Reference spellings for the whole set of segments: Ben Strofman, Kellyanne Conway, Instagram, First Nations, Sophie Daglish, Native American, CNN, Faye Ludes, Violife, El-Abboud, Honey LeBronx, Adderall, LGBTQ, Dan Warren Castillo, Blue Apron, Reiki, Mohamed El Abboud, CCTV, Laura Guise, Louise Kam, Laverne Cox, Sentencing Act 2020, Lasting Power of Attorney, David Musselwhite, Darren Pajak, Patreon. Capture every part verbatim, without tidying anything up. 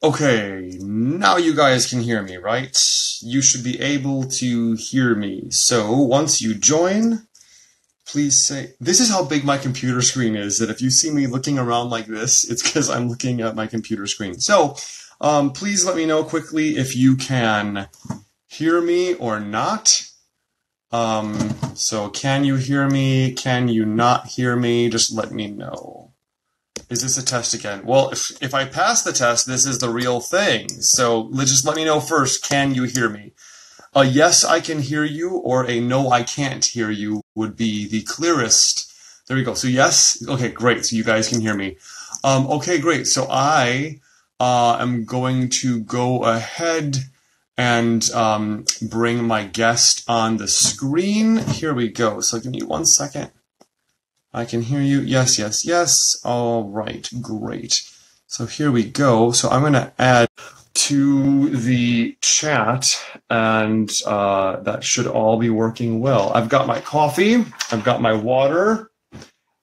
Okay, now you guys can hear me, right? You should be able to hear me. So once you join, please say... This is how big my computer screen is, that if you see me looking around like this, it's because I'm looking at my computer screen. So um, please let me know quickly if you can hear me or not. Um, so can you hear me? Can you not hear me? Just let me know. Is this a test again? Well, if, if I pass the test, this is the real thing. So let's just let me know first, can you hear me? A yes, I can hear you, or a no, I can't hear you would be the clearest. There we go. So yes. Okay, great. So you guys can hear me. Um, okay, great. So I uh, am going to go ahead and um, bring my guest on the screen. Here we go. So give me one second. I can hear you. Yes, yes, yes. All right, great. So here we go. So I'm going to add to the chat, and uh, that should all be working well. I've got my coffee, I've got my water,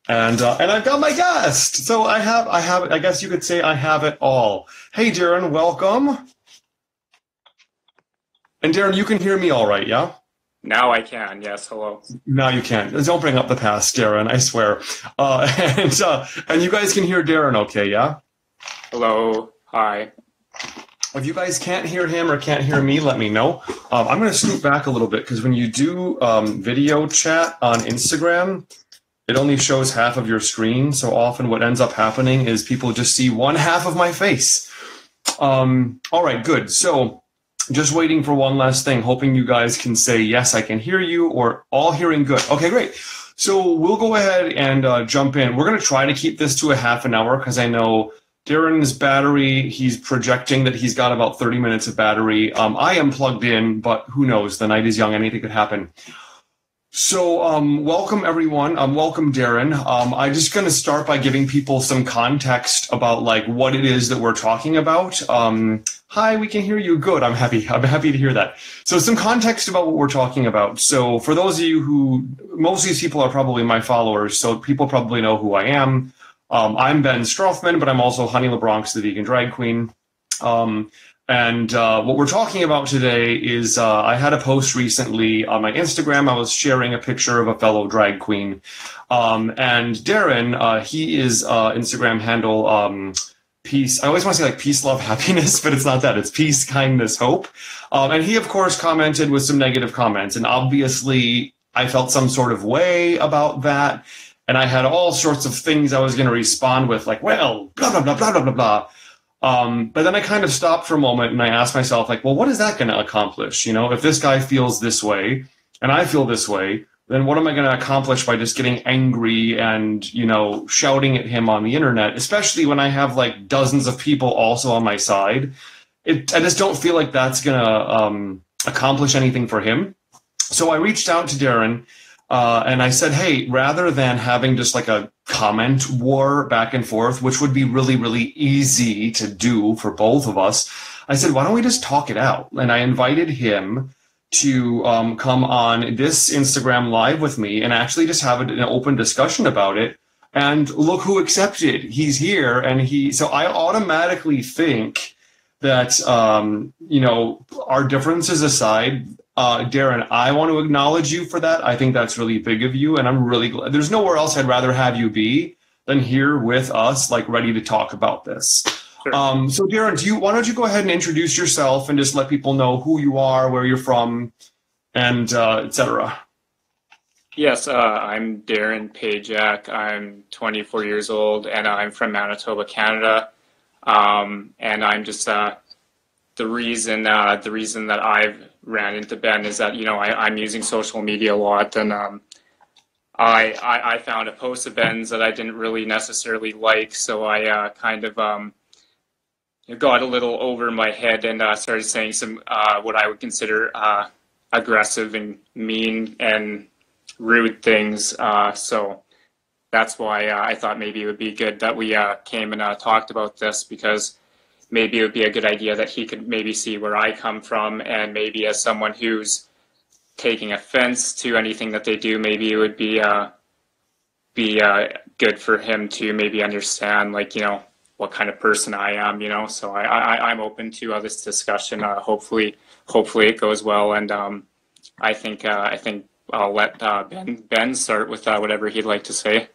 and uh, and I've got my guest. So I have, I have, I guess you could say I have it all. Hey, Darren, welcome. And Darren, you can hear me all right, yeah? Now I can, yes, hello. Now you can. Don't bring up the past, Darren, I swear. Uh, and, uh, and you guys can hear Darren okay, yeah? Hello, hi. If you guys can't hear him or can't hear me, let me know. Um, I'm going to scoot back a little bit, because when you do um, video chat on Instagram, it only shows half of your screen, so often what ends up happening is people just see one half of my face. Um, all right, good. So... just waiting for one last thing, hoping you guys can say, yes, I can hear you, or all hearing good. Okay, great. So we'll go ahead and uh, jump in. We're going to try to keep this to a half an hour, because I know Darren's battery, he's projecting that he's got about thirty minutes of battery. Um, I am plugged in, but who knows? The night is young. Anything could happen. So um, welcome, everyone. Um, welcome, Darren. Um, I'm just going to start by giving people some context about like what it is that we're talking about. Um, hi, we can hear you. Good. I'm happy. I'm happy to hear that. So some context about what we're talking about. So for those of you who, most of these people are probably my followers, so people probably know who I am. Um, I'm Ben Strofman, but I'm also Honey LeBronx, the vegan drag queen. Um, And uh, what we're talking about today is uh, I had a post recently on my Instagram. I was sharing a picture of a fellow drag queen. Um, and Darren, uh, he is uh, Instagram handle um, peace. I always want to say like peace, love, happiness, but it's not that. It's peace, kindness, hope. Um, and he, of course, commented with some negative comments. And obviously, I felt some sort of way about that. And I had all sorts of things I was going to respond with, like, well, blah, blah, blah, blah, blah, blah, blah. Um, but then I kind of stopped for a moment and I asked myself, like, well, what is that going to accomplish? You know, if this guy feels this way and I feel this way, then what am I going to accomplish by just getting angry and, you know, shouting at him on the internet, especially when I have like dozens of people also on my side? It, I just don't feel like that's going to um, accomplish anything for him. So I reached out to Darren uh, and I said, hey, rather than having just like a comment war back and forth, which would be really, really easy to do for both of us, I said, why don't we just talk it out? And I invited him to um, come on this Instagram live with me and actually just have an open discussion about it. And look who accepted. He's here. And he, so I automatically think that, um, you know, our differences aside, Uh, Darren, I want to acknowledge you for that. I think that's really big of you, and I'm really glad. There's nowhere else I'd rather have you be than here with us, like ready to talk about this. Sure. Um, so, Darren, do you, why don't you go ahead and introduce yourself and just let people know who you are, where you're from, and uh, et cetera. Yes, uh, I'm Darren Pajak. I'm twenty-four years old, and I'm from Manitoba, Canada. Um, and I'm just uh, the reason uh, the reason that I've ran into Ben is that, you know, I, I'm using social media a lot, and um, I, I I found a post of Ben's that I didn't really necessarily like, so I uh, kind of um, got a little over my head and uh, started saying some uh, what I would consider uh, aggressive and mean and rude things. Uh, so that's why uh, I thought maybe it would be good that we uh, came and uh, talked about this, because maybe it would be a good idea that he could maybe see where I come from, and maybe as someone who's taking offense to anything that they do, maybe it would be uh, be uh, good for him to maybe understand, like, you know, what kind of person I am, you know. So I, I I'm open to uh, this discussion. Uh, hopefully, hopefully it goes well. And um, I think uh, I think I'll let uh, Ben Ben start with uh, whatever he'd like to say.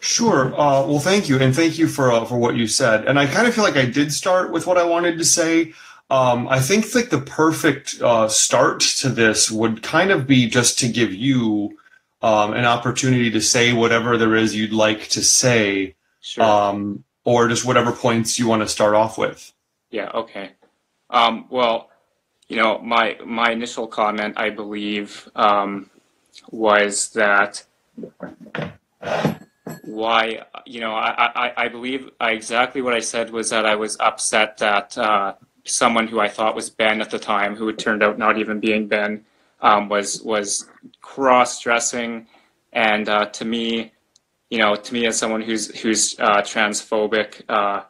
Sure. Uh, well, thank you, and thank you for uh, for what you said. And I kind of feel like I did start with what I wanted to say. Um, I think like the perfect uh, start to this would kind of be just to give you um, an opportunity to say whatever there is you'd like to say, sure. um, or just whatever points you want to start off with. Yeah. Okay. Um, well, you know, my my initial comment, I believe, um, was that why you know I, I I believe I exactly what I said was that I was upset that. Uh, someone who I thought was Ben at the time, who it turned out not even being Ben, um, was was cross-dressing, and uh, to me, you know, to me as someone who's who's uh, transphobic, uh,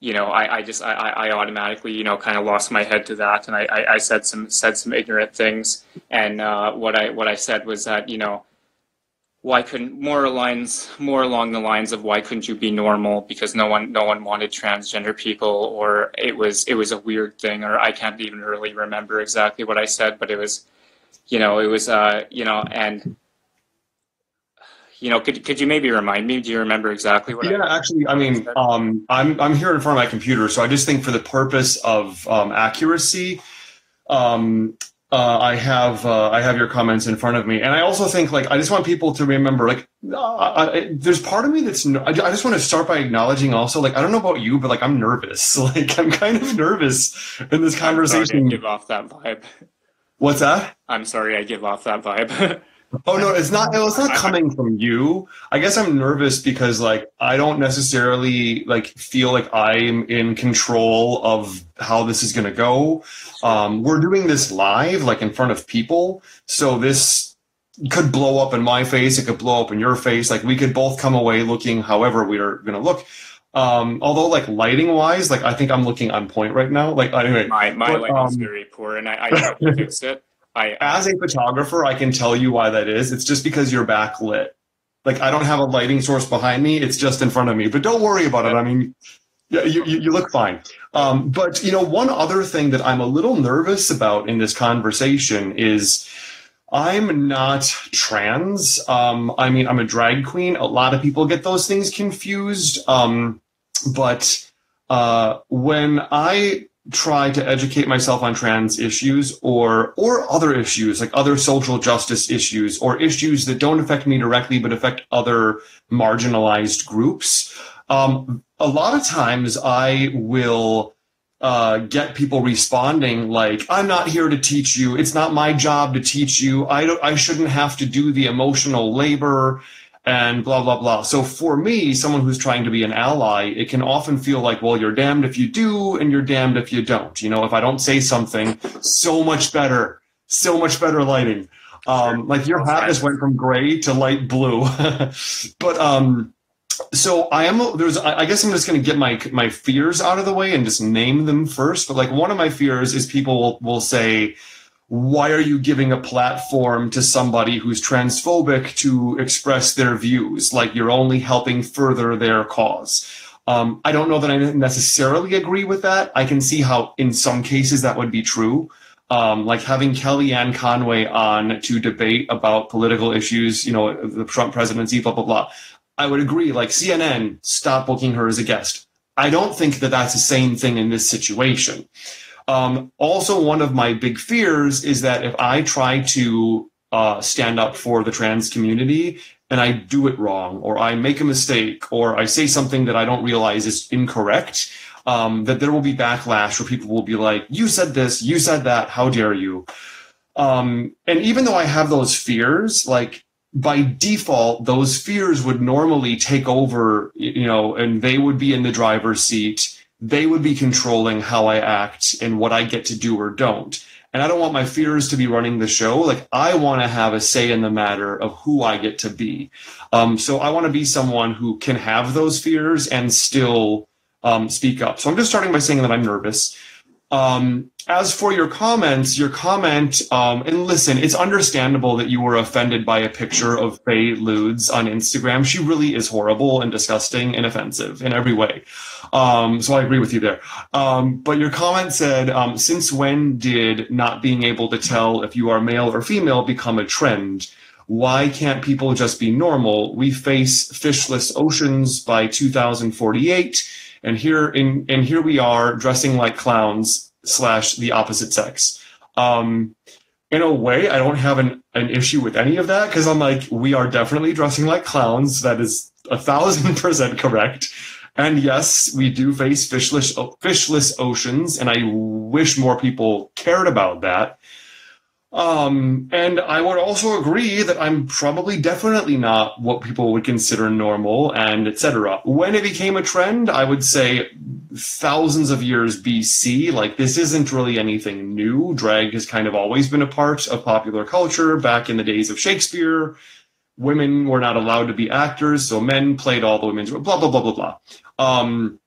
you know, I, I just I, I automatically you know kind of lost my head to that, and I, I, I said some said some ignorant things, and uh, what I what I said was that you know, why couldn't more lines more along the lines of why couldn't you be normal, because no one no one wanted transgender people, or it was it was a weird thing, or I can't even really remember exactly what I said, but it was you know it was uh you know and you know could could you maybe remind me, do you remember exactly what yeah, I actually I mean I um I'm I'm here in front of my computer, so I just think for the purpose of um accuracy um Uh, I have uh, I have your comments in front of me, and I also think like I just want people to remember like uh, I, there's part of me that's no, I, I just want to start by acknowledging also like I don't know about you, but like I'm nervous, like I'm kind of nervous in this conversation. I give off that vibe. What's that? I'm sorry, I give off that vibe. Oh no, it's not. It's not coming from you. I guess I'm nervous because like I don't necessarily like feel like I'm in control of how this is going to go. Um, we're doing this live, like in front of people, so this could blow up in my face. It could blow up in your face. Like we could both come away looking however we are going to look. Um, although, like lighting wise, like I think I'm looking on point right now. Like anyway, my my but, lighting's um, very poor, and I, I have to fix it. I, As a photographer, I can tell you why that is. It's just because you're backlit. Like I don't have a lighting source behind me; it's just in front of me. But don't worry about it. I mean, yeah, you, you look fine. Um, but you know, one other thing that I'm a little nervous about in this conversation is I'm not trans. Um, I mean, I'm a drag queen. A lot of people get those things confused. Um, but uh, when I try to educate myself on trans issues or or other issues like other social justice issues or issues that don't affect me directly but affect other marginalized groups, um, a lot of times I will uh, get people responding like, I'm not here to teach you. It's not my job to teach you. I don't, I shouldn't have to do the emotional labor and blah, blah, blah. So for me, someone who's trying to be an ally, it can often feel like, well, you're damned if you do and you're damned if you don't. You know, if I don't say something, so much better, so much better lighting. Um, like your hat just went from gray to light blue. But um, so I am, there's, I guess I'm just going to get my, my fears out of the way and just name them first. But like one of my fears is people will, will say, why are you giving a platform to somebody who's transphobic to express their views? Like you're only helping further their cause. Um, I don't know that I necessarily agree with that. I can see how in some cases that would be true. Um, like having Kellyanne Conway on to debate about political issues, you know, the Trump presidency, blah, blah, blah. I would agree, like C N N, stop booking her as a guest. I don't think that that's the same thing in this situation. Um, also, one of my big fears is that if I try to uh, stand up for the trans community and I do it wrong, or I make a mistake, or I say something that I don't realize is incorrect, um, that there will be backlash where people will be like, you said this, you said that, how dare you? Um, and even though I have those fears, like by default, those fears would normally take over, you know, and they would be in the driver's seat. They would be controlling how I act and what I get to do or don't. And I don't want my fears to be running the show. Like I want to have a say in the matter of who I get to be. Um, so I want to be someone who can have those fears and still um, speak up. So I'm just starting by saying that I'm nervous. Um, as for your comments, your comment, um, and listen, it's understandable that you were offended by a picture of Faye Ludes on Instagram. She really is horrible and disgusting and offensive in every way. Um, so I agree with you there. Um, but your comment said, um, since when did not being able to tell if you are male or female become a trend? Why can't people just be normal? We face fishless oceans by two thousand forty-eight. And here in and here we are dressing like clowns slash the opposite sex. Um, in a way, I don't have an, an issue with any of that, because I'm like, we are definitely dressing like clowns. That is a thousand percent correct. And yes, we do face fishless fishless oceans, and I wish more people cared about that. Um, and I would also agree that I'm probably definitely not what people would consider normal, and et cetera. When it became a trend, I would say thousands of years B C, like this isn't really anything new. Drag has kind of always been a part of popular culture. Back in the days of Shakespeare, women were not allowed to be actors, so men played all the women's, blah, blah, blah, blah, blah. Um,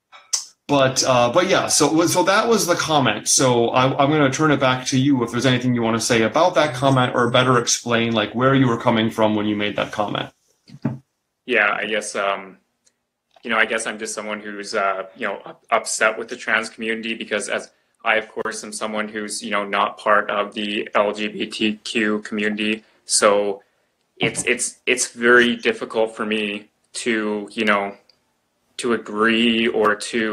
But uh, but yeah, so so that was the comment. So I, I'm going to turn it back to you if there's anything you want to say about that comment, or better explain like where you were coming from when you made that comment. Yeah, I guess um, you know I guess I'm just someone who's uh, you know upset with the trans community, because as I of course am someone who's you know not part of the L G B T Q community, so it's it's it's very difficult for me to you know. to agree or to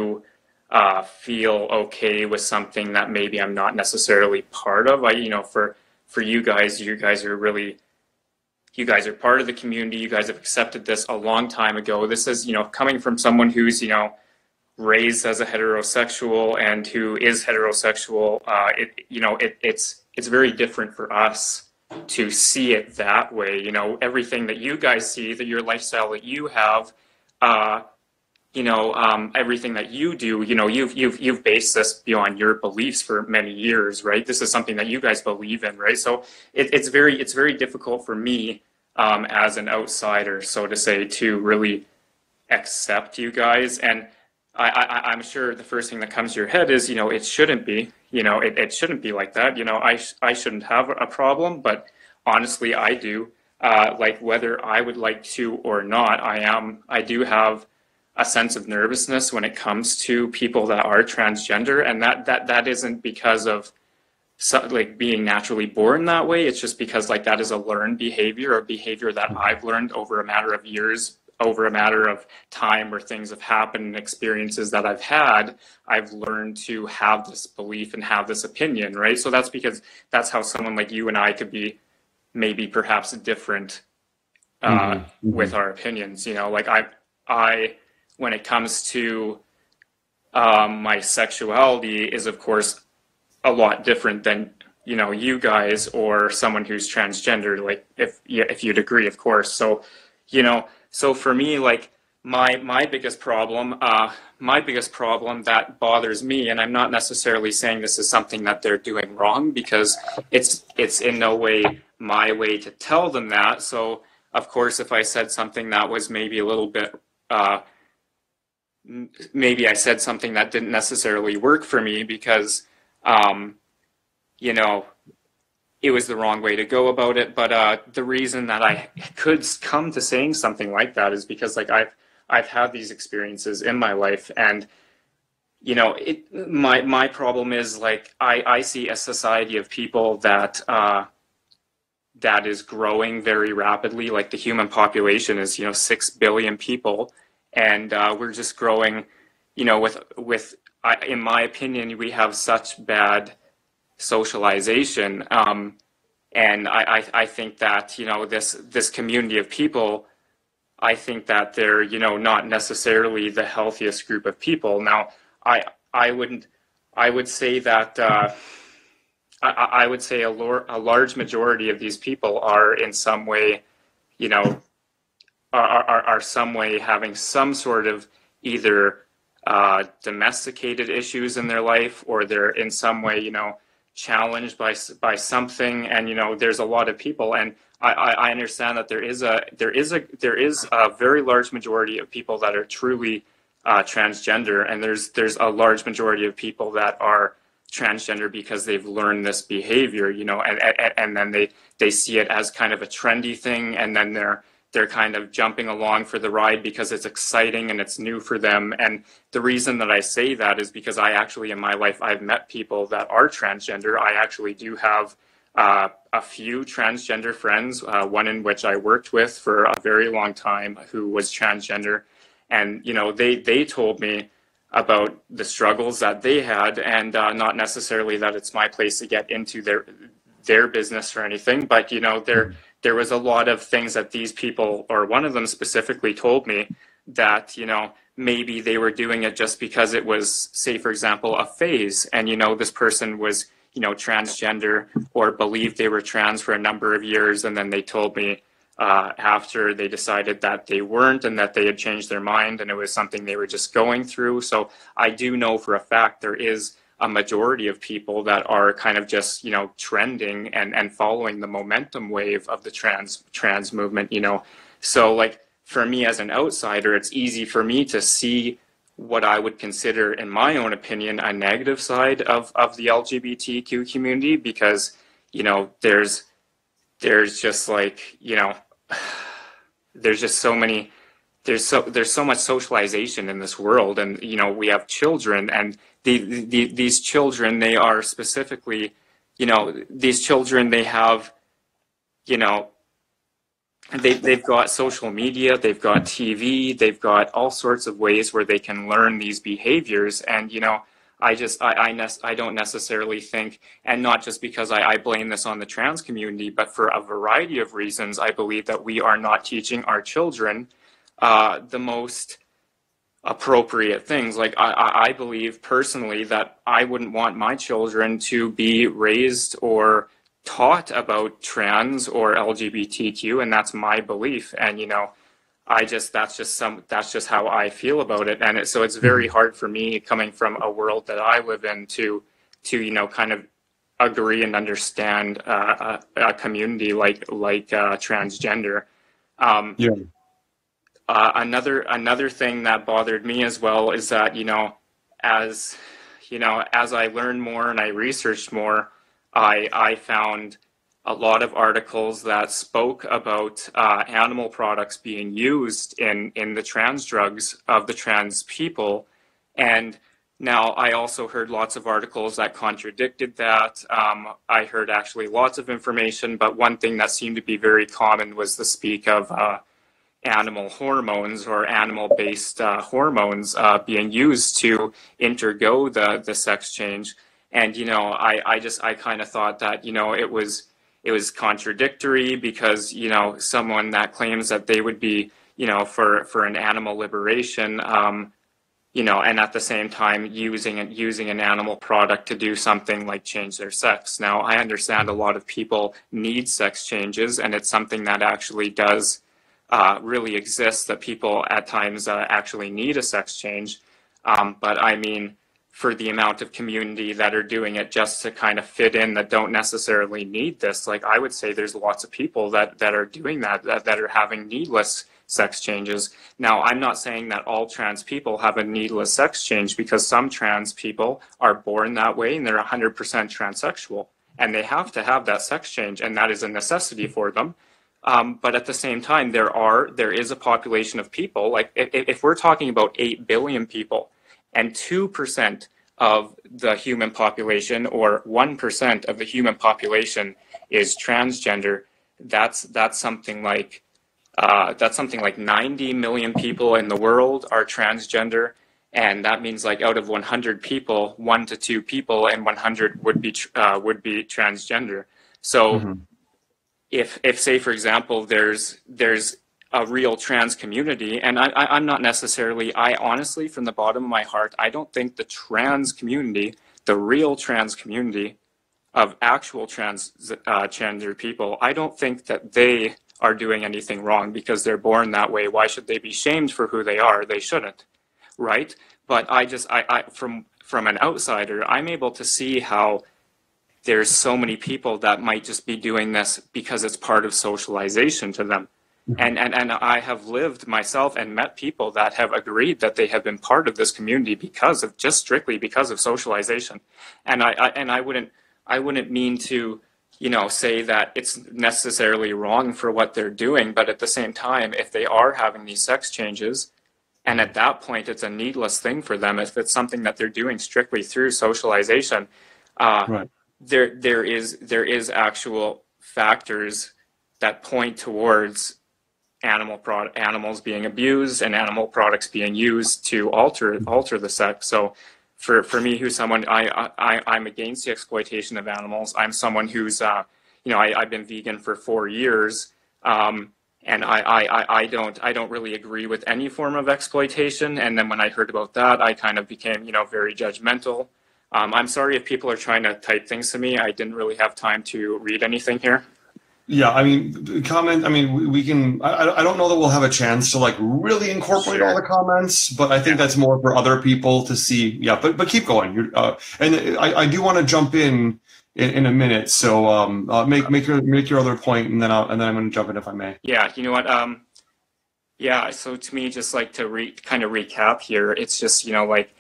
uh, feel okay with something that maybe I'm not necessarily part of. I, you know, for, for you guys, you guys are really, you guys are part of the community. You guys have accepted this a long time ago. This is, you know, coming from someone who's, you know, raised as a heterosexual and who is heterosexual. Uh, it, you know, it, it's, it's very different for us to see it that way. You know, everything that you guys see, that your lifestyle that you have, uh, you know, um, everything that you do, you know, you've, you've, you've based this beyond your beliefs for many years, right? This is something that you guys believe in, right? So it, it's very, it's very difficult for me um, as an outsider, so to say, to really accept you guys. And I, I, I'm sure the first thing that comes to your head is, you know, it shouldn't be, you know, it, it shouldn't be like that. You know, I, I shouldn't have a problem, but honestly, I do. Uh, like whether I would like to or not, I am, I do have a sense of nervousness when it comes to people that are transgender, and that that that isn't because of so, like being naturally born that way. It's just because like that is a learned behavior, a behavior that I've learned over a matter of years, over a matter of time, where things have happened, experiences that I've had. I've learned to have this belief and have this opinion, right? So that's because that's how someone like you and I could be, maybe perhaps different uh, mm-hmm. with our opinions. You know, like I I. when it comes to um, my sexuality is of course a lot different than, you know, you guys or someone who's transgender, like if, yeah, if you'd agree, of course. So, you know, so for me, like my, my biggest problem, uh, my biggest problem that bothers me, and I'm not necessarily saying this is something that they're doing wrong, because it's, it's in no way my way to tell them that. So of course, if I said something that was maybe a little bit, uh, maybe I said something that didn't necessarily work for me because, um, you know, it was the wrong way to go about it. But uh, the reason that I could come to saying something like that is because, like, I've I've had these experiences in my life, and you know, it. My my problem is like I I see a society of people that uh, that is growing very rapidly. Like the human population is, you know, six billion people. And uh, we're just growing, you know, with, with I, in my opinion, we have such bad socialization. Um, and I, I, I think that, you know, this, this community of people, I think that they're, you know, not necessarily the healthiest group of people. Now, I, I wouldn't, I would say that, uh, I, I would say a, lor- a large majority of these people are in some way, you know, Are, are, are some way having some sort of either uh, domesticated issues in their life, or they're in some way, you know, challenged by by something. And you know, there's a lot of people, and I, I understand that there is a there is a there is a very large majority of people that are truly uh, transgender, and there's there's a large majority of people that are transgender because they've learned this behavior, you know, and, and, and then they, they see it as kind of a trendy thing, and then they're they're kind of jumping along for the ride because it's exciting and it's new for them. And the reason that I say that is because I actually, in my life, I've met people that are transgender. I actually do have uh, a few transgender friends, uh, one in which I worked with for a very long time who was transgender. And, you know, they, they told me about the struggles that they had, and uh, not necessarily that it's my place to get into their, their business or anything, but, you know, they're, there was a lot of things that these people, or one of them specifically, told me that, you know, maybe they were doing it just because it was, say, for example, a phase. And, you know, this person was, you know, transgender or believed they were trans for a number of years. And then they told me uh, after they decided that they weren't and that they had changed their mind and it was something they were just going through. So I do know for a fact there is a majority of people that are kind of just, you know, trending and, and following the momentum wave of the trans trans movement, you know. So like for me as an outsider, it's easy for me to see what I would consider, in my own opinion, a negative side of, of the L G B T Q community, because, you know, there's, there's just like, you know, there's just so many, there's so, there's so much socialization in this world. And, you know, we have children, and The, the, these children, they are specifically, you know, these children, they have, you know, they, they've got social media, they've got T V, they've got all sorts of ways where they can learn these behaviors. And, you know, I just, I, I, ne- I don't necessarily think, and not just because I, I blame this on the trans community, but for a variety of reasons, I believe that we are not teaching our children uh, the most appropriate things. Like I, I believe personally that I wouldn't want my children to be raised or taught about trans or L G B T Q, and that's my belief. And, you know, I just, that's just some, that's just how I feel about it. And it, so it's very hard for me, coming from a world that I live in, to, to, you know, kind of agree and understand uh, a, a community like, like uh, transgender. Um, yeah. Uh, another another thing that bothered me as well is that, you know, as you know, as I learned more and I researched more, I I found a lot of articles that spoke about uh, animal products being used in in the trans drugs of the trans people. And now I also heard lots of articles that contradicted that. Um, I heard actually lots of information, but one thing that seemed to be very common was the speak of uh, animal hormones or animal-based uh, hormones uh, being used to undergo the the sex change. And, you know, I, I just, I kind of thought that, you know, it was, it was contradictory, because, you know, someone that claims that they would be, you know, for, for an animal liberation, um, you know, and at the same time using using an animal product to do something like change their sex. Now, I understand a lot of people need sex changes, and it's something that actually does Uh, really exists, that people at times uh, actually need a sex change. Um, but I mean, for the amount of community that are doing it just to kind of fit in, that don't necessarily need this, like I would say there's lots of people that, that are doing that, that, that are having needless sex changes. Now, I'm not saying that all trans people have a needless sex change, because some trans people are born that way and they're one hundred percent transsexual and they have to have that sex change, and that is a necessity for them. Um, but at the same time, there are there is a population of people, like if, if we're talking about eight billion people, and two percent of the human population, or one percent of the human population, is transgender, that's that's something like uh, that's something like ninety million people in the world are transgender. And that means, like, out of one hundred people, one to two people and one hundred would be uh, would be transgender. So mm-hmm. If, if say, for example, there's there's a real trans community, and I, I, I'm not necessarily, I honestly, from the bottom of my heart, I don't think the trans community, the real trans community of actual trans uh, gender people, I don't think that they are doing anything wrong because they're born that way. Why should they be shamed for who they are? They shouldn't, right? But I just, I, I from from an outsider, I'm able to see how there's so many people that might just be doing this because it's part of socialization to them. And, and, and I have lived myself and met people that have agreed that they have been part of this community because of just strictly because of socialization. And I, I and I wouldn't I wouldn't mean to, you know, say that it's necessarily wrong for what they're doing. But at the same time, if they are having these sex changes, and at that point, it's a needless thing for them. If it's something that they're doing strictly through socialization, uh, right. there there is there is actual factors that point towards animal product animals being abused and animal products being used to alter alter the sex. So for for me, who's someone I I I'm against the exploitation of animals. I'm someone who's uh you know I, I've been vegan for four years um and I, I I don't I don't really agree with any form of exploitation. And then when I heard about that, I kind of became you know very judgmental. Um, I'm sorry if people are trying to type things to me. I didn't really have time to read anything here. Yeah, I mean, comment, I mean, we, we can, I, I don't know that we'll have a chance to like really incorporate sure. all the comments, but I think yeah. that's more for other people to see. Yeah, but but keep going. You're, uh, and I, I do want to jump in, in in a minute. So um, uh, make make your make your other point, and then I'll, and then I'm going to jump in if I may. Yeah, you know what? Um, yeah, so to me, just like to re, kind of recap here, it's just, you know, like,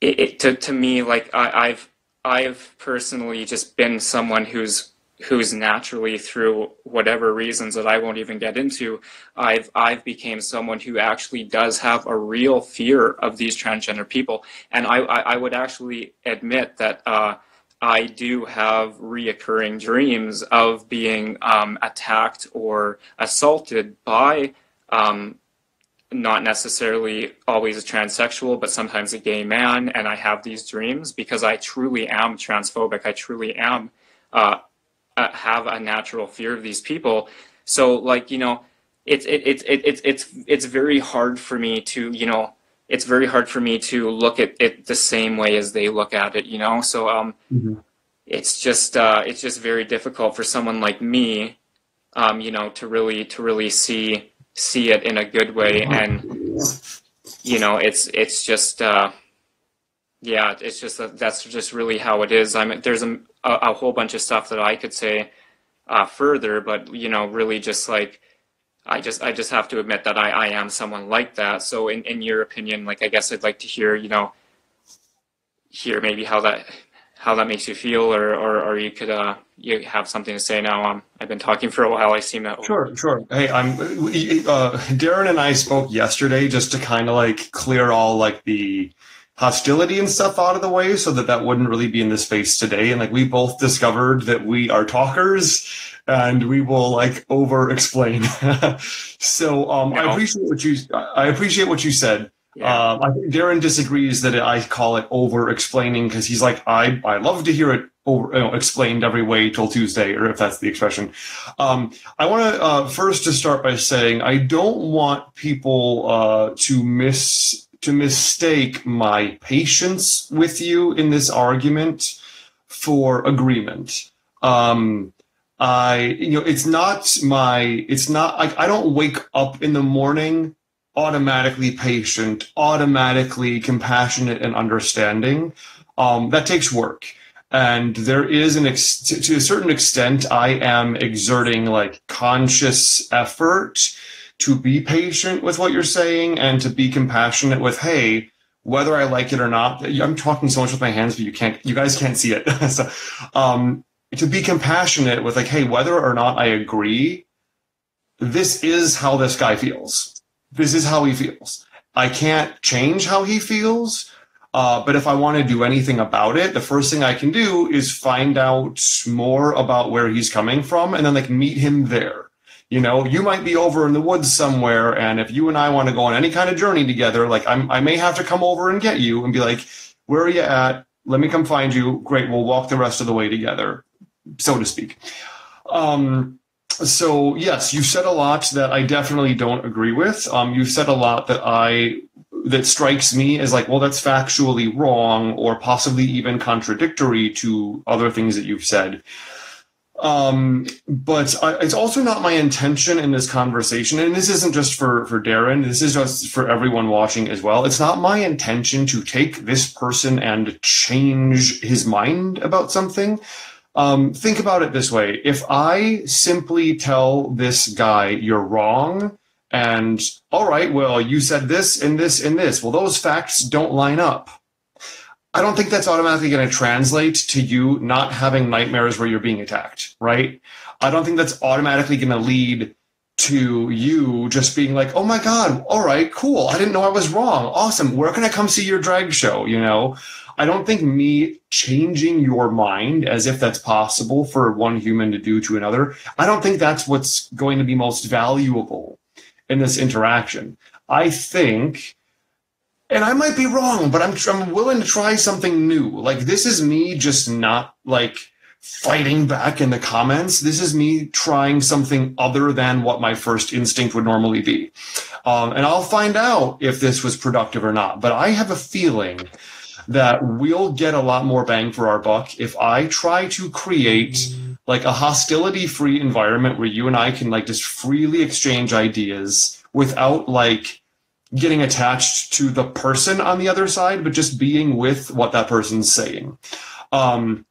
it, it to, to me, like I, I've, I've personally just been someone who's, who's naturally through whatever reasons that I won't even get into, I've I've became someone who actually does have a real fear of these transgender people. And I, I, I would actually admit that uh, I do have reoccurring dreams of being um, attacked or assaulted by um, not necessarily always a transsexual, but sometimes a gay man. And I have these dreams because I truly am transphobic. I truly am uh, Uh, have a natural fear of these people. So like, you know, it's, it's, it's, it's, it's, it's very hard for me to, you know, it's very hard for me to look at it the same way as they look at it, you know? So, um, mm-hmm. it's just, uh, it's just very difficult for someone like me, um, you know, to really, to really see, see it in a good way. And, you know, it's, it's just, uh, yeah, it's just that that's just really how it is. I mean, there's a, a, a whole bunch of stuff that I could say uh, further, but you know, really, just like I just I just have to admit that I, I am someone like that. So, in, in your opinion, like I guess I'd like to hear, you know, hear maybe how that how that makes you feel, or or, or you could uh, you have something to say now. Um, I've been talking for a while. I seem that sure, old. sure. Hey, I'm uh, Darren and I spoke yesterday just to kind of like clear all like the hostility and stuff out of the way so that that wouldn't really be in the space today. And like, we both discovered that we are talkers and we will like over explain. so um, no. I appreciate what you, I appreciate what you said. Yeah. Um, I think Darren disagrees that I call it over explaining. Cause he's like, I, I love to hear it over, you know, explained every way till Tuesday, or if that's the expression. Um, I want to uh, first to start by saying, I don't want people uh, to miss to mistake my patience with you in this argument for agreement. Um, I, you know, it's not my, it's not, I, I don't wake up in the morning automatically patient, automatically compassionate and understanding. Um, that takes work. And there is an, ex to, to a certain extent, I am exerting like conscious effort to be patient with what you're saying and to be compassionate with, hey, whether I like it or not, I'm talking so much with my hands, but you can't, you guys can't see it. so, um, to be compassionate with like, hey, whether or not I agree, this is how this guy feels. This is how he feels. I can't change how he feels. Uh, but if I want to do anything about it, the first thing I can do is find out more about where he's coming from and then like meet him there. You know, you might be over in the woods somewhere, and if you and I want to go on any kind of journey together, like I'm, I may have to come over and get you and be like, where are you at? Let me come find you. Great. We'll walk the rest of the way together, so to speak. Um, so, yes, you've said a lot that I definitely don't agree with. Um, you've said a lot that I that strikes me as like, well, that's factually wrong or possibly even contradictory to other things that you've said. Um, but I, it's also not my intention in this conversation, and this isn't just for, for Darren, this is just for everyone watching as well. It's not my intention to take this person and change his mind about something. Um, think about it this way. If I simply tell this guy you're wrong and, all right, well, you said this and this and this, well, those facts don't line up. I don't think that's automatically going to translate to you not having nightmares where you're being attacked, right? I don't think that's automatically going to lead to you just being like, oh my God, all right, cool. I didn't know I was wrong. Awesome. Where can I come see your drag show? You know, I don't think me changing your mind, as if that's possible for one human to do to another, I don't think that's what's going to be most valuable in this interaction. I think, and I might be wrong, but I'm, I'm willing to try something new. Like, this is me just not like fighting back in the comments. This is me trying something other than what my first instinct would normally be. Um, and I'll find out if this was productive or not. But I have a feeling that we'll get a lot more bang for our buck if I try to create like a hostility-free environment where you and I can like just freely exchange ideas without like getting attached to the person on the other side, but just being with what that person's saying. Um,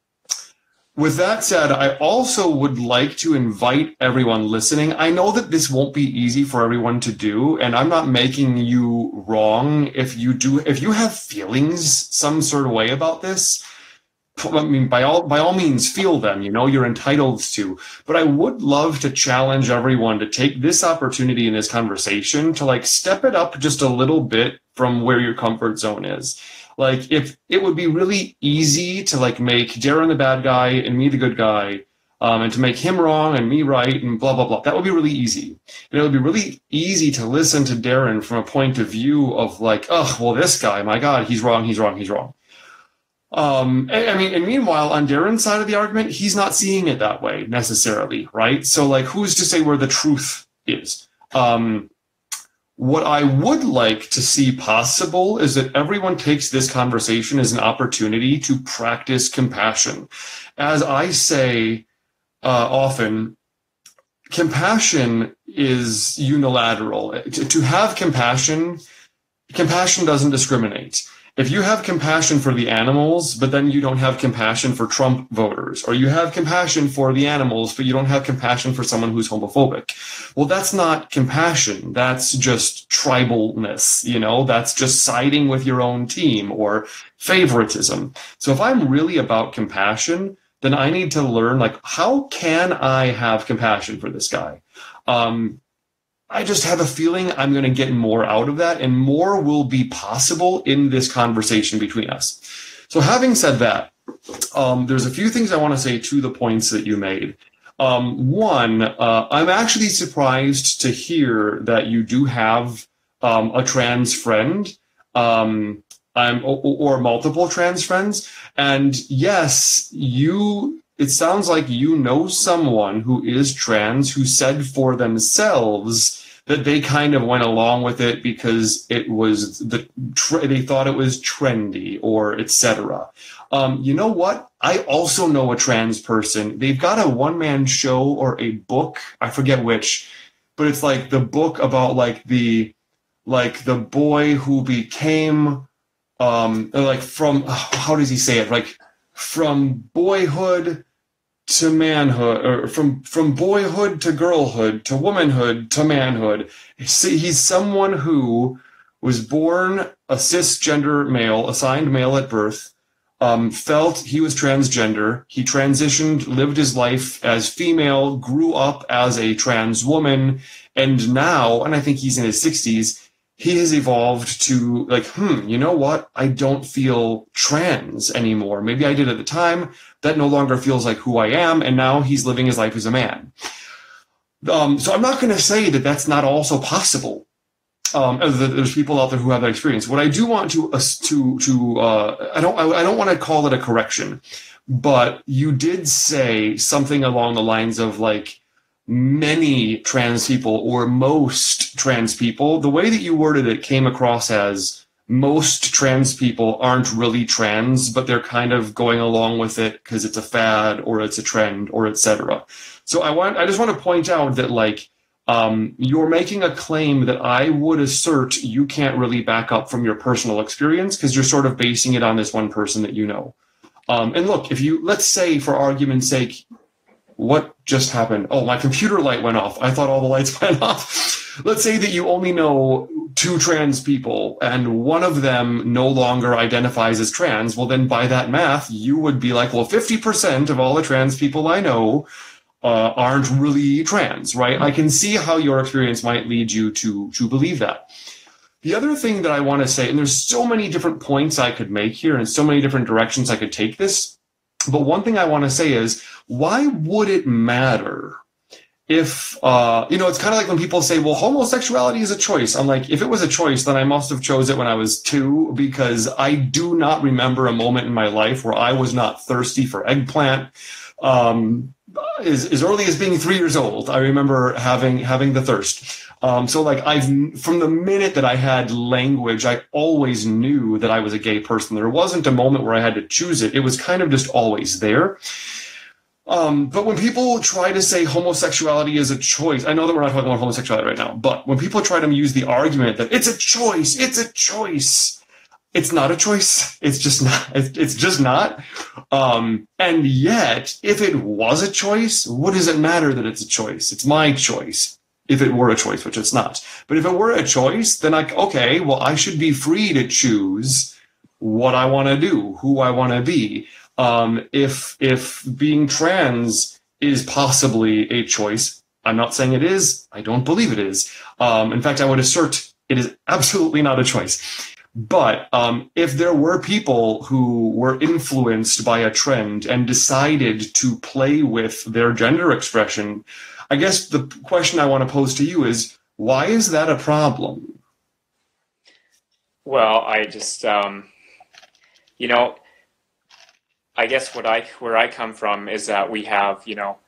With that said, I also would like to invite everyone listening. I know that this won't be easy for everyone to do, and I'm not making you wrong if you do. If you have feelings some sort of way about this, I mean, by all by all means, feel them. You know, you're entitled to. But I would love to challenge everyone to take this opportunity in this conversation to like step it up just a little bit from where your comfort zone is. Like, if it would be really easy to like make Darren the bad guy and me the good guy, um, and to make him wrong and me right and blah, blah, blah. That would be really easy. And it would be really easy to listen to Darren from a point of view of like, oh, well, this guy, my God, he's wrong, he's wrong, he's wrong. Um, and, I mean, and meanwhile, on Darren's side of the argument, he's not seeing it that way necessarily, right? So like, who's to say where the truth is? Um, What I would like to see possible is that everyone takes this conversation as an opportunity to practice compassion. As I say uh, often, compassion is unilateral. To, to have compassion, compassion doesn't discriminate. If you have compassion for the animals, but then you don't have compassion for Trump voters, or you have compassion for the animals, but you don't have compassion for someone who's homophobic, well, that's not compassion. That's just tribalness, you know? That's just siding with your own team or favoritism. So if I'm really about compassion, then I need to learn, like, how can I have compassion for this guy? Um, I just have a feeling I'm going to get more out of that, and more will be possible in this conversation between us. So having said that, um, there's a few things I want to say to the points that you made. Um, one, uh, I'm actually surprised to hear that you do have um, a trans friend um, I'm, or, or multiple trans friends. And yes, you... It sounds like you know someone who is trans who said for themselves that they kind of went along with it because it was the they thought it was trendy or et cetera. Um, you know what? I also know a trans person. They've got a one-man show or a book. I forget which, but it's like the book about like the like the boy who became um, like from how does he say it like. From boyhood to manhood, or from, from boyhood to girlhood, to womanhood, to manhood. He's someone who was born a cisgender male, assigned male at birth, um, felt he was transgender. He transitioned, lived his life as female, grew up as a trans woman. And now, and I think he's in his sixties, he has evolved to like, hmm, you know what? I don't feel trans anymore. Maybe I did at the time. That no longer feels like who I am. And now he's living his life as a man. Um, so I'm not going to say that that's not also possible. Um, there's people out there who have that experience. What I do want to uh, to to uh, I don't I, I don't want to call it a correction, but you did say something along the lines of like, many trans people or most trans people. The way that you worded it came across as most trans people aren't really trans, but they're kind of going along with it because it's a fad or it's a trend or et cetera. So I want, I just want to point out that like um, you're making a claim that I would assert you can't really back up from your personal experience because you're sort of basing it on this one person that you know. Um, and look, if you, let's say for argument's sake, what just happened? Oh, my computer light went off. I thought all the lights went off. Let's say that you only know two trans people and one of them no longer identifies as trans. Well, then by that math, you would be like, well, fifty percent of all the trans people I know uh, aren't really trans, right? I can see how your experience might lead you to, to believe that. The other thing that I want to say, and there's so many different points I could make here and so many different directions I could take this, but one thing I want to say is, why would it matter if, uh, you know, it's kind of like when people say, well, homosexuality is a choice. I'm like, if it was a choice, then I must have chose it when I was two, because I do not remember a moment in my life where I was not thirsty for eggplant. Um, as, as early as being three years old, I remember having, having the thirst. Um, so like I've, from the minute that I had language, I always knew that I was a gay person. There wasn't a moment where I had to choose it. It was kind of just always there. Um, but when people try to say homosexuality is a choice, I know that we're not talking about homosexuality right now, but when people try to use the argument that it's a choice, it's a choice, it's not a choice. It's just not, it's just not. Um, and yet if it was a choice, what does it matter that it's a choice? It's my choice. If it were a choice, which it's not. But if it were a choice, then I, okay, well, I should be free to choose what I want to do, who I want to be. Um, if, if being trans is possibly a choice, I'm not saying it is. I don't believe it is. Um, in fact, I would assert it is absolutely not a choice. But um, if there were people who were influenced by a trend and decided to play with their gender expression, I guess the question I want to pose to you is, why is that a problem? Well, I just, um, you know, I guess what I, where I come from is that we have, you know,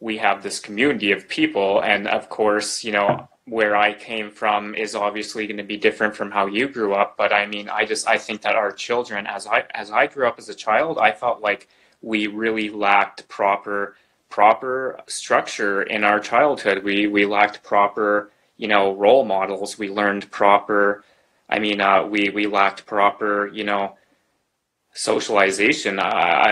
we have this community of people. And of course, you know, where I came from is obviously going to be different from how you grew up. But I mean, I just, I think that our children, as I, as I grew up as a child, I felt like we really lacked proper proper structure in our childhood. We we lacked proper, you know, role models. We learned proper, I mean, uh, we we lacked proper, you know, socialization. I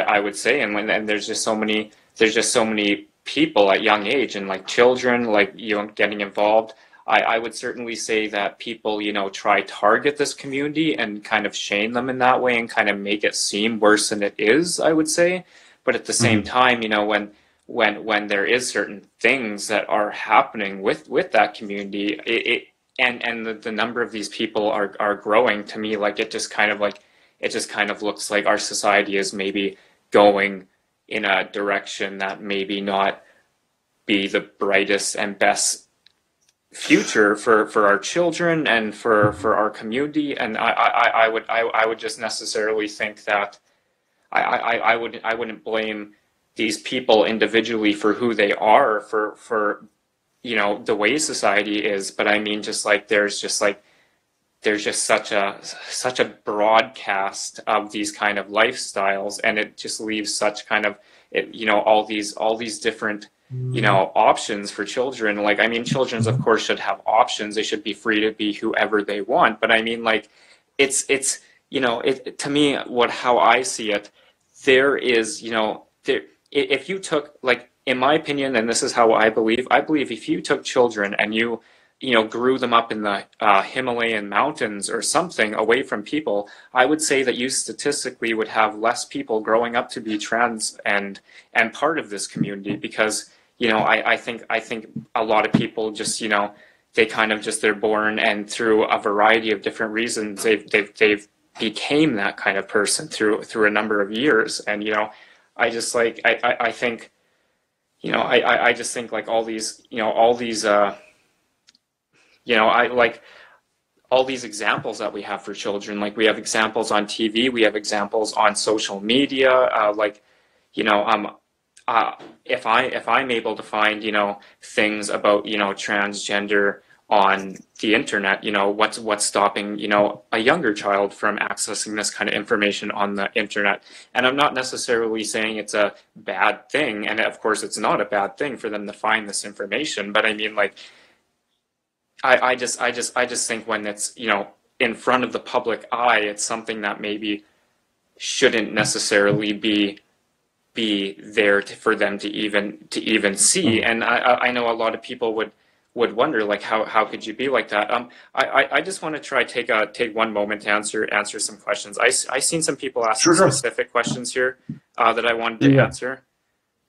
I would say, and when and there's just so many there's just so many people at young age and like children, like you know, getting involved. I I would certainly say that people, you know, try target this community and kind of shame them in that way and kind of make it seem worse than it is. I would say, but at the same time, you know, when when when there is certain things that are happening with with that community, it, it and and the, the number of these people are are growing, to me, like it just kind of like it just kind of looks like our society is maybe going in a direction that maybe not be the brightest and best future for for our children and for for our community. And I I, I would I, I would just necessarily think that I I, I wouldn't I wouldn't blame these people individually for who they are, for, for, you know, the way society is. But I mean, just like, there's just like, there's just such a, such a broadcast of these kind of lifestyles. And it just leaves such kind of, it, you know, all these, all these different, you know, options for children. Like, I mean, children, of course, should have options. They should be free to be whoever they want. But I mean, like, it's, it's, you know, it, to me, what, how I see it, there is, you know, there, if you took, like, in my opinion, and this is how I believe, I believe if you took children and you, you know, grew them up in the uh, Himalayan mountains or something away from people, I would say that you statistically would have less people growing up to be trans and and part of this community, because, you know, I, I think I think a lot of people just, you know, they kind of just, they're born, and through a variety of different reasons, they've they've they've became that kind of person through through a number of years. And, you know, I just like, I, I, I think, you know, I, I, I just think like all these, you know, all these, uh, you know, I like all these examples that we have for children. Like, we have examples on T V, we have examples on social media. Uh, like, you know, um, uh, if I, if I'm able to find, you know, things about, you know, transgender on the internet, you know, what's what's stopping, you know, a younger child from accessing this kind of information on the internet. And I'm not necessarily saying it's a bad thing, and of course it's not a bad thing for them to find this information, but I mean, like, I, I just I just I just think when it's, you know, in front of the public eye, it's something that maybe shouldn't necessarily be be there to, for them to even to even see. And I, I know a lot of people would would wonder, like, how how could you be like that? Um, I I, I just want to try take a take one moment to answer answer some questions. I I seen some people ask sure, some specific sure. questions here uh, that I wanted to yeah. answer.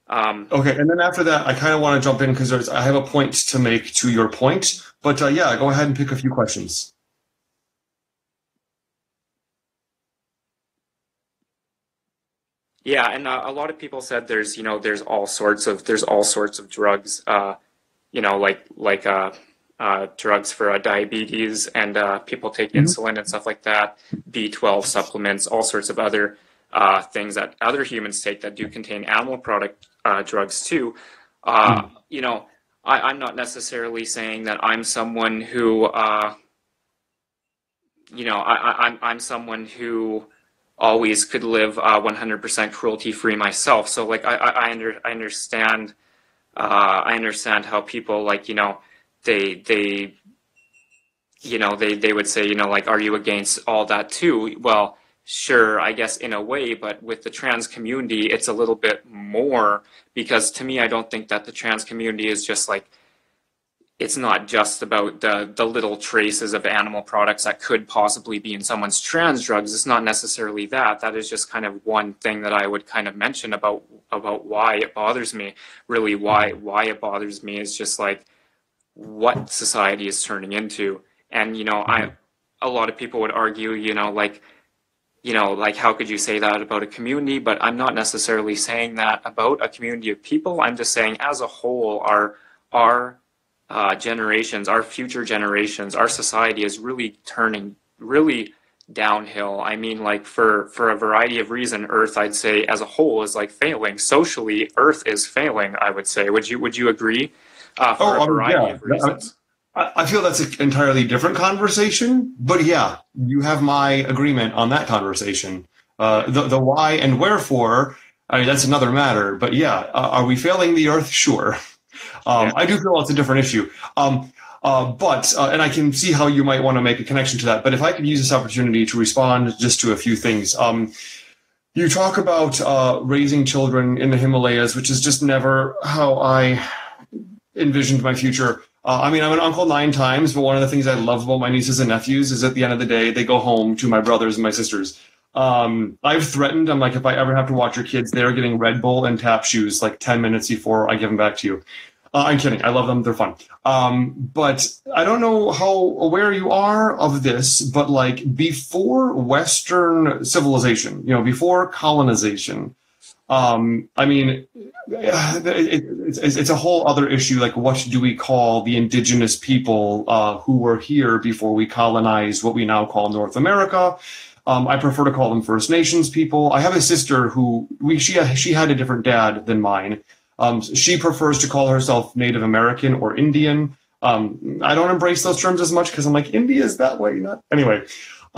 Um, okay, and then after that, I kind of want to jump in because there's I have a point to make to your point. But uh, yeah, go ahead and pick a few questions. Yeah, and uh, a lot of people said there's, you know, there's all sorts of there's all sorts of drugs, uh, you know, like like uh, uh, drugs for uh, diabetes, and uh, people take mm-hmm. insulin and stuff like that, B twelve supplements, all sorts of other uh, things that other humans take that do contain animal product uh, drugs too. Uh, mm-hmm. You know, I, I'm not necessarily saying that I'm someone who, uh, you know, I, I, I'm I'm someone who. always could live uh, one hundred percent cruelty free myself. So like I I, I, under, I understand uh, I understand how people, like, you know, they they you know they they would say, you know, like, are you against all that too? Well, sure, I guess in a way, but with the trans community it's a little bit more, because to me I don't think that the trans community is just like, it's not just about the, the little traces of animal products that could possibly be in someone's trans drugs. It's not necessarily that. That is just kind of one thing that I would kind of mention about about why it bothers me. Really, why why it bothers me is just like what society is turning into. And, you know, I a lot of people would argue, you know, like, you know, like, how could you say that about a community? But I'm not necessarily saying that about a community of people. I'm just saying as a whole, our our Uh, generations, our future generations, our society is really turning really downhill. I mean, like, for for a variety of reason, Earth, I'd say as a whole is like failing socially. Earth is failing, I would say. Would you would you agree? Uh, for oh, a variety um, yeah. of reasons. I, I feel that's an entirely different conversation. But yeah, you have my agreement on that conversation. Uh, the the why and wherefore, I mean, that's another matter. But yeah, uh, are we failing the Earth? Sure. Um, yeah. I do feel it's a different issue, um, uh, but uh, and I can see how you might want to make a connection to that. But if I could use this opportunity to respond just to a few things, um, you talk about uh, raising children in the Himalayas, which is just never how I envisioned my future. Uh, I mean, I'm an uncle nine times, but one of the things I love about my nieces and nephews is at the end of the day, they go home to my brothers and my sisters. Um, I've threatened, I'm like, if I ever have to watch your kids, they're getting Red Bull and tap shoes like ten minutes before I give them back to you. Uh, I'm kidding. I love them. They're fun. Um, but I don't know how aware you are of this, but like before Western civilization, you know, before colonization, um, I mean, it, it, it's, it's a whole other issue. Like, what do we call the indigenous people uh, who were here before we colonized what we now call North America? Um, I prefer to call them First Nations people. I have a sister who we she she had a different dad than mine. Um, she prefers to call herself Native American or Indian. Um, I don't embrace those terms as much because I'm like, India is that way, not anyway.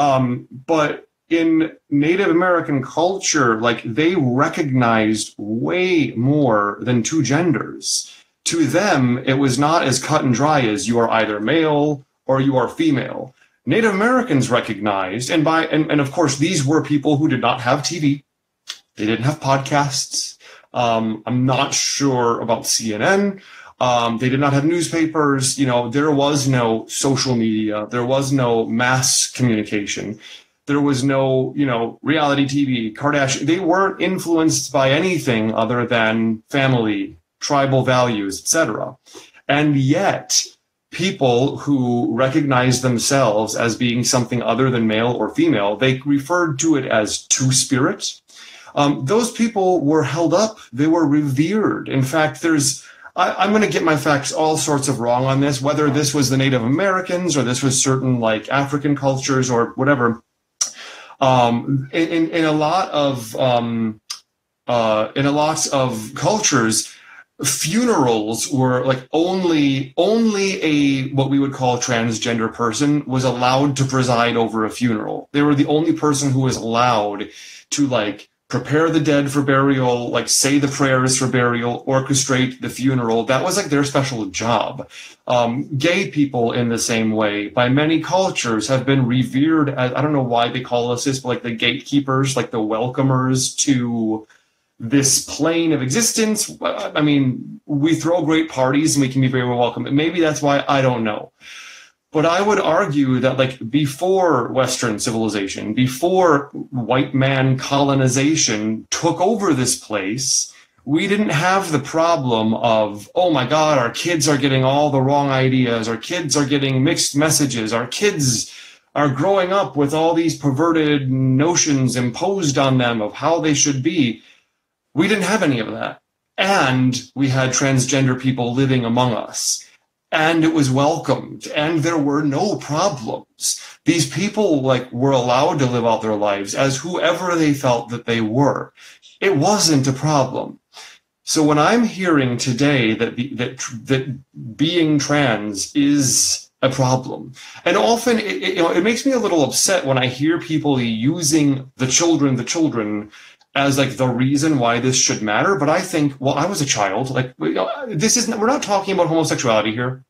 Um, but in Native American culture, like, they recognized way more than two genders. To them, it was not as cut and dry as you are either male or you are female. Native Americans recognized, and by and, and of course, these were people who did not have T V. They didn't have podcasts. Um, I'm not sure about C N N. Um, they did not have newspapers. You know, there was no social media. There was no mass communication. There was no, you know, reality T V, Kardashian. They weren't influenced by anything other than family, tribal values, et cetera. And yet, people who recognized themselves as being something other than male or female, they referred to it as two-spirit. Um, those people were held up. They were revered. In fact, there's, I, I'm going to get my facts all sorts of wrong on this, whether this was the Native Americans or this was certain like African cultures or whatever. Um, in, in a lot of, um, uh, in a lot of cultures, funerals were like only, only a, what we would call transgender person was allowed to preside over a funeral. They were the only person who was allowed to like prepare the dead for burial, like say the prayers for burial, orchestrate the funeral. That was like their special job. Um, gay people in the same way by many cultures have been revered as, I don't know why they call us this, but like the gatekeepers, like the welcomers to this plane of existence. I mean, we throw great parties and we can be very welcome. And maybe that's why, I don't know. But I would argue that, like, before Western civilization, before white man colonization took over this place, we didn't have the problem of, oh, my God, our kids are getting all the wrong ideas. Our kids are getting mixed messages. Our kids are growing up with all these perverted notions imposed on them of how they should be. We didn't have any of that. And we had transgender people living among us. And it was welcomed, and there were no problems. These people, like, were allowed to live out their lives as whoever they felt that they were. It wasn't a problem. So when I'm hearing today that the, that that being trans is a problem, and often it, it, you know, it makes me a little upset when I hear people using the children, the children. as like the reason why this should matter. But I think, well, I was a child. Like, this isn't, we're not talking about homosexuality here,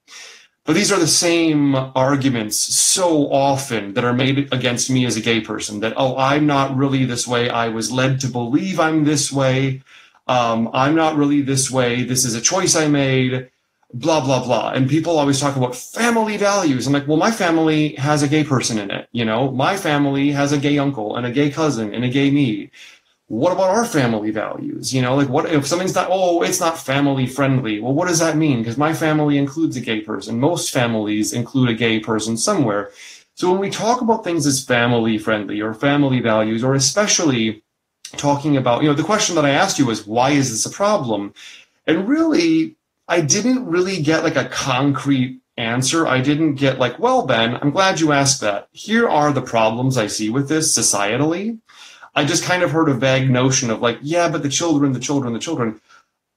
but these are the same arguments so often that are made against me as a gay person, that, oh, I'm not really this way. I was led to believe I'm this way. Um, I'm not really this way. This is a choice I made, blah, blah, blah. And people always talk about family values. I'm like, well, my family has a gay person in it. You know, my family has a gay uncle and a gay cousin and a gay me. What about our family values? You know, like, what if something's not, oh, it's not family friendly. Well, what does that mean? Because my family includes a gay person. Most families include a gay person somewhere. So when we talk about things as family friendly or family values, or especially talking about, you know, the question that I asked you was, why is this a problem? And really, I didn't really get like a concrete answer. I didn't get like, well, Ben, I'm glad you asked that. Here are the problems I see with this societally. I just kind of heard a vague notion of like, yeah, but the children, the children, the children.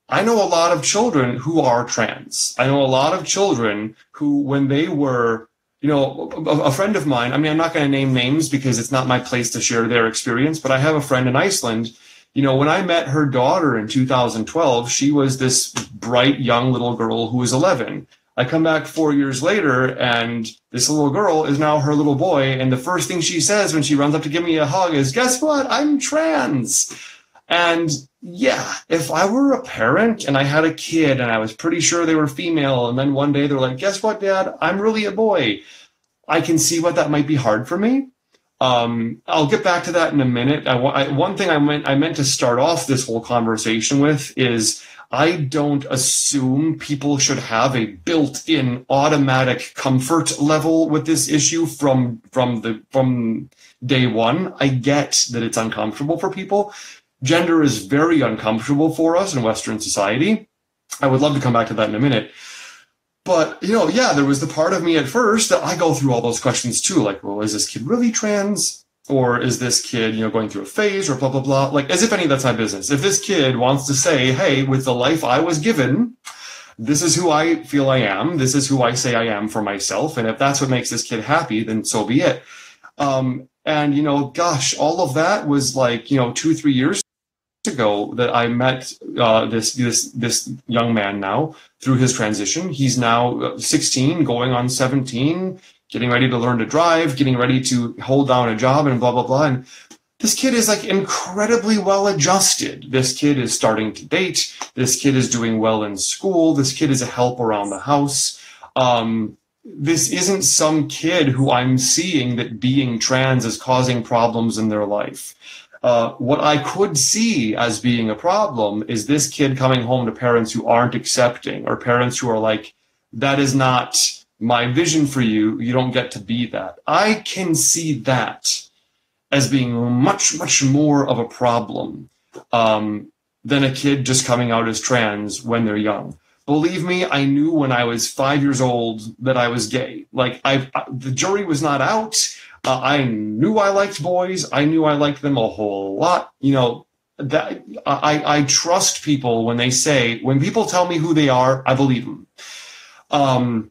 I know a lot of children who are trans. I know a lot of children who, when they were, you know, a, a friend of mine, I mean, I'm not going to name names because it's not my place to share their experience, but I have a friend in Iceland. You know, when I met her daughter in two thousand twelve, she was this bright young little girl who was eleven. I come back four years later, and this little girl is now her little boy. And the first thing she says when she runs up to give me a hug is, guess what? I'm trans. And yeah, if I were a parent and I had a kid and I was pretty sure they were female, and then one day they're like, guess what, Dad? I'm really a boy. I can see what that might be hard for me. Um, I'll get back to that in a minute. I, I, one thing I meant, I meant to start off this whole conversation with is, I don't assume people should have a built-in automatic comfort level with this issue from from the from day one. I get that it's uncomfortable for people. Gender is very uncomfortable for us in Western society. I would love to come back to that in a minute. But, you know, yeah, there was the part of me at first that I go through all those questions too. Like, well, is this kid really trans? Or is this kid, you know, going through a phase or blah, blah, blah? Like, as if any of that's my business. If this kid wants to say, hey, with the life I was given, this is who I feel I am. This is who I say I am for myself. And if that's what makes this kid happy, then so be it. Um, and, you know, gosh, all of that was like, you know, two, three years ago that I met uh, this, this, this young man now through his transition. He's now sixteen, going on seventeen. Getting ready to learn to drive, getting ready to hold down a job and blah, blah, blah. And this kid is like incredibly well adjusted. This kid is starting to date. This kid is doing well in school. This kid is a help around the house. Um, this isn't some kid who I'm seeing that being trans is causing problems in their life. Uh, what I could see as being a problem is this kid coming home to parents who aren't accepting, or parents who are like, that is not my vision for you, you don't get to be that. I can see that as being much, much more of a problem um, than a kid just coming out as trans when they're young. Believe me, I knew when I was five years old that I was gay. Like, I, I the jury was not out. Uh, I knew I liked boys. I knew I liked them a whole lot. You know, that I, I trust people when they say, when people tell me who they are, I believe them. Um,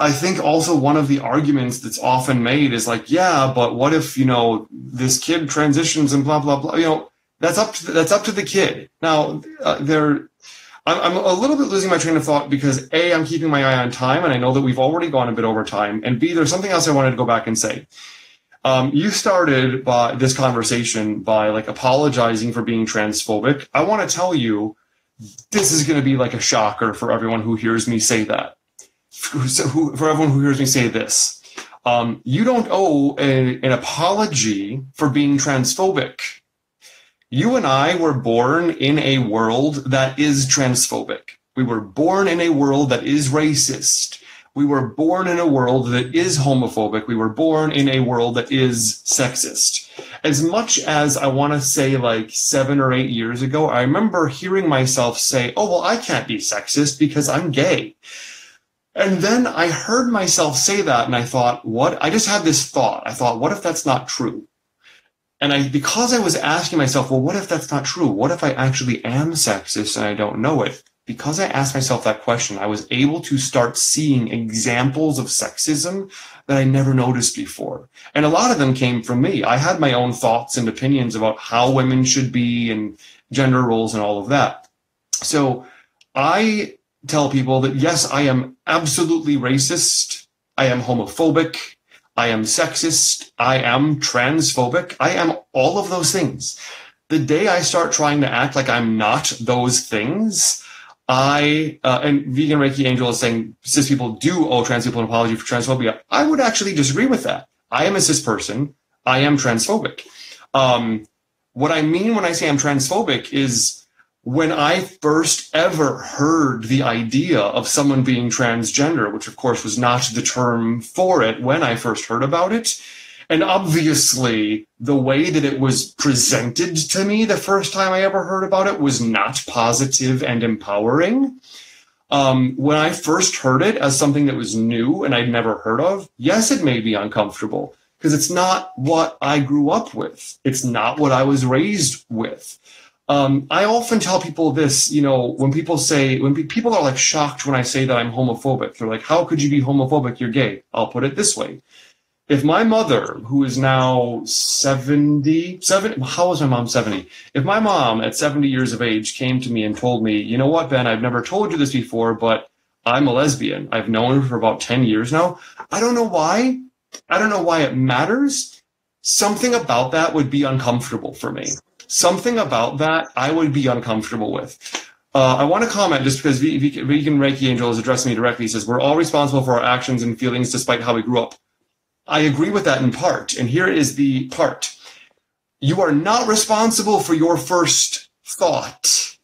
I think also one of the arguments that's often made is like, yeah, but what if, you know, this kid transitions and blah, blah, blah. You know, That's up to the, that's up to the kid. Now, uh, they're, I'm, I'm a little bit losing my train of thought because A, I'm keeping my eye on time, and I know that we've already gone a bit over time, and B, there's something else I wanted to go back and say. Um, you started by this conversation by like apologizing for being transphobic. I want to tell you, this is going to be like a shocker for everyone who hears me say that. So who, for everyone who hears me say this, um, you don't owe a, an apology for being transphobic. You and I were born in a world that is transphobic. We were born in a world that is racist. We were born in a world that is homophobic. We were born in a world that is sexist. As much as I want to say like seven or eight years ago, I remember hearing myself say, oh, well, I can't be sexist because I'm gay. And then I heard myself say that and I thought, what? I just had this thought. I thought, what if that's not true? And I, because I was asking myself, well, what if that's not true? What if I actually am sexist and I don't know it? Because I asked myself that question, I was able to start seeing examples of sexism that I never noticed before. And a lot of them came from me. I had my own thoughts and opinions about how women should be and gender roles and all of that. So I tell people that, yes, I am absolutely racist. I am homophobic. I am sexist. I am transphobic. I am all of those things. The day I start trying to act like I'm not those things, I, uh, and Vegan Reiki Angel is saying cis people do owe trans people an apology for transphobia. I would actually disagree with that. I am a cis person. I am transphobic. Um, what I mean when I say I'm transphobic is when I first ever heard the idea of someone being transgender, which of course was not the term for it when I first heard about it. And obviously, the way that it was presented to me the first time I ever heard about it was not positive and empowering. Um, when I first heard it as something that was new and I'd never heard of, yes, it made me uncomfortable because it's not what I grew up with. It's not what I was raised with. Um, I often tell people this, you know, when people say, when people are like shocked when I say that I'm homophobic, they're like, how could you be homophobic? You're gay. I'll put it this way. If my mother, who is now seventy, seventy, how is my mom seventy? If my mom at seventy years of age came to me and told me, you know what, Ben, I've never told you this before, but I'm a lesbian. I've known her for about ten years now. I don't know why. I don't know why it matters. Something about that would be uncomfortable for me. Something about that I would be uncomfortable with. Uh, I want to comment just because Vegan Reiki Angel is addressing me directly. He says, we're all responsible for our actions and feelings despite how we grew up. I agree with that in part, and here is the part. You are not responsible for your first thought.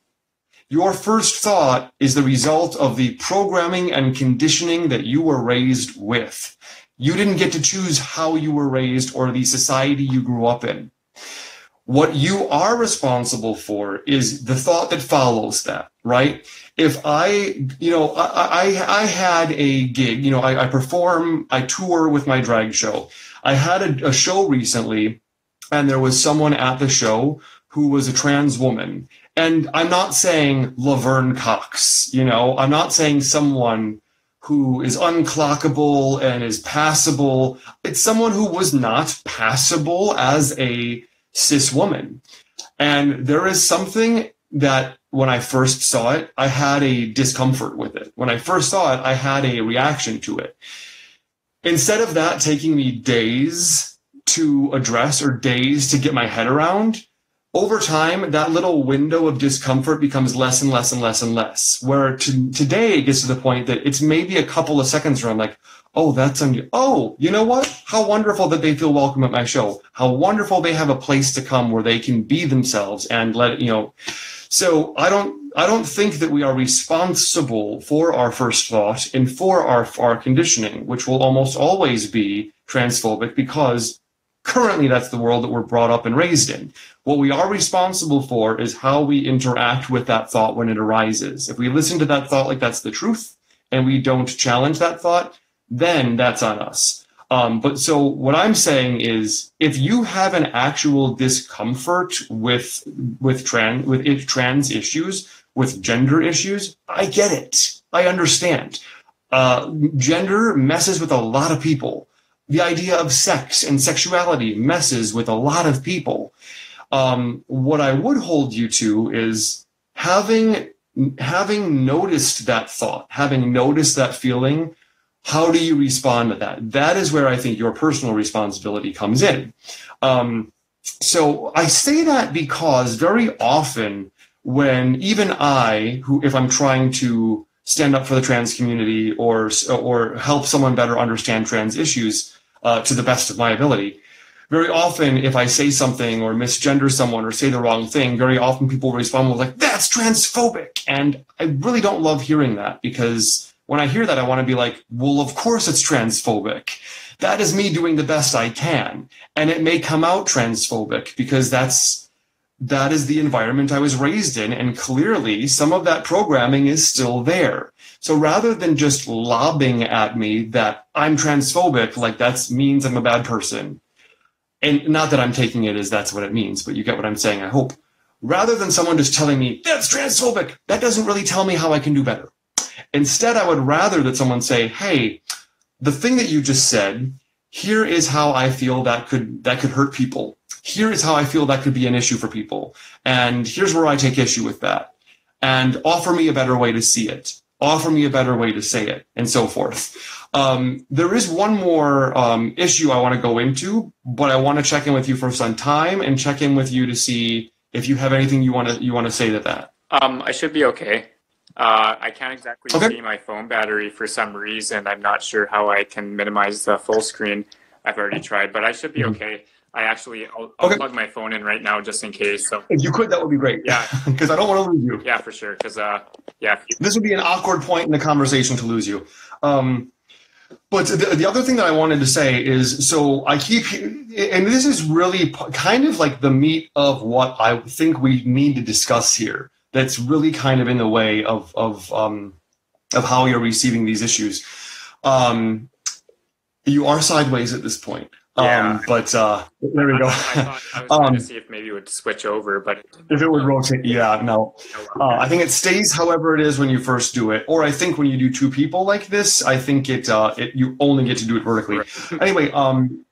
Your first thought is the result of the programming and conditioning that you were raised with. You didn't get to choose how you were raised or the society you grew up in. What you are responsible for is the thought that follows that, right? If I, you know, I, I, I had a gig, you know, I, I perform, I tour with my drag show. I had a, a show recently and there was someone at the show who was a trans woman. And I'm not saying Laverne Cox, you know, I'm not saying someone who is unclockable and is passable. It's someone who was not passable as a cis woman. And there is something that when I first saw it, I had a discomfort with it. When I first saw it, I had a reaction to it. Instead of that taking me days to address or days to get my head around, over time, that little window of discomfort becomes less and less and less and less, where to, today it gets to the point that it's maybe a couple of seconds where I'm like, oh, that's un- oh, you know what? How wonderful that they feel welcome at my show. How wonderful they have a place to come where they can be themselves and let, you know. So I don't, I don't think that we are responsible for our first thought and for our, our conditioning, which will almost always be transphobic because currently, that's the world that we're brought up and raised in. What we are responsible for is how we interact with that thought when it arises. If we listen to that thought like that's the truth and we don't challenge that thought, then that's on us. Um, but so what I'm saying is if you have an actual discomfort with, with, trans, with trans issues, with gender issues, I get it. I understand. Uh, gender messes with a lot of people. The idea of sex and sexuality messes with a lot of people. Um, what I would hold you to is having having noticed that thought, having noticed that feeling, how do you respond to that? That is where I think your personal responsibility comes in. Um, so I say that because very often when even I, who if I'm trying to stand up for the trans community or or help someone better understand trans issues uh, to the best of my ability, very often if I say something or misgender someone or say the wrong thing, very often people respond with like, that's transphobic. And I really don't love hearing that, because when I hear that, I want to be like, well, of course it's transphobic. That is me doing the best I can. And it may come out transphobic because that's, that is the environment I was raised in. And clearly some of that programming is still there. So rather than just lobbing at me that I'm transphobic, like that means I'm a bad person. And not that I'm taking it as that's what it means, but you get what I'm saying, I hope. Rather than someone just telling me, that's transphobic, that doesn't really tell me how I can do better. Instead, I would rather that someone say, hey, the thing that you just said, here is how I feel that could that could hurt people. Here is how I feel that could be an issue for people. And here's where I take issue with that. And offer me a better way to see it. Offer me a better way to say it, and so forth. Um, there is one more um, issue I want to go into, but I want to check in with you first on time and check in with you to see if you have anything you want to you want to say to that. Um, I should be okay. Uh, I can't exactly okay. see my phone battery for some reason. I'm not sure how I can minimize the full screen. I've already tried, but I should be okay. I actually, I'll, I'll okay. plug my phone in right now just in case. So if you could, that would be great. Yeah. Because I don't want to lose you. Yeah, for sure. Because, uh, yeah. This would be an awkward point in the conversation to lose you. Um, but the, the other thing that I wanted to say is, so I keep, and this is really kind of like the meat of what I think we need to discuss here. That's really kind of in the way of of um, of how you're receiving these issues. Um, you are sideways at this point, yeah. um, but uh, there we go. I, I thought I was um, trying to see if maybe it would switch over, but if it would rotate, yeah, no. Uh, I think it stays however it is when you first do it, or I think when you do two people like this, I think it uh, it you only get to do it vertically. Right. Anyway. Um,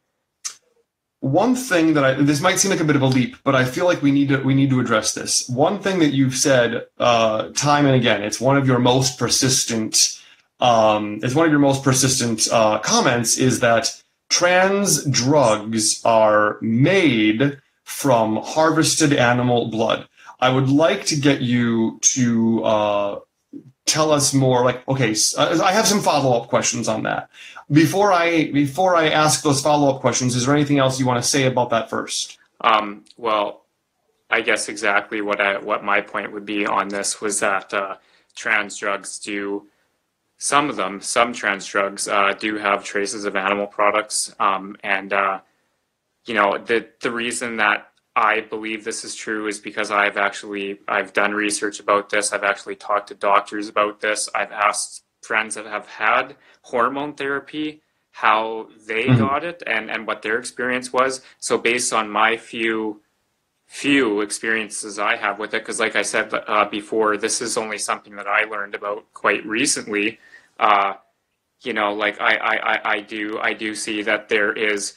One thing that I, this might seem like a bit of a leap, but I feel like we need to, we need to address this. One thing that you've said uh, time and again, it's one of your most persistent, um, it's one of your most persistent uh, comments is that trans drugs are made from harvested animal blood. I would like to get you to uh, tell us more like, okay, so I have some follow-up questions on that. Before I before I ask those follow-up questions, is there anything else you want to say about that first? Um, well, I guess exactly what I what my point would be on this was that uh, trans drugs do, some of them, some trans drugs uh, do have traces of animal products, um, and uh, you know the the reason that I believe this is true is because I've actually I've done research about this. I've actually talked to doctors about this. I've asked friends that have had hormone therapy, how they mm-hmm. got it and, and what their experience was. So based on my few, few experiences I have with it, because like I said uh, before, this is only something that I learned about quite recently. Uh, you know, like I, I, I, I do, I do see that there is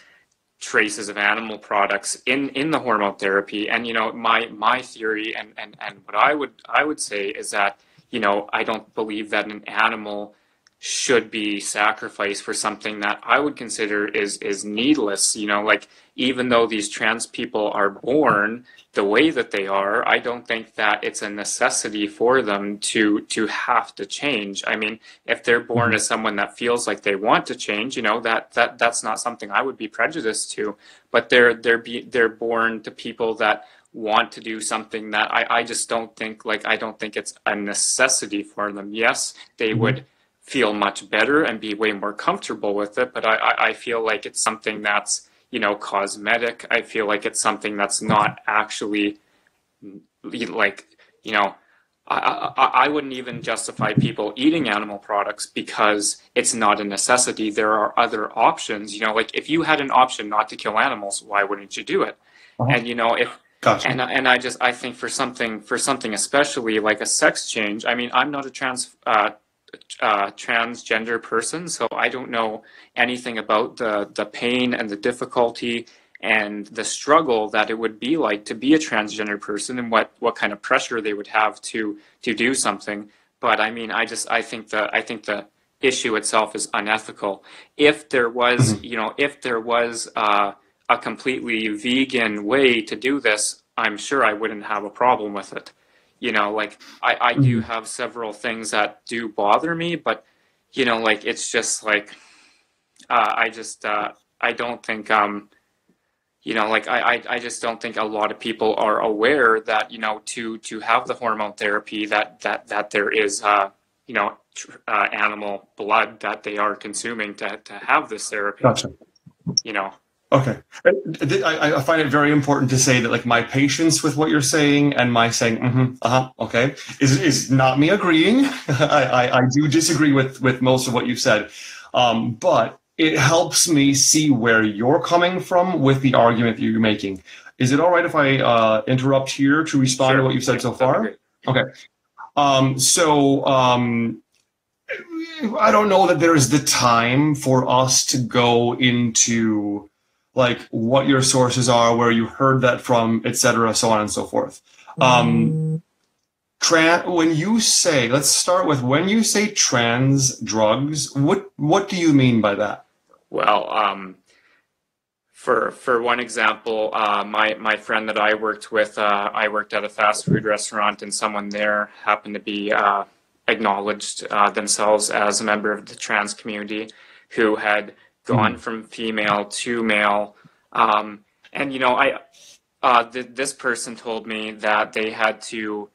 traces of animal products in, in the hormone therapy. And, you know, my, my theory and, and, and what I would, I would say is that, you know, I don't believe that an animal should be sacrificed for something that I would consider is is needless. You know, like even though these trans people are born the way that they are, I don't think that it's a necessity for them to to have to change. I mean, if they're born as someone that feels like they want to change, you know, that that that's not something I would be prejudiced to. But they're they're be, they're born to people that want to do something that I, I just don't think, like, I don't think it's a necessity for them. Yes, they would feel much better and be way more comfortable with it, but I, I feel like it's something that's, you know, cosmetic. I feel like it's something that's not actually, like, you know, I, I, I wouldn't even justify people eating animal products because it's not a necessity. There are other options, you know, like if you had an option not to kill animals, why wouldn't you do it? Uh-huh. And, you know, if Gotcha. And and I just I think for something for something especially like a sex change. I mean, I'm not a trans uh, uh, transgender person, so I don't know anything about the the pain and the difficulty and the struggle that it would be like to be a transgender person, and what, what kind of pressure they would have to, to do something. But I mean, I just, I think the, I think the issue itself is unethical. If there was, you know, if there was uh, a completely vegan way to do this, I'm sure I wouldn't have a problem with it. You know, like I, I do have several things that do bother me, but you know, like, it's just like, uh, I just, uh, I don't think, um, you know, like I, I, I just don't think a lot of people are aware that, you know, to, to have the hormone therapy, that, that, that there is, uh, you know, uh, animal blood that they are consuming to, to have this therapy. Gotcha. You know? Okay. I, I find it very important to say that, like, my patience with what you're saying and my saying, mm-hmm, uh-huh, okay, is, is not me agreeing. I, I, I do disagree with, with most of what you've said, um, but it helps me see where you're coming from with the argument that you're making. Is it all right if I uh, interrupt here to respond sure. to what you've said so far? Okay. Um, so... Um, I don't know that there's the time for us to go into like what your sources are, where you heard that from, et cetera, so on and so forth. Um, trans, when you say, let's start with when you say trans drugs, what, what do you mean by that? Well, um, for, for one example, uh, my, my friend that I worked with, uh, I worked at a fast food restaurant, and someone there happened to be, uh, acknowledged uh, themselves as a member of the trans community, who had gone from female to male. Um, and, you know, I uh, th this person told me that they had to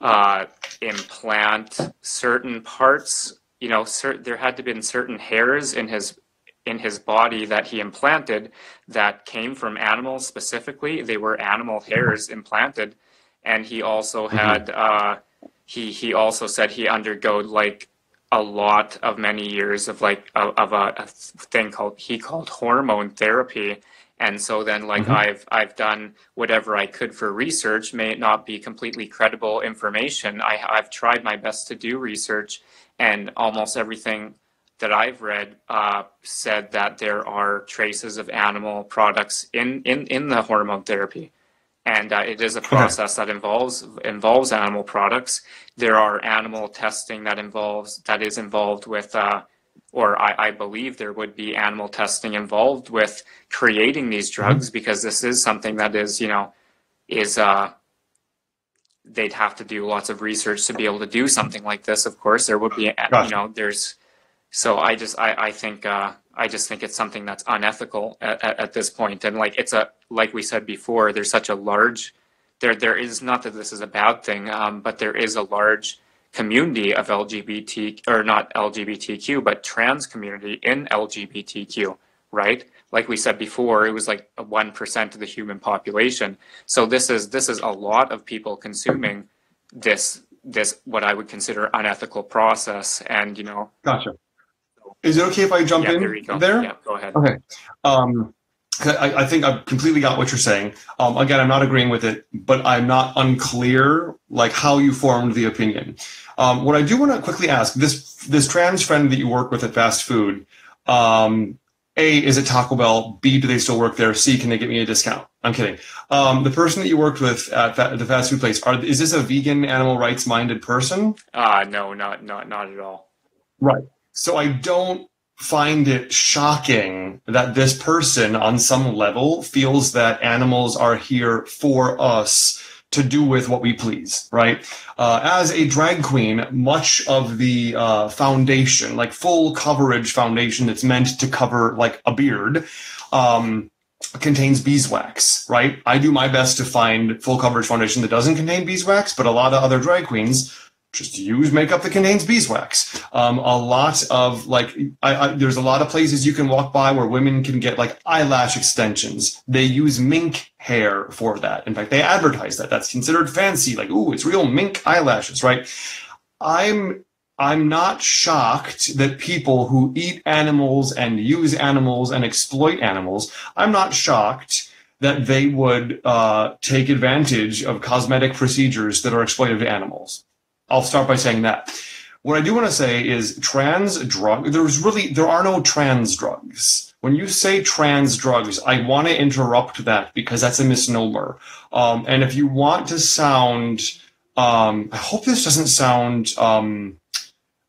uh, implant certain parts, you know, cert there had to been certain hairs in his, in his body that he implanted that came from animals specifically. They were animal hairs implanted. And he also had... Uh, He, he also said he undergo like a lot of many years of like of, of a, a thing called he called hormone therapy. And so then like mm-hmm. I've I've done whatever I could for research. May it not be completely credible information. I, I've tried my best to do research, and almost everything that I've read uh, said that there are traces of animal products in, in, in the hormone therapy. And uh, it is a process that involves involves animal products. There are animal testing that involves that is involved with, uh, or I, I believe there would be animal testing involved with creating these drugs, because this is something that is, you know, is uh, they'd have to do lots of research to be able to do something like this. Of course, there would be, you know, there's. So I just I I think uh, I just think it's something that's unethical at, at, at this point, and like it's a like we said before, there's such a large there there is not that this is a bad thing, um, but there is a large community of L G B T or not L G B T Q but trans community in L G B T Q, right? Like we said before, it was like one percent of the human population. So this is this is a lot of people consuming this this what I would consider unethical process, and you know. Gotcha. Is it okay if I jump yeah, in there? You go. there? Yeah, go ahead. Okay. Um, I, I think I completely got what you're saying. Um, again, I'm not agreeing with it, but I'm not unclear like how you formed the opinion. Um, what I do want to quickly ask, this this trans friend that you work with at fast food, um, A, is it Taco Bell? B, do they still work there? C, can they get me a discount? I'm kidding. Um, the person that you worked with at fa the fast food place, are, is this a vegan, animal rights-minded person? Uh, no, not, not, not at all. Right. So I don't find it shocking that this person on some level feels that animals are here for us to do with what we please, right? Uh, as a drag queen, much of the uh, foundation, like full coverage foundation that's meant to cover like a beard, um, contains beeswax, right? I do my best to find full coverage foundation that doesn't contain beeswax, but a lot of other drag queens just use makeup that contains beeswax. Um, a lot of like, I, I, there's a lot of places you can walk by where women can get like eyelash extensions. They use mink hair for that. In fact, they advertise that. That's considered fancy. Like, ooh, it's real mink eyelashes, right? I'm, I'm not shocked that people who eat animals and use animals and exploit animals, I'm not shocked that they would uh, take advantage of cosmetic procedures that are exploitive to animals. I'll start by saying that. What I do want to say is trans drug, there's really, there are no trans drugs. When you say trans drugs, I want to interrupt that because that's a misnomer. Um, and if you want to sound, um, I hope this doesn't sound um,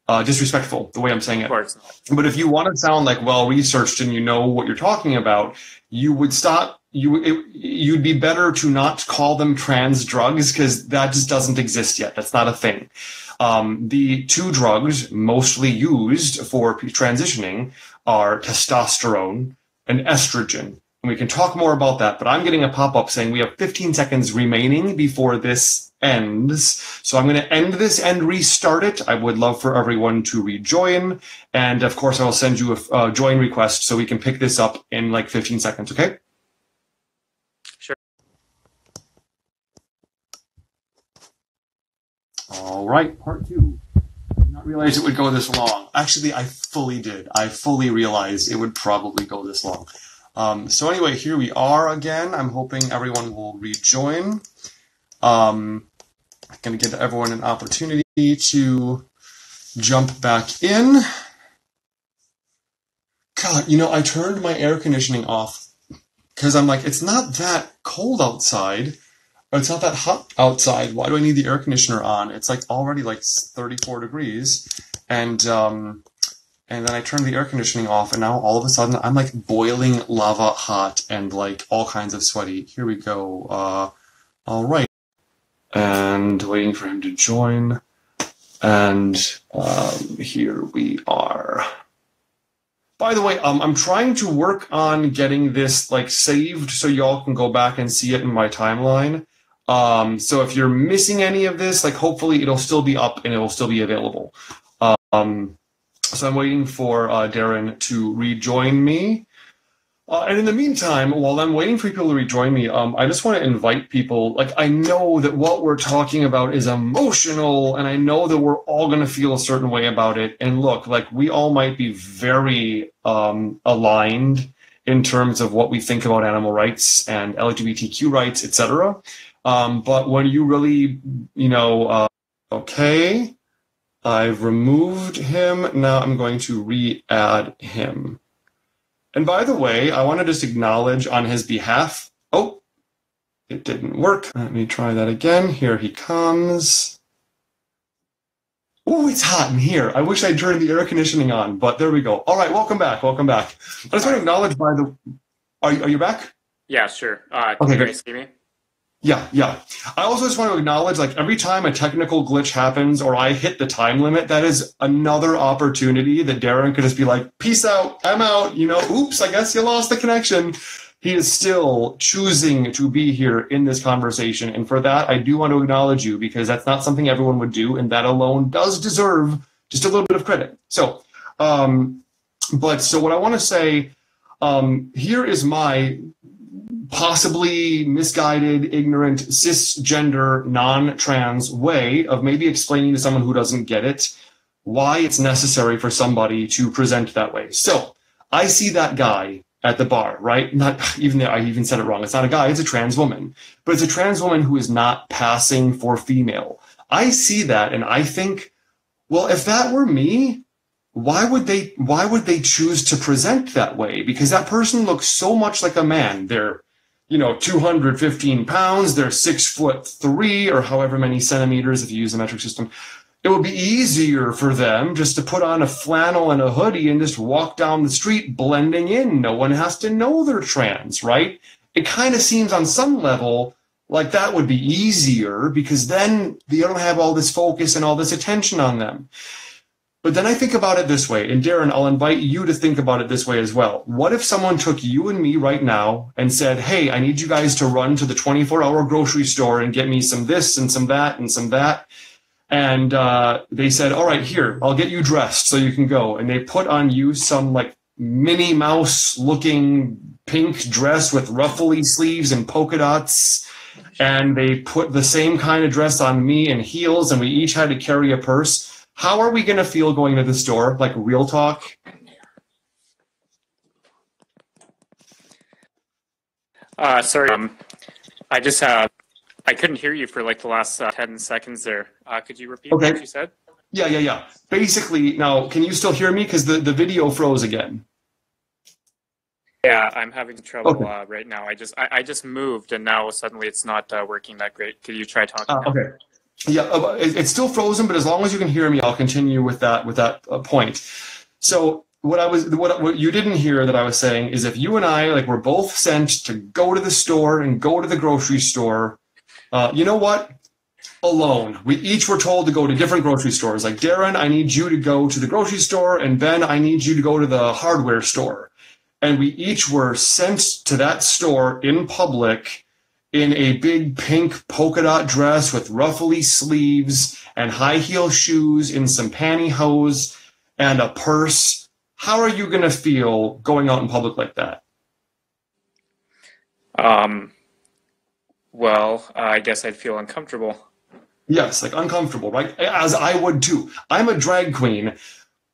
uh, disrespectful the way I'm saying it. Of course not. But if you want to sound like well-researched and you know what you're talking about, you would stop, you, it, you'd be better to not call them trans drugs because that just doesn't exist yet. That's not a thing. Um, the two drugs mostly used for transitioning are testosterone and estrogen. And we can talk more about that, but I'm getting a pop-up saying we have fifteen seconds remaining before this ends. So I'm going to end this and restart it. I would love for everyone to rejoin. And of course, I will send you a uh, join request so we can pick this up in like fifteen seconds, okay? All right, part two. I did not realize it would go this long. Actually, I fully did. I fully realized it would probably go this long. Um, so anyway, here we are again. I'm hoping everyone will rejoin. Um, I'm going to give everyone an opportunity to jump back in. God, you know, I turned my air conditioning off because I'm like, it's not that cold outside. It's not that hot outside. Why do I need the air conditioner on? It's like already like thirty-four degrees. And um, and then I turned the air conditioning off. And now all of a sudden I'm like boiling lava hot and like all kinds of sweaty. Here we go. Uh, all right. And waiting for him to join. And um, here we are. By the way, um, I'm trying to work on getting this like saved so y'all can go back and see it in my timeline. Um, so if you're missing any of this, like hopefully it'll still be up and it will still be available. Um, so I'm waiting for uh, Darren to rejoin me. Uh, and in the meantime, while I'm waiting for people to rejoin me, um, I just want to invite people. Like, I know that what we're talking about is emotional, and I know that we're all going to feel a certain way about it. And look, like, we all might be very um, aligned in terms of what we think about animal rights and L G B T Q rights, et cetera. Um, but when you really, you know, uh, okay, I've removed him. Now I'm going to re-add him. And by the way, I want to just acknowledge on his behalf. Oh, it didn't work. Let me try that again. Here he comes. Oh, it's hot in here. I wish I turned the air conditioning on, but there we go. All right, welcome back. Welcome back. I just want to acknowledge by the... Are, are you back? Yeah, sure. Uh, can okay, you guys see me? Yeah, yeah. I also just want to acknowledge, like, every time a technical glitch happens or I hit the time limit, that is another opportunity that Darren could just be like, peace out, I'm out, you know, oops, I guess you lost the connection. He is still choosing to be here in this conversation. And for that, I do want to acknowledge you because that's not something everyone would do. And that alone does deserve just a little bit of credit. So, um, but so what I want to say, um, here is my possibly misguided, ignorant, cisgender, non-trans way of maybe explaining to someone who doesn't get it why it's necessary for somebody to present that way. So I see that guy at the bar, right? Not even there, I even said it wrong. It's not a guy, it's a trans woman. But it's a trans woman who is not passing for female. I see that and I think, well, if that were me, Why would they why would they choose to present that way? Because that person looks so much like a man. They're, you know, two hundred fifteen pounds, they're six foot three or however many centimeters if you use the metric system. It would be easier for them just to put on a flannel and a hoodie and just walk down the street blending in. No one has to know they're trans, right? It kind of seems on some level like that would be easier because then they don't have all this focus and all this attention on them. But then I think about it this way, and Darren, I'll invite you to think about it this way as well. What if someone took you and me right now and said, hey, I need you guys to run to the twenty-four hour grocery store and get me some this and some that and some that. And uh, they said, all right, here, I'll get you dressed so you can go. And they put on you some like Minnie Mouse looking pink dress with ruffly sleeves and polka dots. And they put the same kind of dress on me and heels, and we each had to carry a purse. How are we going to feel going to the store? Like, real talk? Uh, sorry, um, I just, uh, I couldn't hear you for like the last uh, ten seconds there. Uh, could you repeat okay. what you said? Yeah, yeah, yeah. Basically, now, can you still hear me? Because the, the video froze again. Yeah, I'm having trouble okay. uh, right now. I just I, I just moved, and now suddenly it's not uh, working that great. Could you try talking? Uh, okay. Yeah, uh, it, it's still frozen, but as long as you can hear me, I'll continue with that with that uh, point. So what I was what, what you didn't hear that I was saying is if you and I like were both sent to go to the store and go to the grocery store, uh, you know what? Alone. We each were told to go to different grocery stores. Like, Darren, I need you to go to the grocery store, and Ben, I need you to go to the hardware store. And we each were sent to that store in public in a big pink polka dot dress with ruffly sleeves and high heel shoes in some pantyhose and a purse. How are you going to feel going out in public like that? Um, well, I guess I'd feel uncomfortable. Yes, like uncomfortable, right? As I would too. I'm a drag queen,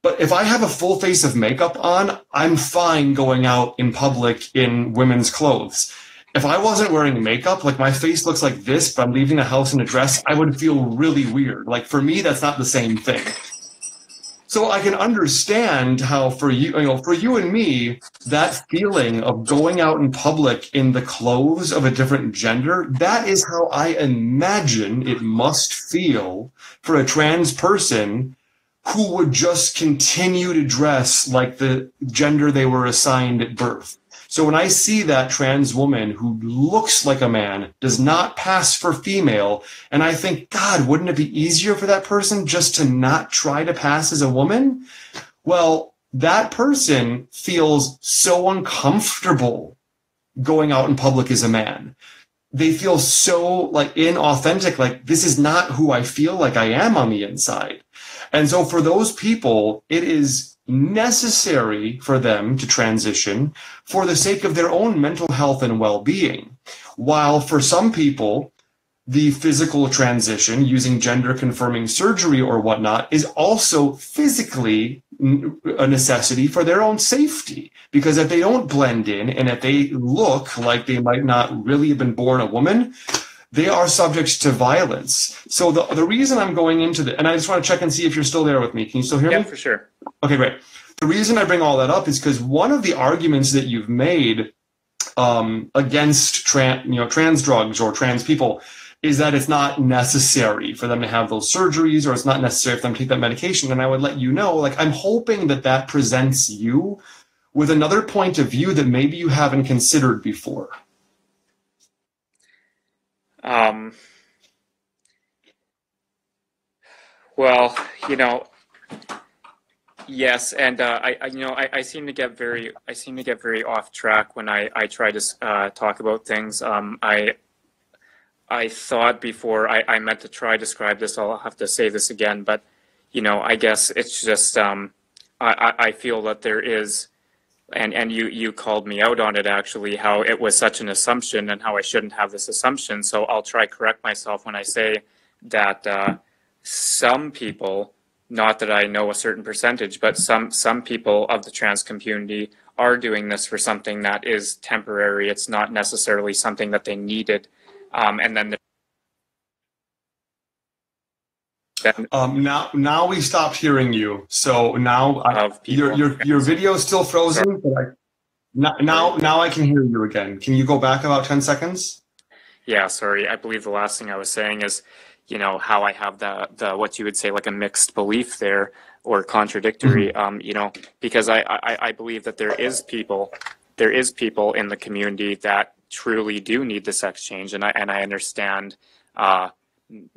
but if I have a full face of makeup on, I'm fine going out in public in women's clothes. If I wasn't wearing makeup, like my face looks like this, but I'm leaving the house in a dress, I would feel really weird. Like for me, that's not the same thing. So I can understand how for you, you know, for you and me, that feeling of going out in public in the clothes of a different gender, that is how I imagine it must feel for a trans person who would just continue to dress like the gender they were assigned at birth. So when I see that trans woman who looks like a man, does not pass for female, and I think, God, wouldn't it be easier for that person just to not try to pass as a woman? Well, that person feels so uncomfortable going out in public as a man. They feel so like inauthentic, like this is not who I feel like I am on the inside. And so for those people, it is necessary for them to transition for the sake of their own mental health and well-being. While for some people, the physical transition using gender-confirming surgery or whatnot is also physically a necessity for their own safety. Because if they don't blend in and if they look like they might not really have been born a woman, they are subject to violence. So the the reason I'm going into the, and I just want to check and see if you're still there with me. Can you still hear yeah, me? Yeah, for sure. Okay, great. The reason I bring all that up is because one of the arguments that you've made um, against trans, you know, trans drugs or trans people is that it's not necessary for them to have those surgeries or it's not necessary for them to take that medication. And I would let you know, like, I'm hoping that that presents you with another point of view that maybe you haven't considered before. Um, well, you know, yes. And, uh, I, I, you know, I, I, seem to get very, I seem to get very off track when I, I try to, uh, talk about things. Um, I, I thought before I, I meant to try describe this, I'll have to say this again, but, you know, I guess it's just, um, I, I feel that there is, and, and you, you called me out on it, actually, how it was such an assumption and how I shouldn't have this assumption. So I'll try correct myself when I say that uh, some people, not that I know a certain percentage, but some, some people of the trans community are doing this for something that is temporary. It's not necessarily something that they needed. Um, and then the Um, now, now we stopped hearing you. So now I, your your your video is still frozen. But I, now, now, now I can hear you again. Can you go back about ten seconds? Yeah, sorry. I believe the last thing I was saying is, you know, how I have the the what you would say like a mixed belief there or contradictory. Mm-hmm. Um, you know, because I, I I believe that there is people, there is people in the community that truly do need the sex change, and I and I understand. Uh,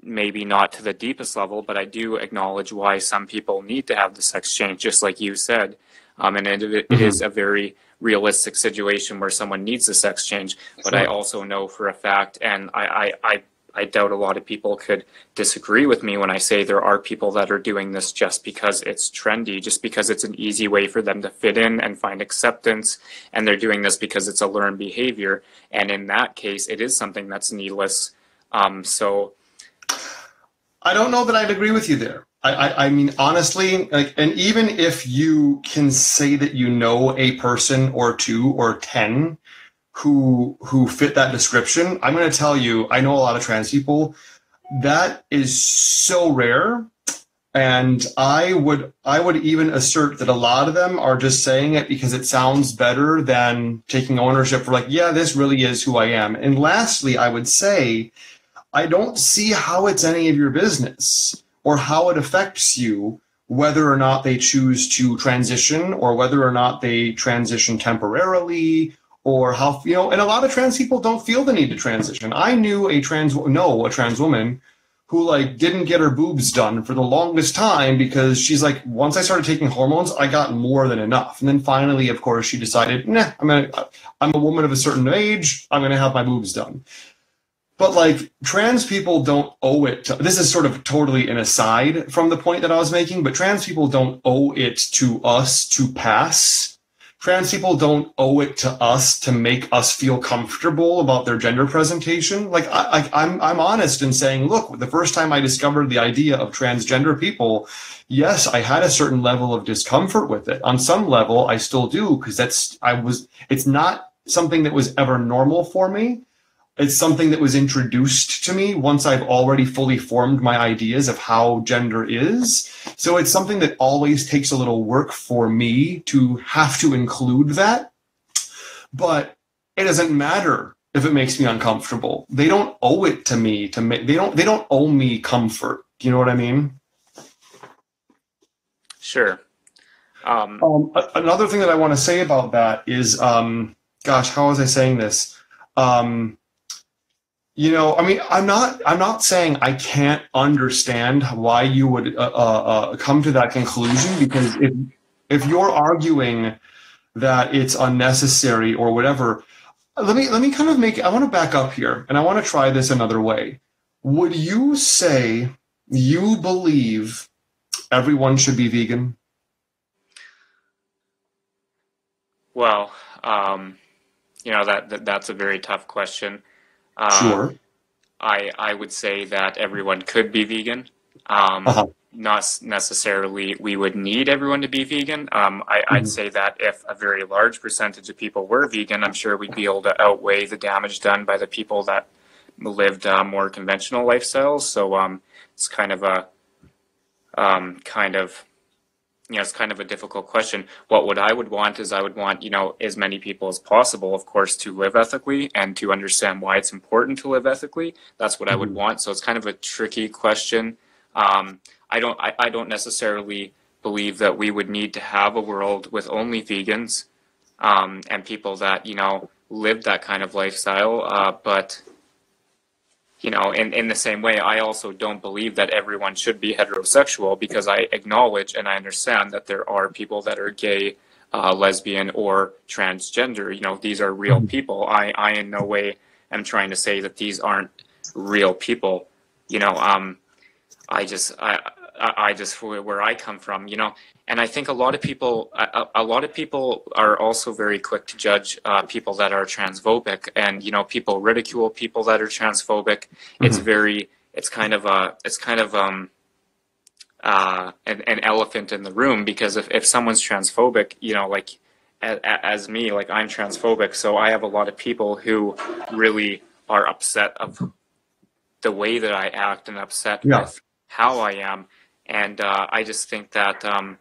maybe not to the deepest level, but I do acknowledge why some people need to have the sex change, just like you said. Um, and it, it mm-hmm. is a very realistic situation where someone needs the sex change, but I also know for a fact, and I, I, I, I doubt a lot of people could disagree with me when I say there are people that are doing this just because it's trendy, just because it's an easy way for them to fit in and find acceptance. And they're doing this because it's a learned behavior. And in that case, it is something that's needless. Um, so, I don't know that I'd agree with you there. I, I, I mean, honestly, like, and even if you can say that you know a person or two or ten who who fit that description, I'm going to tell you, I know a lot of trans people. That is so rare And I would I would even assert that a lot of them are just saying it because it sounds better than taking ownership for, like, yeah, this really is who I am. And lastly, I would say, I don't see how it's any of your business or how it affects you, whether or not they choose to transition or whether or not they transition temporarily, or how, you know, and a lot of trans people don't feel the need to transition. I knew a trans, no, a trans woman who, like, didn't get her boobs done for the longest time because she's like, once I started taking hormones, I got more than enough. And then finally, of course, she decided, nah, I'm gonna, I'm a woman of a certain age, I'm going to have my boobs done. But, like, trans people don't owe it to, this is sort of totally an aside from the point that I was making, but trans people don't owe it to us to pass. Trans people don't owe it to us to make us feel comfortable about their gender presentation. Like, I, I, I'm, I'm honest in saying, look, the first time I discovered the idea of transgender people, yes, I had a certain level of discomfort with it. On some level, I still do, because that's, I was, it's not something that was ever normal for me. It's something that was introduced to me once I've already fully formed my ideas of how gender is. So it's something that always takes a little work for me to have to include that. But it doesn't matter if it makes me uncomfortable. They don't owe it to me to make, they don't, they don't owe me comfort. Do you know what I mean? Sure. Um, um, another thing that I want to say about that is, um, gosh, how was I saying this? Um, You know, I mean, I'm not I'm not saying I can't understand why you would uh, uh, come to that conclusion, because if, if you're arguing that it's unnecessary or whatever, let me let me kind of make I want to back up here, and I want to try this another way. Would you say you believe everyone should be vegan? Well, um, you know, that, that that's a very tough question. Um, sure. I I would say that everyone could be vegan. Um, uh-huh. Not necessarily we would need everyone to be vegan. Um, I, mm-hmm. I'd say that if a very large percentage of people were vegan, I'm sure we'd be able to outweigh the damage done by the people that lived uh, more conventional lifestyles. So um, it's kind of a um, kind of you know, it's kind of a difficult question. What would I would want is I would want, you know, as many people as possible, of course, to live ethically and to understand why it's important to live ethically. That's what I would want. So it's kind of a tricky question. Um, I don't I, I don't necessarily believe that we would need to have a world with only vegans um, and people that, you know, live that kind of lifestyle. Uh, but, you know, in, in the same way, I also don't believe that everyone should be heterosexual, because I acknowledge and I understand that there are people that are gay, uh, lesbian, or transgender. You know, these are real people. I, I in no way am trying to say that these aren't real people. You know, um, I just, I, I just, where I come from, you know, and I think a lot of people, a, a lot of people are also very quick to judge uh, people that are transphobic, and, you know, people ridicule people that are transphobic. Mm-hmm. It's very, it's kind of a, it's kind of um, uh, an, an elephant in the room, because if, if someone's transphobic, you know, like as, as me, like I'm transphobic. So I have a lot of people who really are upset of the way that I act and upset yeah. with how I am. And uh, I just think that um,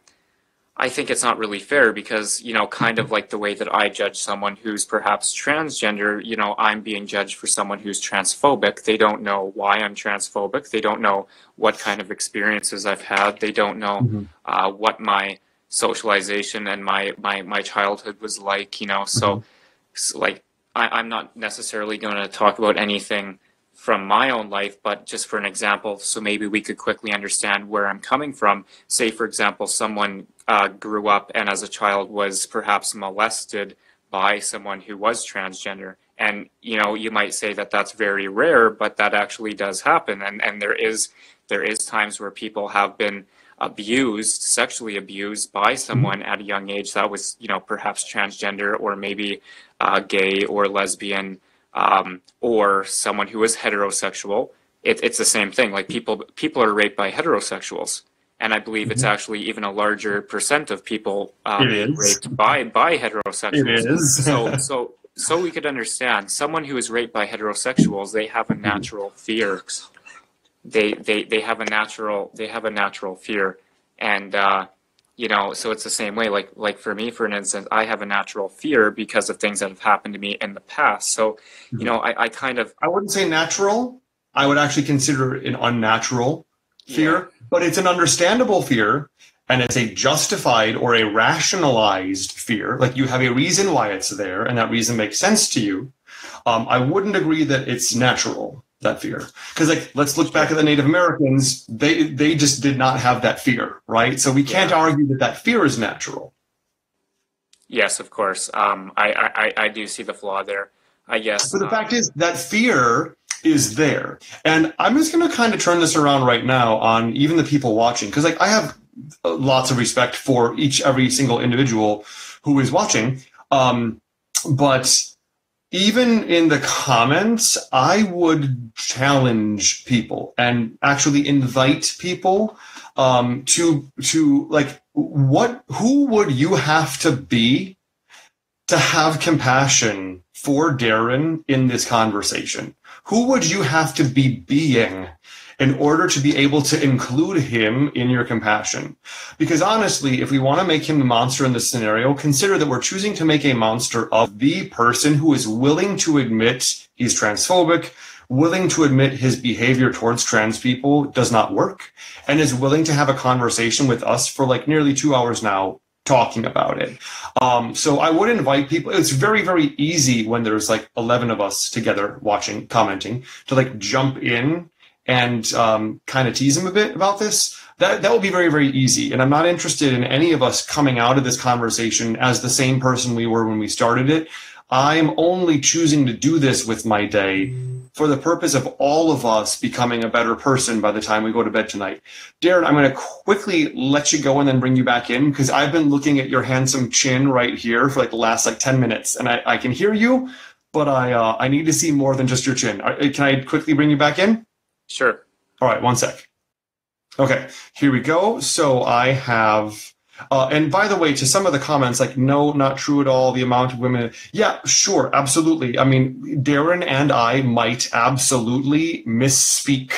I think it's not really fair, because, you know, kind of like the way that I judge someone who's perhaps transgender, you know, I'm being judged for someone who's transphobic. They don't know why I'm transphobic. They don't know what kind of experiences I've had. They don't know mm-hmm. uh, what my socialization and my, my, my childhood was like, you know. So, mm-hmm. so like, I, I'm not necessarily going to talk about anything from my own life, but just for an example, so maybe we could quickly understand where I'm coming from. Say, for example, someone uh, grew up and as a child was perhaps molested by someone who was transgender. And, you know, you might say that that's very rare, but that actually does happen. And, and there is, there is times where people have been abused, sexually abused by someone at a young age that was, you know, perhaps transgender, or maybe uh, gay or lesbian, Um, or someone who is heterosexual. It, it's the same thing. Like, people, people are raped by heterosexuals, and I believe it's actually even a larger percent of people um, raped by by heterosexuals. It is. so, so, so we could understand someone who is raped by heterosexuals. They have a natural fear they they they have a natural they have a natural fear, and uh, you know, so it's the same way. Like like for me, for an instance, I have a natural fear because of things that have happened to me in the past. So you know, I, I kind of I wouldn't say natural. I would actually consider it an unnatural fear, yeah. But it's an understandable fear. And it's a justified or a rationalized fear, like you have a reason why it's there, and that reason makes sense to you. Um, I wouldn't agree that it's natural, that fear. Because like, let's look back at the Native Americans, they they just did not have that fear, right? So we can't yeah. argue that that fear is natural. Yes, of course. Um, I, I, I do see the flaw there, I guess. But the um, fact is, that fear is there. And I'm just going to kind of turn this around right now on even the people watching, because like I have lots of respect for each every single individual who is watching, um, but even in the comments, I would challenge people and actually invite people um, to to like what who would you have to be to have compassion for Darren in this conversation? Who would you have to be being in order to be able to include him in your compassion? Because honestly, if we want to make him the monster in this scenario, consider that we're choosing to make a monster of the person who is willing to admit he's transphobic, willing to admit his behavior towards trans people does not work, and is willing to have a conversation with us for like nearly two hours now talking about it. Um, so I would invite people. It's very, very easy when there's like eleven of us together watching, commenting, to like jump in and um, kind of tease him a bit about this. That that will be very, very easy. And I'm not interested in any of us coming out of this conversation as the same person we were when we started it. I'm only choosing to do this with my day for the purpose of all of us becoming a better person by the time we go to bed tonight. Darren, I'm going to quickly let you go and then bring you back in, because I've been looking at your handsome chin right here for like the last like ten minutes, and I, I can hear you, but I, uh, I need to see more than just your chin. Can I quickly bring you back in? Sure. All right, one sec. Okay, here we go. So I have, uh, and by the way, to some of the comments, like, no, not true at all, the amount of women. Yeah, sure, absolutely. I mean, Darren and I might absolutely misspeak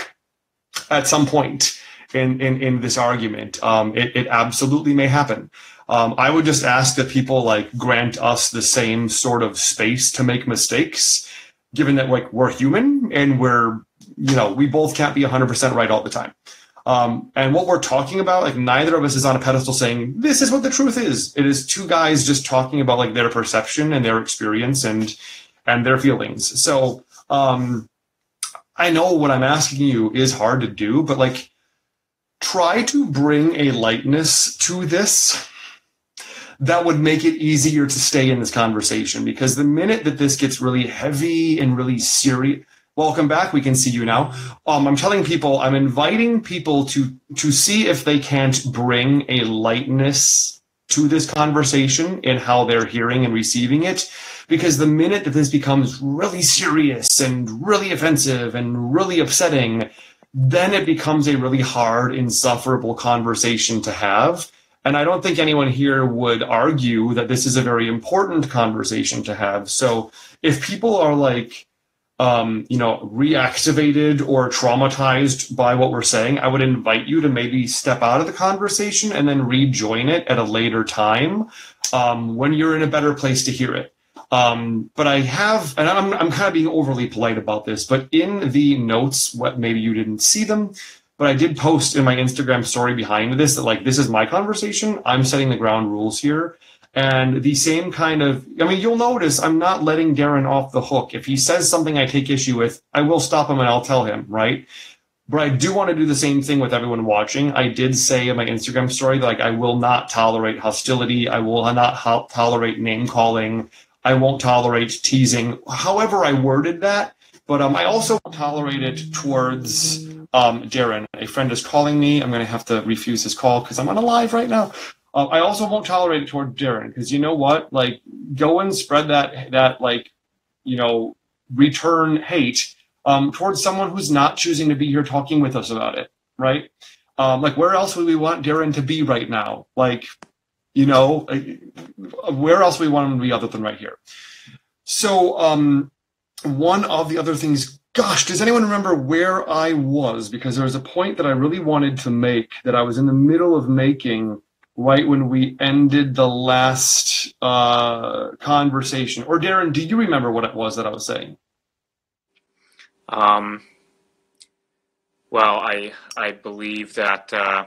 at some point in, in, in this argument. Um, it, it absolutely may happen. Um, I would just ask that people, like, grant us the same sort of space to make mistakes, given that, like, we're human and we're, you know, we both can't be one hundred percent right all the time. Um, and what we're talking about, like, neither of us is on a pedestal saying, this is what the truth is. It is two guys just talking about, like, their perception and their experience and and their feelings. So um, I know what I'm asking you is hard to do, but, like, try to bring a lightness to this that would make it easier to stay in this conversation. Because the minute that this gets really heavy and really serious... Welcome back. We can see you now. Um, I'm telling people, I'm inviting people to to see if they can't bring a lightness to this conversation in how they're hearing and receiving it. Because the minute that this becomes really serious and really offensive and really upsetting, then it becomes a really hard, insufferable conversation to have. And I don't think anyone here would argue that this is a very important conversation to have. So if people are like, Um, you know, reactivated or traumatized by what we're saying, I would invite you to maybe step out of the conversation and then rejoin it at a later time um, when you're in a better place to hear it. Um, but I have, and I'm, I'm kind of being overly polite about this, but in the notes, what maybe you didn't see them, but I did post in my Instagram story behind this that, like, this is my conversation. I'm setting the ground rules here. And the same kind of, I mean, you'll notice I'm not letting Darren off the hook. If he says something I take issue with, I will stop him and I'll tell him, right? But I do want to do the same thing with everyone watching. I did say in my Instagram story, like, I will not tolerate hostility. I will not ho- tolerate name calling. I won't tolerate teasing. However I worded that, but um, I also tolerate it towards um, Darren. A friend is calling me. I'm going to have to refuse his call because I'm on a live right now. Uh, I also won't tolerate it toward Darren, because you know what? Like, go and spread that, that like, you know, return hate um, towards someone who's not choosing to be here talking with us about it, right? Um, like, where else would we want Darren to be right now? Like, you know, where else would we want him to be other than right here? So um, one of the other things Gosh, does anyone remember where I was? Because there was a point that I really wanted to make that I was in the middle of making right when we ended the last uh, conversation. Or Darren, do you remember what it was that I was saying? Um. Well, I I believe that. Uh,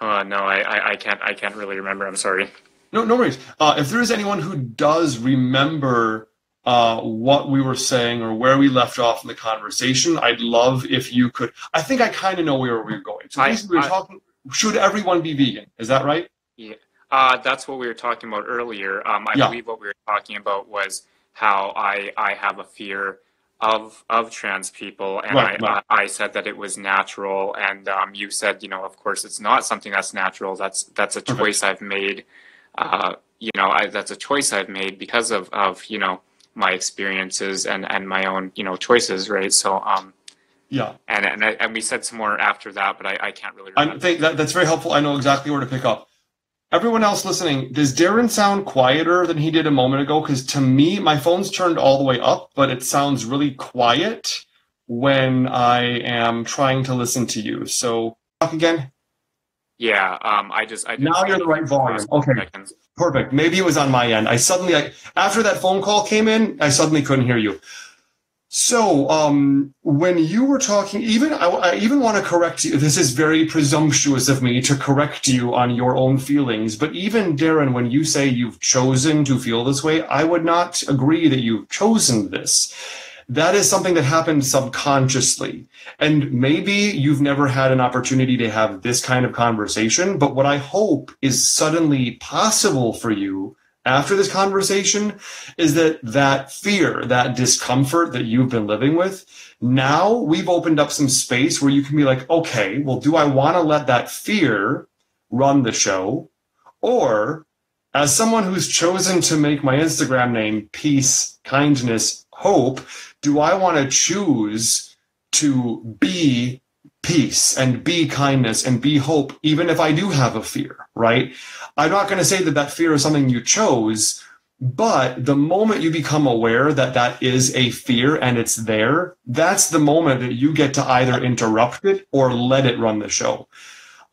uh, no, I, I I can't I can't really remember. I'm sorry. No, no worries. Uh, if there is anyone who does remember uh, what we were saying or where we left off in the conversation, I'd love if you could. I think I kind of know where we were going. So basically, I, we were I, talking. Should everyone be vegan? Is that right? Yeah. Uh, that's what we were talking about earlier. Um, I yeah. believe what we were talking about was how I I have a fear of of trans people, and right, I, right. I I said that it was natural, and um, you said, you know, of course it's not something that's natural. That's that's a choice I've made. Uh, you know, I, that's a choice I've made because of of you know my experiences and and my own you know choices, right? So um, yeah, and and I, and we said some more after that, but I I can't really remember. I think that that's very helpful. I know exactly where to pick up. Everyone else listening, does Darren sound quieter than he did a moment ago? Because to me, my phone's turned all the way up, but it sounds really quiet when I am trying to listen to you. So, talk again? Yeah, um, I just... I now you're the right volume. Okay, seconds. Perfect. Maybe it was on my end. I suddenly, I, after that phone call came in, I suddenly couldn't hear you. So um, when you were talking, even I, I even want to correct you. This is very presumptuous of me to correct you on your own feelings. But even Darren, when you say you've chosen to feel this way, I would not agree that you've chosen this. That is something that happened subconsciously. And maybe you've never had an opportunity to have this kind of conversation. But what I hope is suddenly possible for you after this conversation is that that fear, that discomfort that you've been living with, now we've opened up some space where you can be like, okay, well, do I want to let that fear run the show? Or as someone who's chosen to make my Instagram name peace, kindness, hope, do I want to choose to be peace and be kindness and be hope, even if I do have a fear, right? I'm not going to say that that fear is something you chose, but the moment you become aware that that is a fear and it's there, that's the moment that you get to either interrupt it or let it run the show.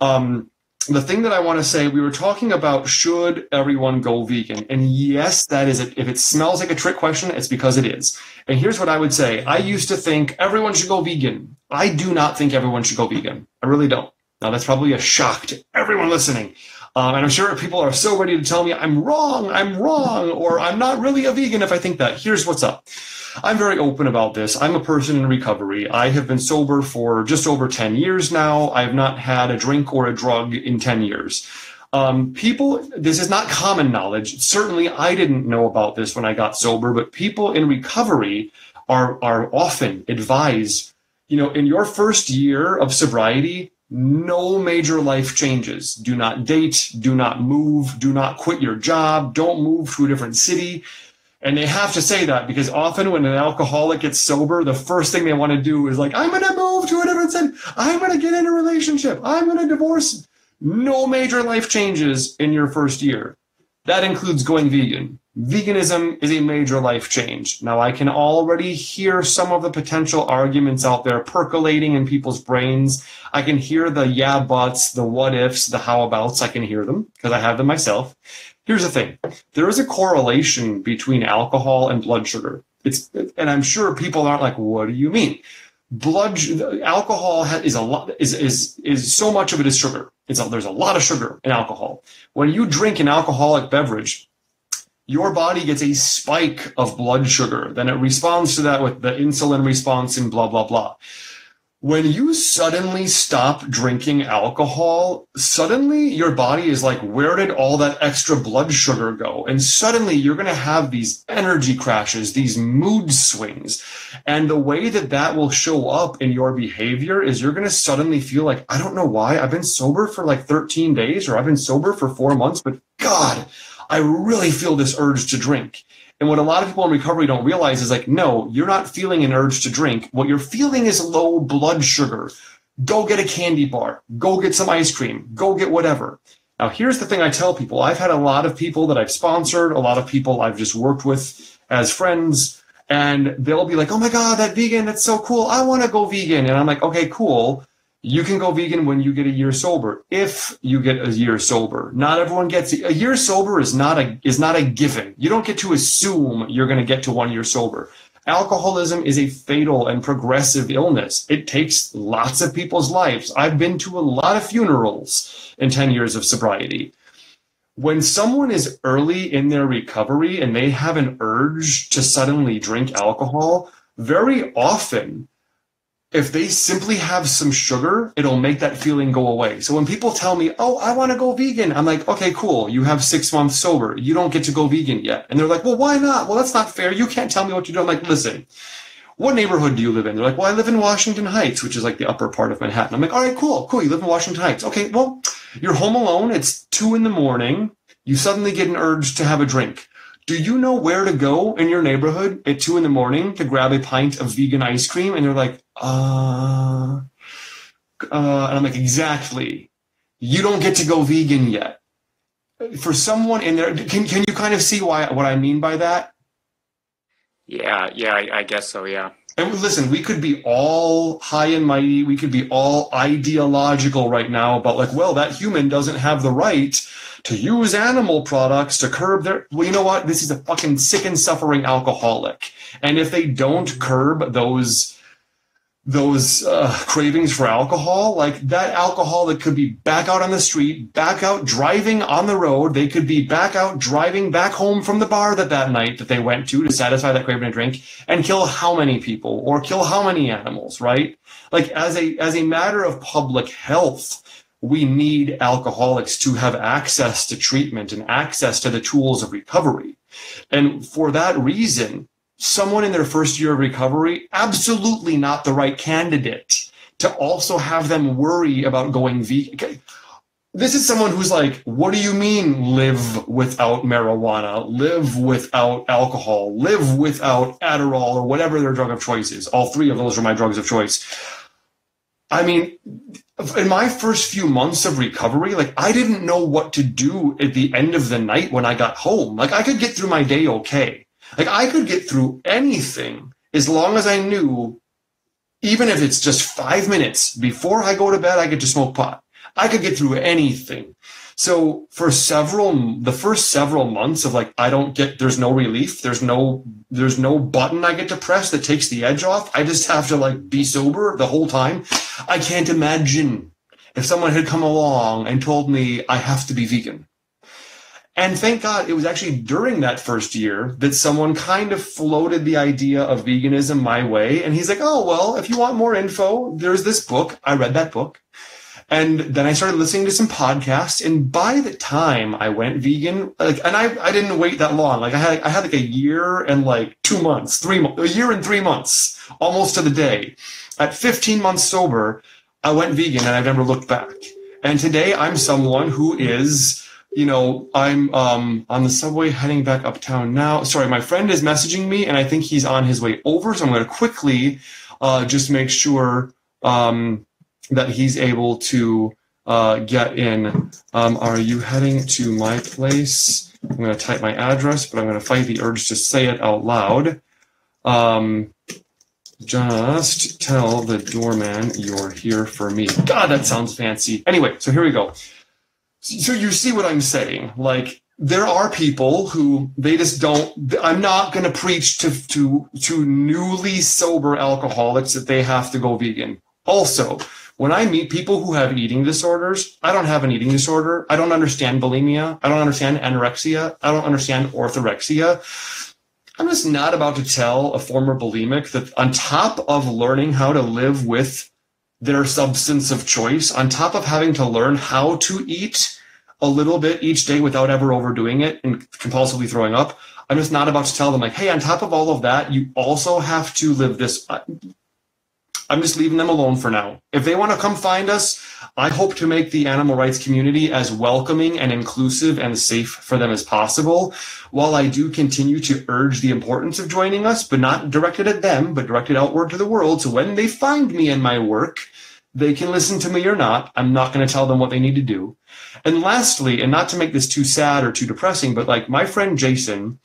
Um, the thing that I want to say, we were talking about, should everyone go vegan? And yes, that is it. If it smells like a trick question, it's because it is. And here's what I would say. I used to think everyone should go vegan. I do not think everyone should go vegan. I really don't. Now, that's probably a shock to everyone listening. Um, and I'm sure people are so ready to tell me I'm wrong, I'm wrong, or I'm not really a vegan if I think that. Here's what's up. I'm very open about this. I'm a person in recovery. I have been sober for just over ten years now. I have not had a drink or a drug in ten years. Um, people, this is not common knowledge. Certainly, I didn't know about this when I got sober, but people in recovery are, are often advised, you know, in your first year of sobriety, no major life changes. Do not date, do not move, do not quit your job, don't move to a different city. And they have to say that because often when an alcoholic gets sober, the first thing they want to do is like, I'm going to move to a different city. I'm going to get in a relationship. I'm going to divorce. No major life changes in your first year. That includes going vegan. Veganism is a major life change. Now, I can already hear some of the potential arguments out there percolating in people's brains. I can hear the yeah buts, the what ifs, the how abouts. I can hear them because I have them myself. Here's the thing. There is a correlation between alcohol and blood sugar. It's, and I'm sure people aren't like, what do you mean? Blood, alcohol is a lot, is, is, is so much of it is sugar. It's a, there's a lot of sugar in alcohol. When you drink an alcoholic beverage, your body gets a spike of blood sugar. Then it responds to that with the insulin response and blah, blah, blah. When you suddenly stop drinking alcohol, suddenly your body is like, where did all that extra blood sugar go? And suddenly you're going to have these energy crashes, these mood swings. And the way that that will show up in your behavior is you're going to suddenly feel like, I don't know why I've been sober for like thirteen days or I've been sober for four months, but God, I really feel this urge to drink. And what a lot of people in recovery don't realize is like, no, you're not feeling an urge to drink. What you're feeling is low blood sugar. Go get a candy bar. Go get some ice cream. Go get whatever. Now, here's the thing I tell people. I've had a lot of people that I've sponsored, a lot of people I've just worked with as friends. and they'll be like, oh my God, that vegan, that's so cool. I want to go vegan. And I'm like, okay, cool. You can go vegan when you get a year sober, if you get a year sober. Not everyone gets it. A year sober is not a is not a given. You don't get to assume you're going to get to one year sober. Alcoholism is a fatal and progressive illness. It takes lots of people's lives. I've been to a lot of funerals in ten years of sobriety. When someone is early in their recovery and they have an urge to suddenly drink alcohol, very often, if they simply have some sugar, it'll make that feeling go away. So when people tell me, oh, I want to go vegan, I'm like, okay, cool. You have six months sober. You don't get to go vegan yet. And they're like, well, why not? Well, that's not fair. You can't tell me what to do. I'm like, listen, what neighborhood do you live in? They're like, well, I live in Washington Heights, which is like the upper part of Manhattan. I'm like, all right, cool, cool. You live in Washington Heights. Okay, well, you're home alone. It's two in the morning. You suddenly get an urge to have a drink. Do you know where to go in your neighborhood at two in the morning to grab a pint of vegan ice cream? And they're like, Uh, uh, and I'm like, exactly. You don't get to go vegan yet. For someone in there, can can you kind of see why what I mean by that? Yeah, yeah, I, I guess so, yeah. And listen, we could be all high and mighty. We could be all ideological right now about like, well, that human doesn't have the right to use animal products to curb their, well, you know what? This is a fucking sick and suffering alcoholic. And if they don't curb those those uh, cravings for alcohol, like that alcoholic could be back out on the street, back out driving on the road. They could be back out driving back home from the bar that that night that they went to to satisfy that craving to drink and kill how many people or kill how many animals, right? Like as a, as a matter of public health, we need alcoholics to have access to treatment and access to the tools of recovery. And for that reason, someone in their first year of recovery, absolutely not the right candidate to also have them worry about going vegan. Okay. This is someone who's like, what do you mean live without marijuana, live without alcohol, live without Adderall or whatever their drug of choice is? All three of those are my drugs of choice. I mean, in my first few months of recovery, like I didn't know what to do at the end of the night when I got home. Like I could get through my day okay. Like, I could get through anything as long as I knew, even if it's just five minutes before I go to bed, I get to smoke pot. I could get through anything. So for several, the first several months of like, I don't get, there's no relief. There's no, there's no button I get to press that takes the edge off. I just have to like be sober the whole time. I can't imagine if someone had come along and told me I have to be vegan. And thank God it was actually during that first year that someone kind of floated the idea of veganism my way. And he's like, oh, well, if you want more info, there's this book. I read that book. And then I started listening to some podcasts. And by the time I went vegan, like, and I, I didn't wait that long. Like I had, I had like a year and like two months, three months, a year and three months, almost to the day. At fifteen months sober, I went vegan and I've never looked back. And today I'm someone who is... You know, I'm um, on the subway heading back uptown now. Sorry, my friend is messaging me, and I think he's on his way over. So I'm going to quickly uh, just make sure um, that he's able to uh, get in. Um, are you heading to my place? I'm going to type my address, but I'm going to fight the urge to say it out loud. Um, just tell the doorman you're here for me. God, that sounds fancy. Anyway, so here we go. So you see what I'm saying? Like there are people who they just don't. I'm not going to preach to to to newly sober alcoholics that they have to go vegan. Also, when I meet people who have eating disorders, I don't have an eating disorder. I don't understand bulimia. I don't understand anorexia. I don't understand orthorexia. I'm just not about to tell a former bulimic that on top of learning how to live with their substance of choice, on top of having to learn how to eat a little bit each day without ever overdoing it and compulsively throwing up, I'm just not about to tell them like, hey, on top of all of that, you also have to live this. I'm just leaving them alone for now. If they want to come find us, I hope to make the animal rights community as welcoming and inclusive and safe for them as possible, while I do continue to urge the importance of joining us, but not directed at them, but directed outward to the world. So when they find me in my work, they can listen to me or not. I'm not going to tell them what they need to do. And lastly, and not to make this too sad or too depressing, but like my friend Jason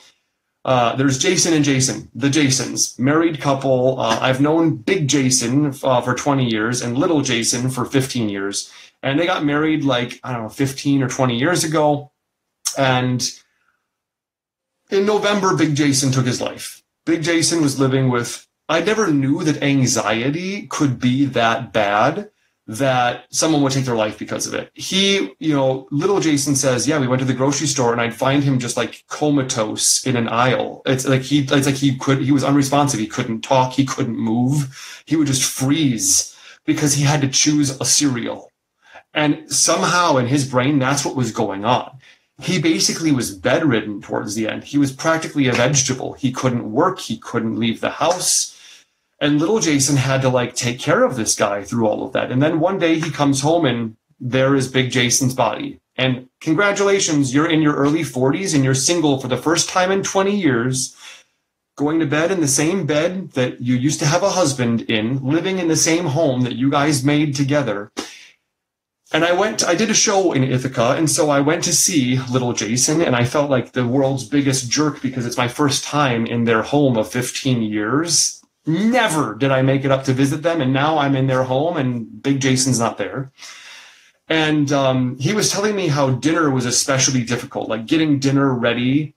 Uh, there's Jason and Jason, the Jasons, married couple. Uh, I've known Big Jason uh, for twenty years and Little Jason for fifteen years. And they got married like, I don't know, fifteen or twenty years ago. And in November, Big Jason took his life. Big Jason was living with, I never knew that anxiety could be that bad that someone would take their life because of it. He, you know, Little Jason says, yeah, we went to the grocery store and I'd find him just like comatose in an aisle. It's like he, it's like he could, he was unresponsive. He couldn't talk. He couldn't move. He would just freeze because he had to choose a cereal. And somehow in his brain, that's what was going on. He basically was bedridden towards the end. He was practically a vegetable. He couldn't work. He couldn't leave the house. And Little Jason had to like take care of this guy through all of that. And then one day he comes home and there is Big Jason's body. And congratulations, you're in your early forties and you're single for the first time in twenty years, going to bed in the same bed that you used to have a husband in, living in the same home that you guys made together. And I went, I did a show in Ithaca. And so I went to see Little Jason and I felt like the world's biggest jerk because it's my first time in their home of fifteen years. Never did I make it up to visit them. And now I'm in their home and Big Jason's not there. And um, he was telling me how dinner was especially difficult, like getting dinner ready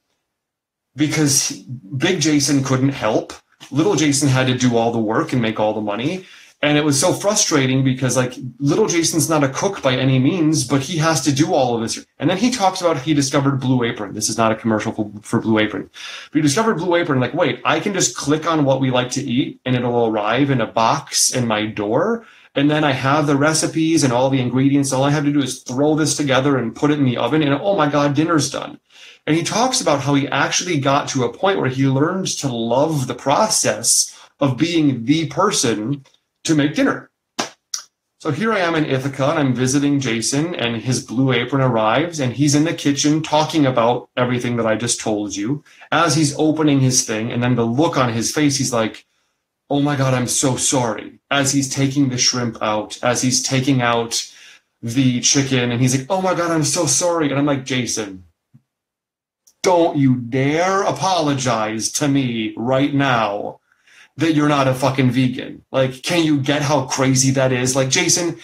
because Big Jason couldn't help. Little Jason had to do all the work and make all the money. And it was so frustrating because like Little Jason's not a cook by any means, but he has to do all of this. And then he talks about he discovered Blue Apron. This is not a commercial for, for Blue Apron. But he discovered Blue Apron like, wait, I can just click on what we like to eat and it'll arrive in a box in my door. And then I have the recipes and all the ingredients. All I have to do is throw this together and put it in the oven. And oh my God, dinner's done. And he talks about how he actually got to a point where he learned to love the process of being the person to make dinner. So here I am in Ithaca and I'm visiting Jason and his Blue Apron arrives and he's in the kitchen talking about everything that I just told you as he's opening his thing. And then the look on his face, he's like, oh my God, I'm so sorry. As he's taking the shrimp out, as he's taking out the chicken and he's like, oh my God, I'm so sorry. And I'm like, Jason, don't you dare apologize to me right now that you're not a fucking vegan. Like, can you get how crazy that is? Like, Jason,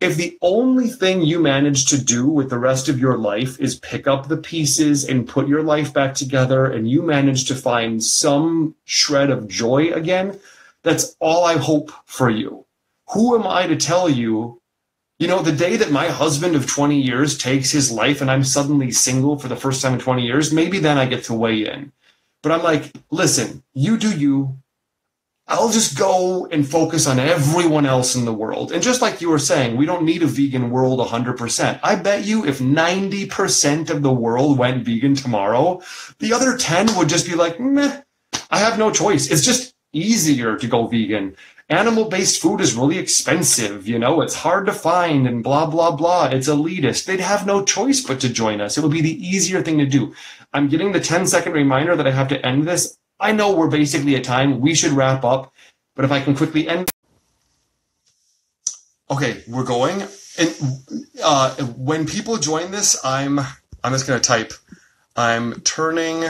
if the only thing you manage to do with the rest of your life is pick up the pieces and put your life back together and you manage to find some shred of joy again, that's all I hope for you. Who am I to tell you, you know, the day that my husband of twenty years takes his life and I'm suddenly single for the first time in twenty years, maybe then I get to weigh in. But I'm like, listen, you do you. I'll just go and focus on everyone else in the world. And just like you were saying, we don't need a vegan world one hundred percent. I bet you if ninety percent of the world went vegan tomorrow, the other ten would just be like, meh, I have no choice. It's just easier to go vegan. Animal-based food is really expensive. You know, it's hard to find and blah, blah, blah. It's elitist. They'd have no choice but to join us. It would be the easier thing to do. I'm getting the ten-second reminder that I have to end this. I know we're basically at time. We should wrap up, but if I can quickly end. Okay, we're going. And uh, when people join this, I'm I'm just gonna type. I'm turning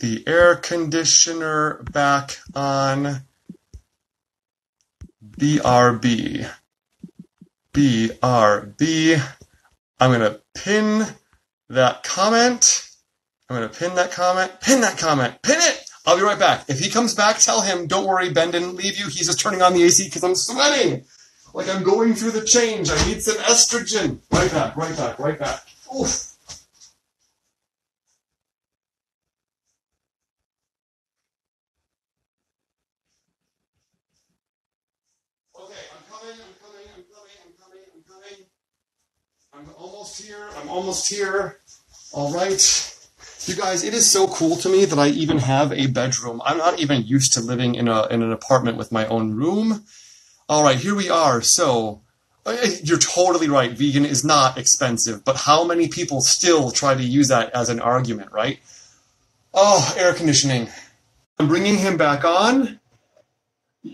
the air conditioner back on. B R B. B R B. I'm gonna pin that comment. I'm gonna pin that comment. Pin that comment. Pin it. I'll be right back. If he comes back, tell him, don't worry, Ben didn't leave you. He's just turning on the A C because I'm sweating. Like I'm going through the change. I need some estrogen. Right back, right back, right back. Oof. Okay, I'm coming, I'm coming, I'm coming, I'm coming, I'm coming. I'm almost here, I'm almost here. All right. You guys, it is so cool to me that I even have a bedroom. I'm not even used to living in a in an apartment with my own room. All right, here we are. So you're totally right. Vegan is not expensive, but how many people still try to use that as an argument, right? Oh, air conditioning. I'm bringing him back on.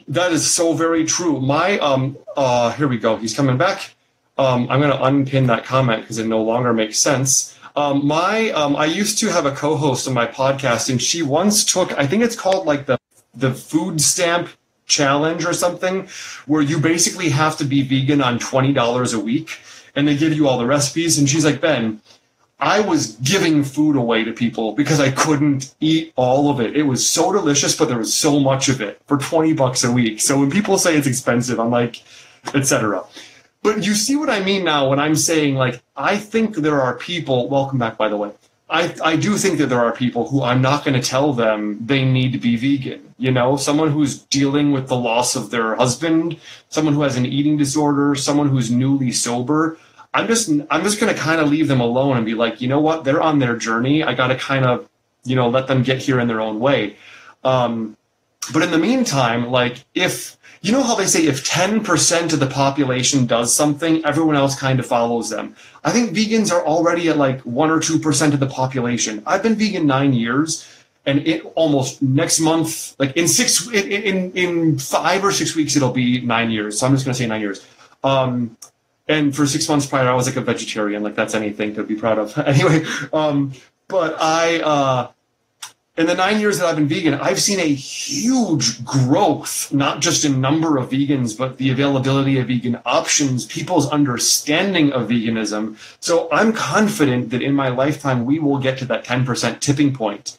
That is so very true. My um uh here we go. He's coming back. Um, I'm going to unpin that comment because it no longer makes sense. Um, my um, I used to have a co-host on my podcast, and she once took, I think it's called like the the food stamp challenge or something, where you basically have to be vegan on twenty dollars a week, and they give you all the recipes. And she's like, Ben, I was giving food away to people because I couldn't eat all of it. It was so delicious, but there was so much of it for twenty bucks a week. So when people say it's expensive, I'm like, et cetera. But you see what I mean now when I'm saying, like, I think there are people, welcome back, by the way. I, I do think that there are people who I'm not going to tell them they need to be vegan. You know, someone who's dealing with the loss of their husband, someone who has an eating disorder, someone who's newly sober. I'm just I'm just going to kind of leave them alone and be like, you know what? They're on their journey. I got to kind of, you know, let them get here in their own way. Um, but in the meantime, like if you know how they say if ten percent of the population does something, everyone else kind of follows them. I think vegans are already at like one or two percent of the population. I've been vegan nine years and it almost next month, like in six, in, in, in five or six weeks, it'll be nine years. So I'm just going to say nine years. Um, and for six months prior, I was like a vegetarian. Like that's anything to be proud of. Anyway, um, but I, uh, in the nine years that I've been vegan, I've seen a huge growth, not just in number of vegans, but the availability of vegan options, people's understanding of veganism. So I'm confident that in my lifetime, we will get to that ten percent tipping point.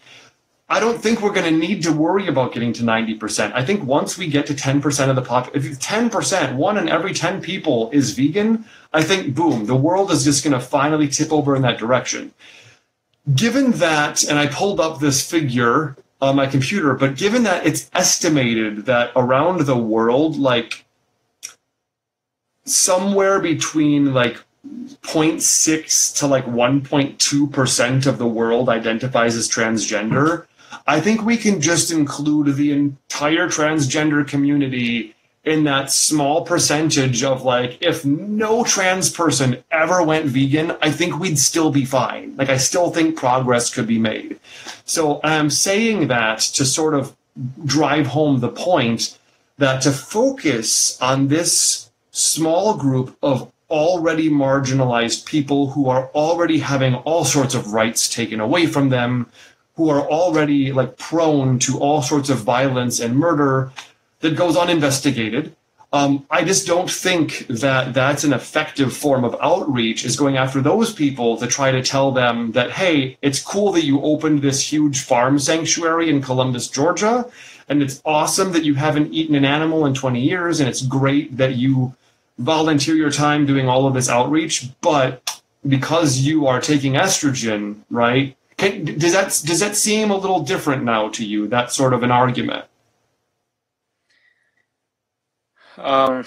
I don't think we're going to need to worry about getting to ninety percent. I think once we get to ten percent of the population, if ten percent, one in every ten people is vegan, I think, boom, the world is just going to finally tip over in that direction. Given that, and I pulled up this figure on my computer, but given that it's estimated that around the world, like somewhere between like zero point six to like one point two percent of the world identifies as transgender, I think we can just include the entire transgender community in that small percentage of like, if no trans person ever went vegan, I think we'd still be fine. Like, I still think progress could be made. So I'm saying that to sort of drive home the point that to focus on this small group of already marginalized people who are already having all sorts of rights taken away from them, who are already like prone to all sorts of violence and murder, that goes uninvestigated. Um, I just don't think that that's an effective form of outreach, is going after those people to try to tell them that, hey, it's cool that you opened this huge farm sanctuary in Columbus, Georgia, and it's awesome that you haven't eaten an animal in twenty years, and it's great that you volunteer your time doing all of this outreach, but because you are taking estrogen, right? Can, does that, does that seem a little different now to you, that sort of an argument? Um,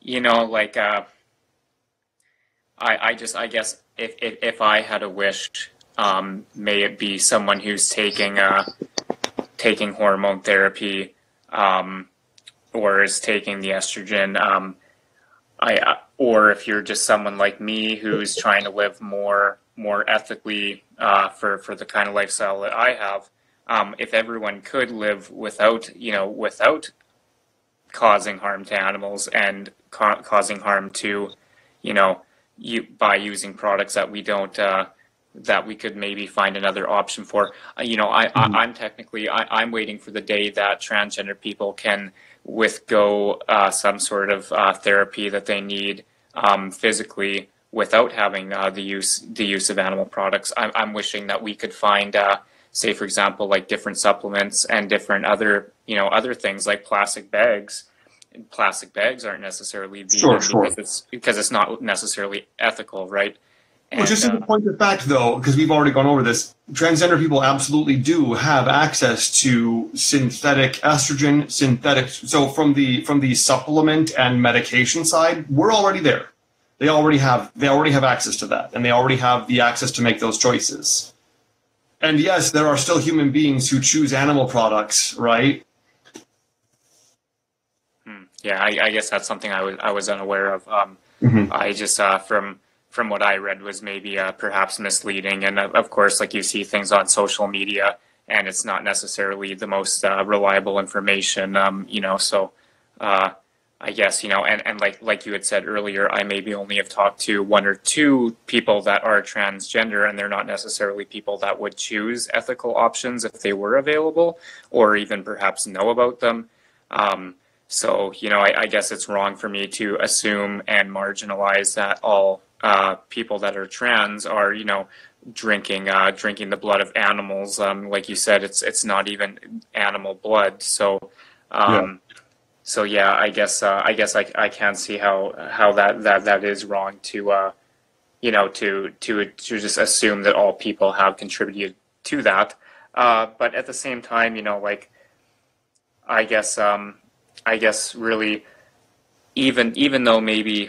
you know, like, uh, I, I just, I guess if, if, if I had a wish, um, may it be someone who's taking, uh, taking hormone therapy, um, or is taking the estrogen, um, I, uh, or if you're just someone like me who's trying to live more, more ethically, uh, for, for the kind of lifestyle that I have, um, if everyone could live without, you know, without causing harm to animals and ca causing harm to, you know, you by using products that we don't, uh, that we could maybe find another option for. Uh, you know, I, mm-hmm. I I'm technically I, I'm waiting for the day that transgender people can withgo uh, some sort of uh, therapy that they need um, physically without having uh, the use the use of animal products. I'm, I'm wishing that we could find. Uh, Say, for example, like different supplements and different other, you know, other things like plastic bags. Plastic bags aren't necessarily vegan sure, sure. because it's because it's not necessarily ethical, right? And, well, just uh, to point of fact, though, because we've already gone over this, transgender people absolutely do have access to synthetic estrogen, synthetic. So from the from the supplement and medication side, we're already there. They already have they already have access to that, and they already have the access to make those choices. And yes, there are still human beings who choose animal products, right? Yeah, I, I guess that's something I was I was unaware of. Um, mm-hmm. I just uh, from from what I read was maybe uh, perhaps misleading. And uh, of course, like you see things on social media, and it's not necessarily the most uh, reliable information. Um, you know, so uh, I guess, you know, and, and like like you had said earlier, I maybe only have talked to one or two people that are transgender, and they're not necessarily people that would choose ethical options if they were available, or even perhaps know about them. Um, so, you know, I, I guess it's wrong for me to assume and marginalize that all uh, people that are trans are, you know, drinking uh, drinking the blood of animals. Um, like you said, it's it's not even animal blood. So. Um, yeah. So yeah, I guess uh, I guess I, I can see how how that, that, that is wrong to, uh, you know, to to to just assume that all people have contributed to that. Uh, but at the same time, you know, like I guess um, I guess really, even even though maybe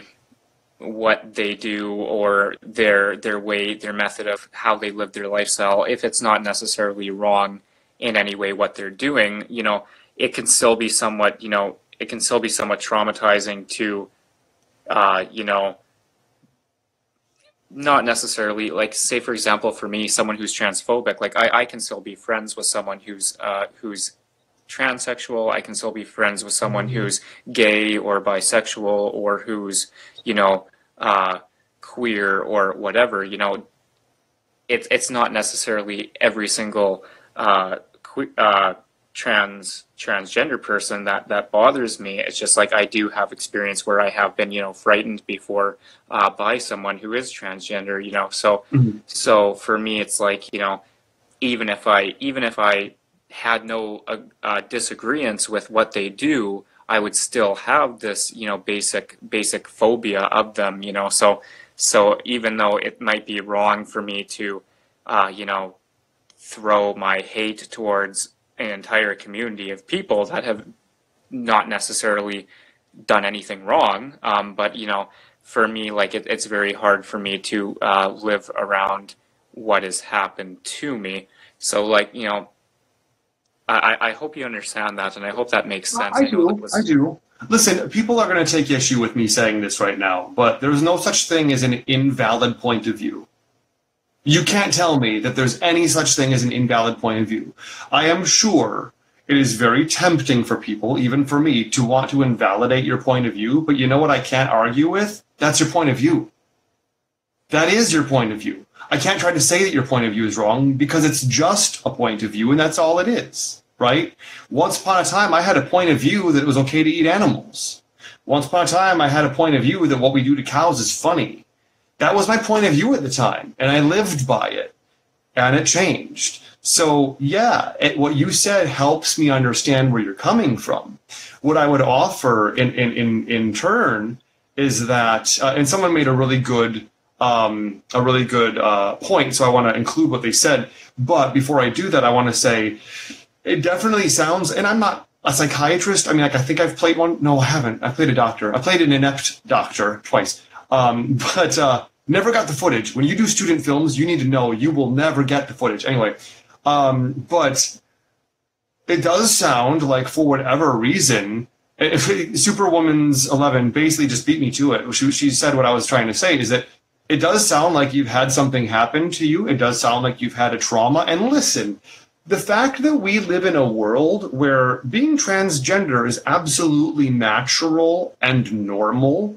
what they do or their their way, their method of how they live their lifestyle, if it's not necessarily wrong in any way what they're doing, you know, it can still be somewhat, you know. It can still be somewhat traumatizing to, uh, you know, not necessarily, like, say, for example, for me, someone who's transphobic, like, I, I can still be friends with someone who's uh, who's transsexual. I can still be friends with someone who's gay or bisexual or who's, you know, uh, queer or whatever, you know. It, it's not necessarily every single uh, que- uh trans transgender person that that bothers me. It's just like I do have experience where I have been, you know, frightened before uh by someone who is transgender, you know. So mm-hmm. so for me it's like, you know, even if I even if I had no uh, uh disagreements with what they do, I would still have this, you know, basic basic phobia of them, you know. So so even though it might be wrong for me to uh you know, throw my hate towards an entire community of people that have not necessarily done anything wrong. Um, but, you know, for me, like, it, it's very hard for me to uh, live around what has happened to me. So, like, you know, I, I hope you understand that, and I hope that makes sense. I, I do, was... I do. Listen, people are going to take issue with me saying this right now, but there's no such thing as an invalid point of view. You can't tell me that there's any such thing as an invalid point of view. I am sure it is very tempting for people, even for me, to want to invalidate your point of view, but you know what I can't argue with? That's your point of view. That is your point of view. I can't try to say that your point of view is wrong because it's just a point of view, and that's all it is, right? Once upon a time, I had a point of view that it was okay to eat animals. Once upon a time, I had a point of view that what we do to cows is funny. That was my point of view at the time, and I lived by it, and it changed. So, yeah, it, what you said helps me understand where you're coming from. What I would offer in in in, in turn is that, uh, and someone made a really good um, a really good uh, point, so I want to include what they said. But before I do that, I want to say it definitely sounds, and I'm not a psychiatrist. I mean, like, I think I've played one. No, I haven't. I played a doctor. I played an inept doctor twice, um, but. Uh, Never got the footage. When you do student films, you need to know you will never get the footage. Anyway, um, but it does sound like, for whatever reason, if it, Superwoman's eleven basically just beat me to it. She, she said what I was trying to say, is that it does sound like you've had something happen to you. It does sound like you've had a trauma. And listen, the fact that we live in a world where being transgender is absolutely natural and normal,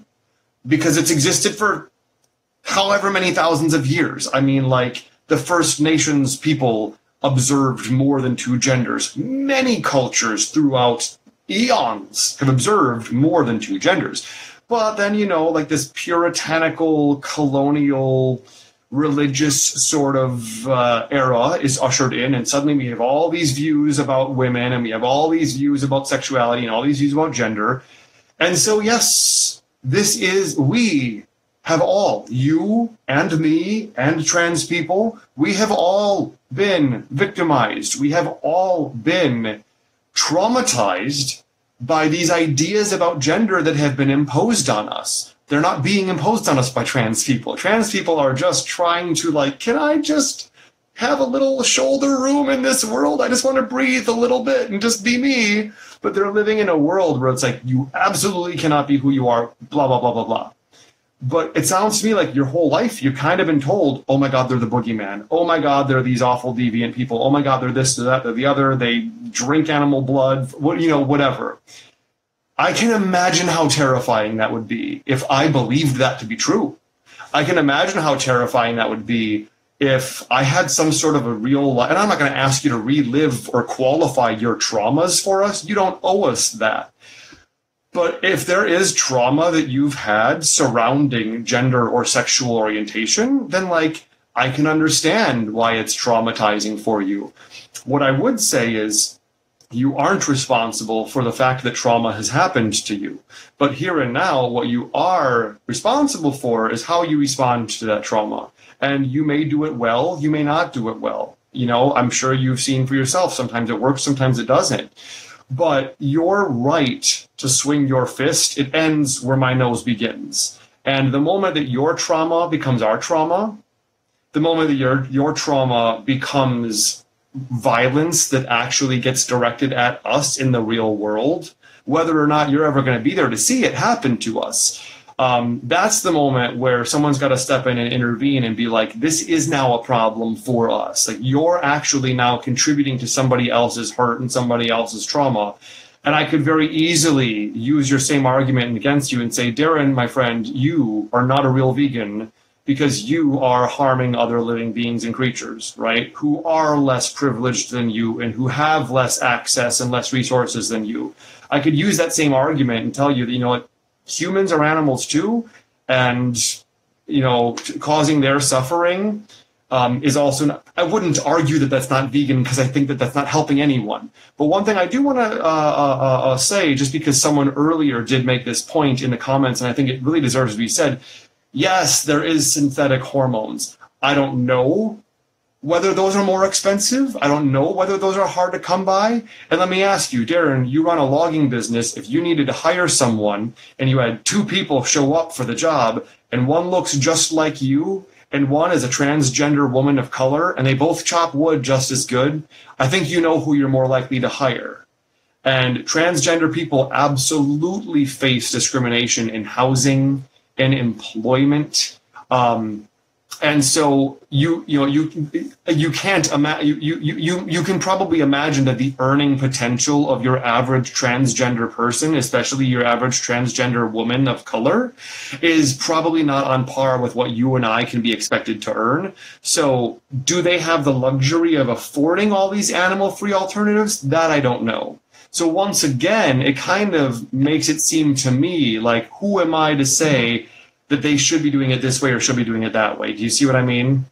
because it's existed for however many thousands of years. I mean, like, the First Nations people observed more than two genders. Many cultures throughout eons have observed more than two genders. But then, you know, like, this puritanical, colonial, religious sort of uh, era is ushered in, and suddenly we have all these views about women, and we have all these views about sexuality, and all these views about gender. And so, yes, this is, we... have all, you and me and trans people, we have all been victimized. We have all been traumatized by these ideas about gender that have been imposed on us. They're not being imposed on us by trans people. Trans people are just trying to, like, can I just have a little shoulder room in this world? I just want to breathe a little bit and just be me. But they're living in a world where it's like, you absolutely cannot be who you are, blah, blah, blah, blah, blah. But it sounds to me like your whole life you've kind of been told, oh my God, they're the boogeyman. Oh my God, they're these awful deviant people. Oh my God, they're this, they're that, they're the other. They drink animal blood, you know, whatever. I can imagine how terrifying that would be if I believed that to be true. I can imagine how terrifying that would be if I had some sort of a real life. And I'm not going to ask you to relive or qualify your traumas for us. You don't owe us that. But if there is trauma that you've had surrounding gender or sexual orientation, then, like, I can understand why it's traumatizing for you. What I would say is, you aren't responsible for the fact that trauma has happened to you. But here and now, what you are responsible for is how you respond to that trauma. And you may do it well, you may not do it well. You know, I'm sure you've seen for yourself, sometimes it works, sometimes it doesn't. But your right to swing your fist, it ends where my nose begins. And the moment that your trauma becomes our trauma, the moment that your your trauma becomes violence that actually gets directed at us in the real world, whether or not you're ever going to be there to see it happen to us, um, that's the moment where someone's got to step in and intervene and be like, this is now a problem for us. Like, you're actually now contributing to somebody else's hurt and somebody else's trauma. And I could very easily use your same argument against you and say, Darren, my friend, you are not a real vegan, because you are harming other living beings and creatures, right, who are less privileged than you and who have less access and less resources than you. I could use that same argument and tell you that, you know what, humans are animals too, and, you know, causing their suffering um, is also not, I wouldn't argue that that's not vegan, because I think that that's not helping anyone. But one thing I do want to uh, uh, uh, say, just because someone earlier did make this point in the comments, and I think it really deserves to be said, yes, there is synthetic hormones. I don't know whether those are more expensive. I don't know whether those are hard to come by. And let me ask you, Darren, you run a logging business. If you needed to hire someone and you had two people show up for the job, and one looks just like you and one is a transgender woman of color, and they both chop wood just as good, I think you know who you're more likely to hire. And transgender people absolutely face discrimination in housing and employment, um, and so you you know you you can't imagine you, you you you can probably imagine that the earning potential of your average transgender person, especially your average transgender woman of color, is probably not on par with what you and I can be expected to earn. So, do they have the luxury of affording all these animal-free alternatives? That I don't know. So once again, it kind of makes it seem to me like, who am I to say that they should be doing it this way or should be doing it that way? Do you see what I mean?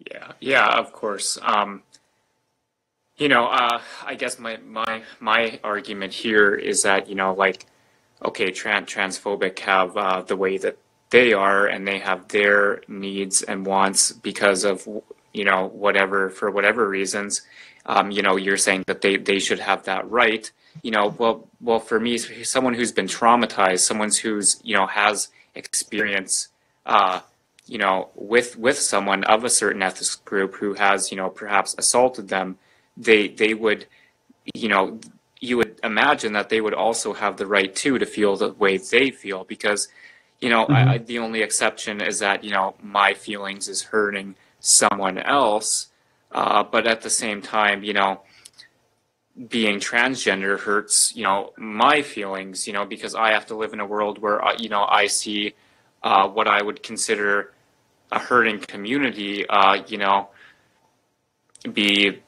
Yeah, yeah, of course. Um, you know, uh, I guess my, my my argument here is that, you know, like, okay, trans transphobic have uh, the way that they are, and they have their needs and wants because of, you know, whatever, for whatever reasons. Um, you know, you're saying that they, they should have that right. You know, well, well, for me, someone who's been traumatized, someone who's, you know, has experience, uh, you know, with with someone of a certain ethnic group who has, you know, perhaps assaulted them, they they would, you know, you would imagine that they would also have the right too to feel the way they feel, because, you know, mm-hmm. I, I, the only exception is that, you know, my feelings is hurting someone else. Uh, but at the same time, you know, being transgender hurts, you know, my feelings, you know, because I have to live in a world where, uh, you know, I see uh, what I would consider a hurting community, uh, you know, be,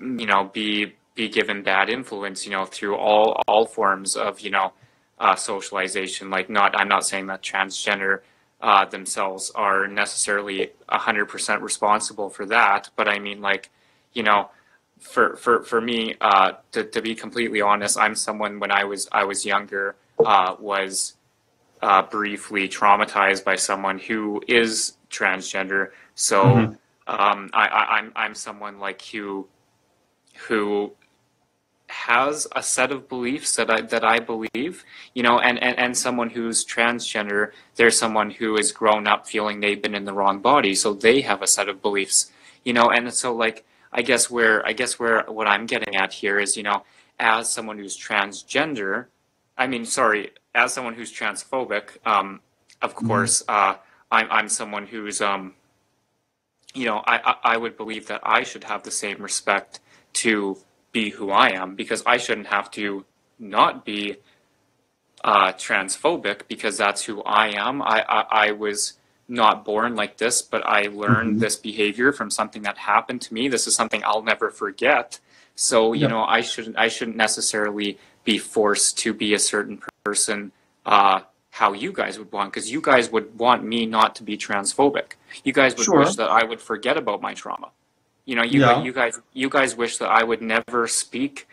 you know, be be given bad influence, you know, through all all forms of, you know, uh, socialization. Like, not, I'm not saying that transgender Uh, themselves are necessarily one hundred percent responsible for that. But I mean, like, you know, for for, for me, uh, to, to be completely honest, I'm someone when I was I was younger, uh, was uh, briefly traumatized by someone who is transgender. So mm-hmm. um, I, I, I'm, I'm someone like who, who has a set of beliefs that I that I believe, you know, and, and, and someone who's transgender, they're someone who is grown up feeling they've been in the wrong body, so they have a set of beliefs, you know, and so like I guess where I guess where what I'm getting at here is, you know, as someone who's transgender, I mean, sorry, as someone who's transphobic, um, of mm-hmm. course, uh, I'm I'm someone who's, um, you know, I, I I would believe that I should have the same respect to be who I am, because I shouldn't have to not be uh, transphobic, because that's who I am. I, I, I was not born like this, but I learned mm-hmm. this behavior from something that happened to me. This is something I'll never forget. So, you yeah. know, I shouldn't, I shouldn't necessarily be forced to be a certain person, uh, how you guys would want, because you guys would want me not to be transphobic. You guys would sure. wish that I would forget about my trauma. You know, you, yeah. you guys, you guys wish that I would never speak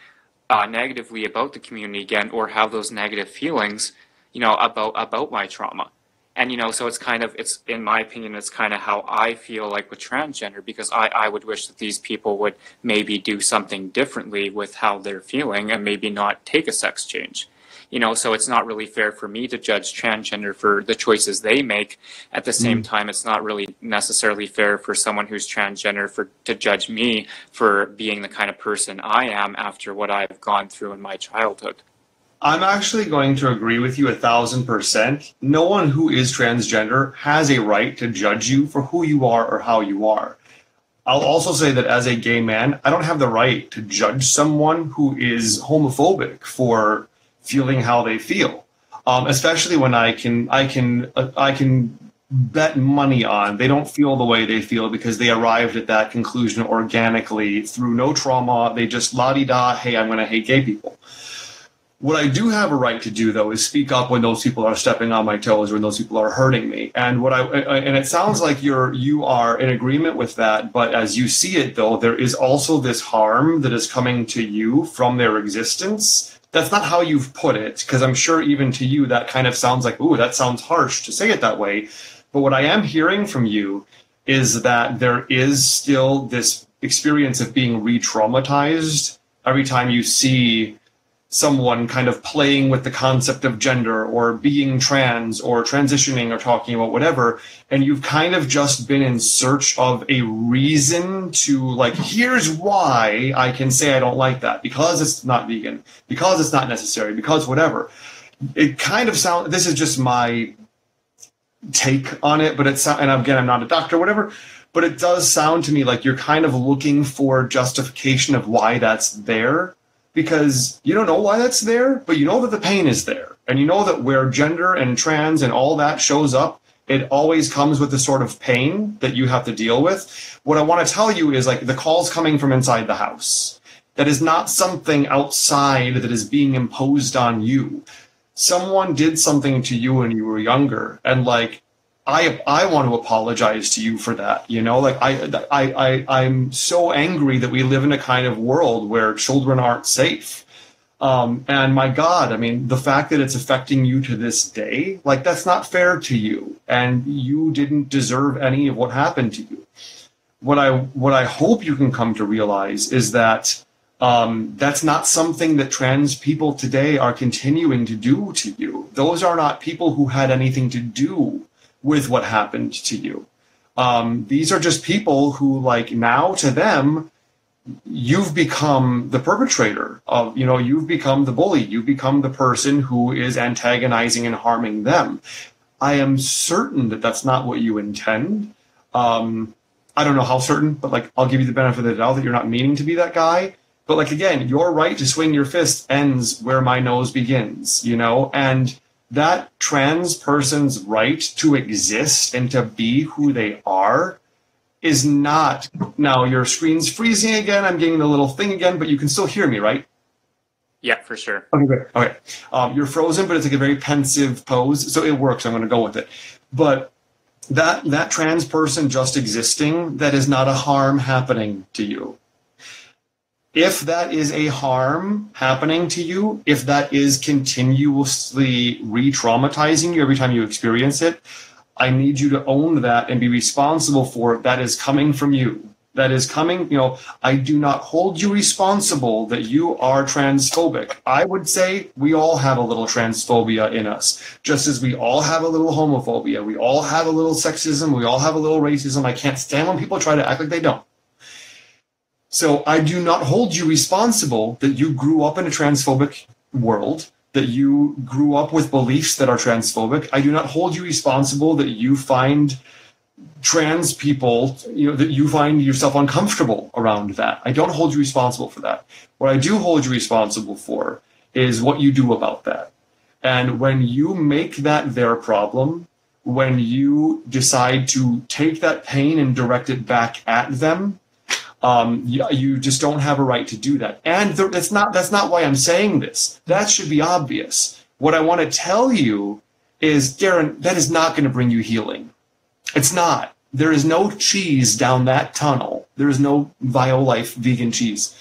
uh, negatively about the community again, or have those negative feelings, you know, about, about my trauma. And, you know, so it's kind of, it's, in my opinion, it's kind of how I feel like with transgender, because I, I would wish that these people would maybe do something differently with how they're feeling, and maybe not take a sex change. You know, so it's not really fair for me to judge transgender for the choices they make. At the same time, it's not really necessarily fair for someone who's transgender for to judge me for being the kind of person I am after what I've gone through in my childhood. I'm actually going to agree with you a thousand percent. No one who is transgender has a right to judge you for who you are or how you are. I'll also say that as a gay man, I don't have the right to judge someone who is homophobic for feeling how they feel, um, especially when I can, I can, uh, I can bet money on they don't feel the way they feel because they arrived at that conclusion organically through no trauma. They just la-di-da, hey, I'm going to hate gay people. What I do have a right to do, though, is speak up when those people are stepping on my toes, when those people are hurting me. And what I, and it sounds like you're, you are in agreement with that. But as you see it, though, there is also this harm that is coming to you from their existence. That's not how you've put it, because I'm sure even to you that kind of sounds like, ooh, that sounds harsh to say it that way. But what I am hearing from you is that there is still this experience of being re-traumatized every time you see someone kind of playing with the concept of gender or being trans or transitioning or talking about whatever. And you've kind of just been in search of a reason to, like, here's why I can say I don't like that, because it's not vegan, because it's not necessary, because whatever. It kind of sounds, this is just my take on it, but it's, and again, I'm not a doctor, whatever, but it does sound to me like you're kind of looking for justification of why that's there. Because you don't know why that's there, but you know that the pain is there. And you know that where gender and trans and all that shows up, it always comes with the sort of pain that you have to deal with. What I want to tell you is, like, the calls coming from inside the house. That is not something outside that is being imposed on you. Someone did something to you when you were younger, and, like, I I want to apologize to you for that. You know, like, I, I, I, I'm so angry that we live in a kind of world where children aren't safe. Um, and my God, I mean, the fact that it's affecting you to this day, like, that's not fair to you. And you didn't deserve any of what happened to you. What I, what I hope you can come to realize is that um, that's not something that trans people today are continuing to do to you. Those are not people who had anything to do with what happened to you. Um, these are just people who, like, now to them, you've become the perpetrator of, you know, you've become the bully. You've become the person who is antagonizing and harming them. I am certain that that's not what you intend. Um, I don't know how certain, but, like, I'll give you the benefit of the doubt that you're not meaning to be that guy. But, like, again, your right to swing your fist ends where my nose begins, you know, and that trans person's right to exist and to be who they are is not, now your screen's freezing again, I'm getting the little thing again, but you can still hear me, right? Yeah, for sure. Okay, great. Okay. Um, you're frozen, but it's like a very pensive pose, so it works, I'm going to go with it. But that, that trans person just existing, that is not a harm happening to you. If that is a harm happening to you, if that is continuously re-traumatizing you every time you experience it, I need you to own that and be responsible for it. That is coming from you. That is coming, you know, I do not hold you responsible that you are transphobic. I would say we all have a little transphobia in us, just as we all have a little homophobia. We all have a little sexism. We all have a little racism. I can't stand when people try to act like they don't. So I do not hold you responsible that you grew up in a transphobic world, that you grew up with beliefs that are transphobic. I do not hold you responsible that you find trans people, you know, that you find yourself uncomfortable around that. I don't hold you responsible for that. What I do hold you responsible for is what you do about that. And when you make that their problem, when you decide to take that pain and direct it back at them, um, you, you just don't have a right to do that. And th- that's not that's not why I'm saying this. That should be obvious. What I want to tell you is, Darren, that is not going to bring you healing. It's not. There is no cheese down that tunnel. There is no Violife vegan cheese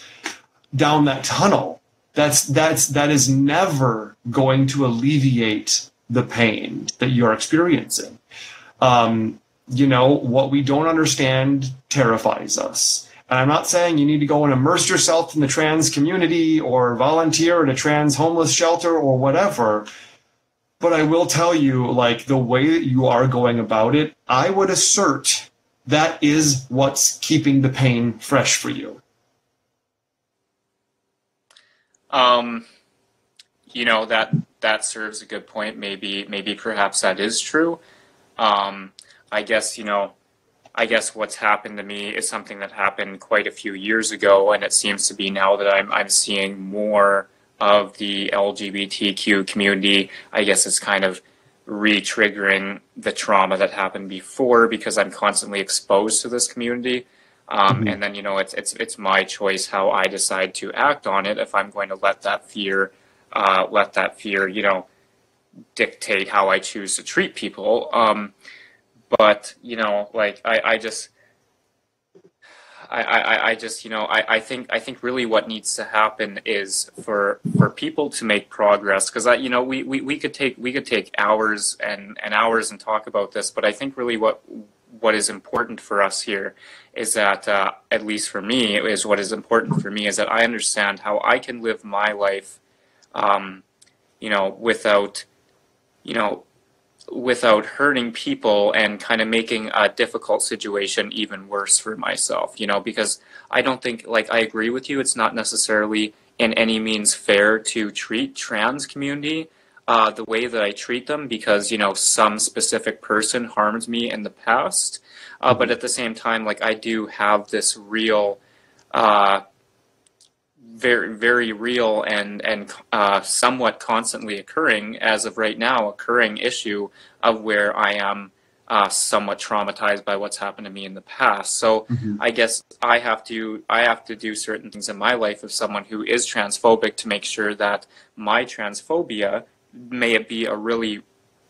down that tunnel. That's that's that is never going to alleviate the pain that you're experiencing. Um, you know, what we don't understand terrifies us. And I'm not saying you need to go and immerse yourself in the trans community or volunteer at a trans homeless shelter or whatever. But I will tell you, like, the way that you are going about it, I would assert that is what's keeping the pain fresh for you. Um, you know, that that serves a good point. Maybe, maybe perhaps that is true. Um, I guess, you know, I guess what's happened to me is something that happened quite a few years ago, and it seems to be now that I'm I'm seeing more of the L G B T Q community. I guess it's kind of re-triggering the trauma that happened before because I'm constantly exposed to this community. Um, mm-hmm. And then, you know, it's, it's, it's my choice how I decide to act on it. If I'm going to let that fear, uh, let that fear, you know, dictate how I choose to treat people. Um, but, you know, like I, I just, I, I, I just, you know, I, I think I think really what needs to happen is for for people to make progress, because, you know, we, we, we could take we could take hours and, and hours and talk about this. But I think really what what is important for us here is that, uh, at least for me, is what is important for me is that I understand how I can live my life, um, you know, without, you know, without hurting people and kind of making a difficult situation even worse for myself, you know, because I don't think, like, I agree with you, it's not necessarily in any means fair to treat trans community uh, the way that I treat them because, you know, some specific person harmed me in the past. Uh, but at the same time, like, I do have this real, uh, very, very real and, and uh, somewhat constantly occurring, as of right now, occurring issue of where I am uh, somewhat traumatized by what's happened to me in the past. So mm-hmm. I guess I have to, I have to do certain things in my life as someone who is transphobic to make sure that my transphobia, may it be a really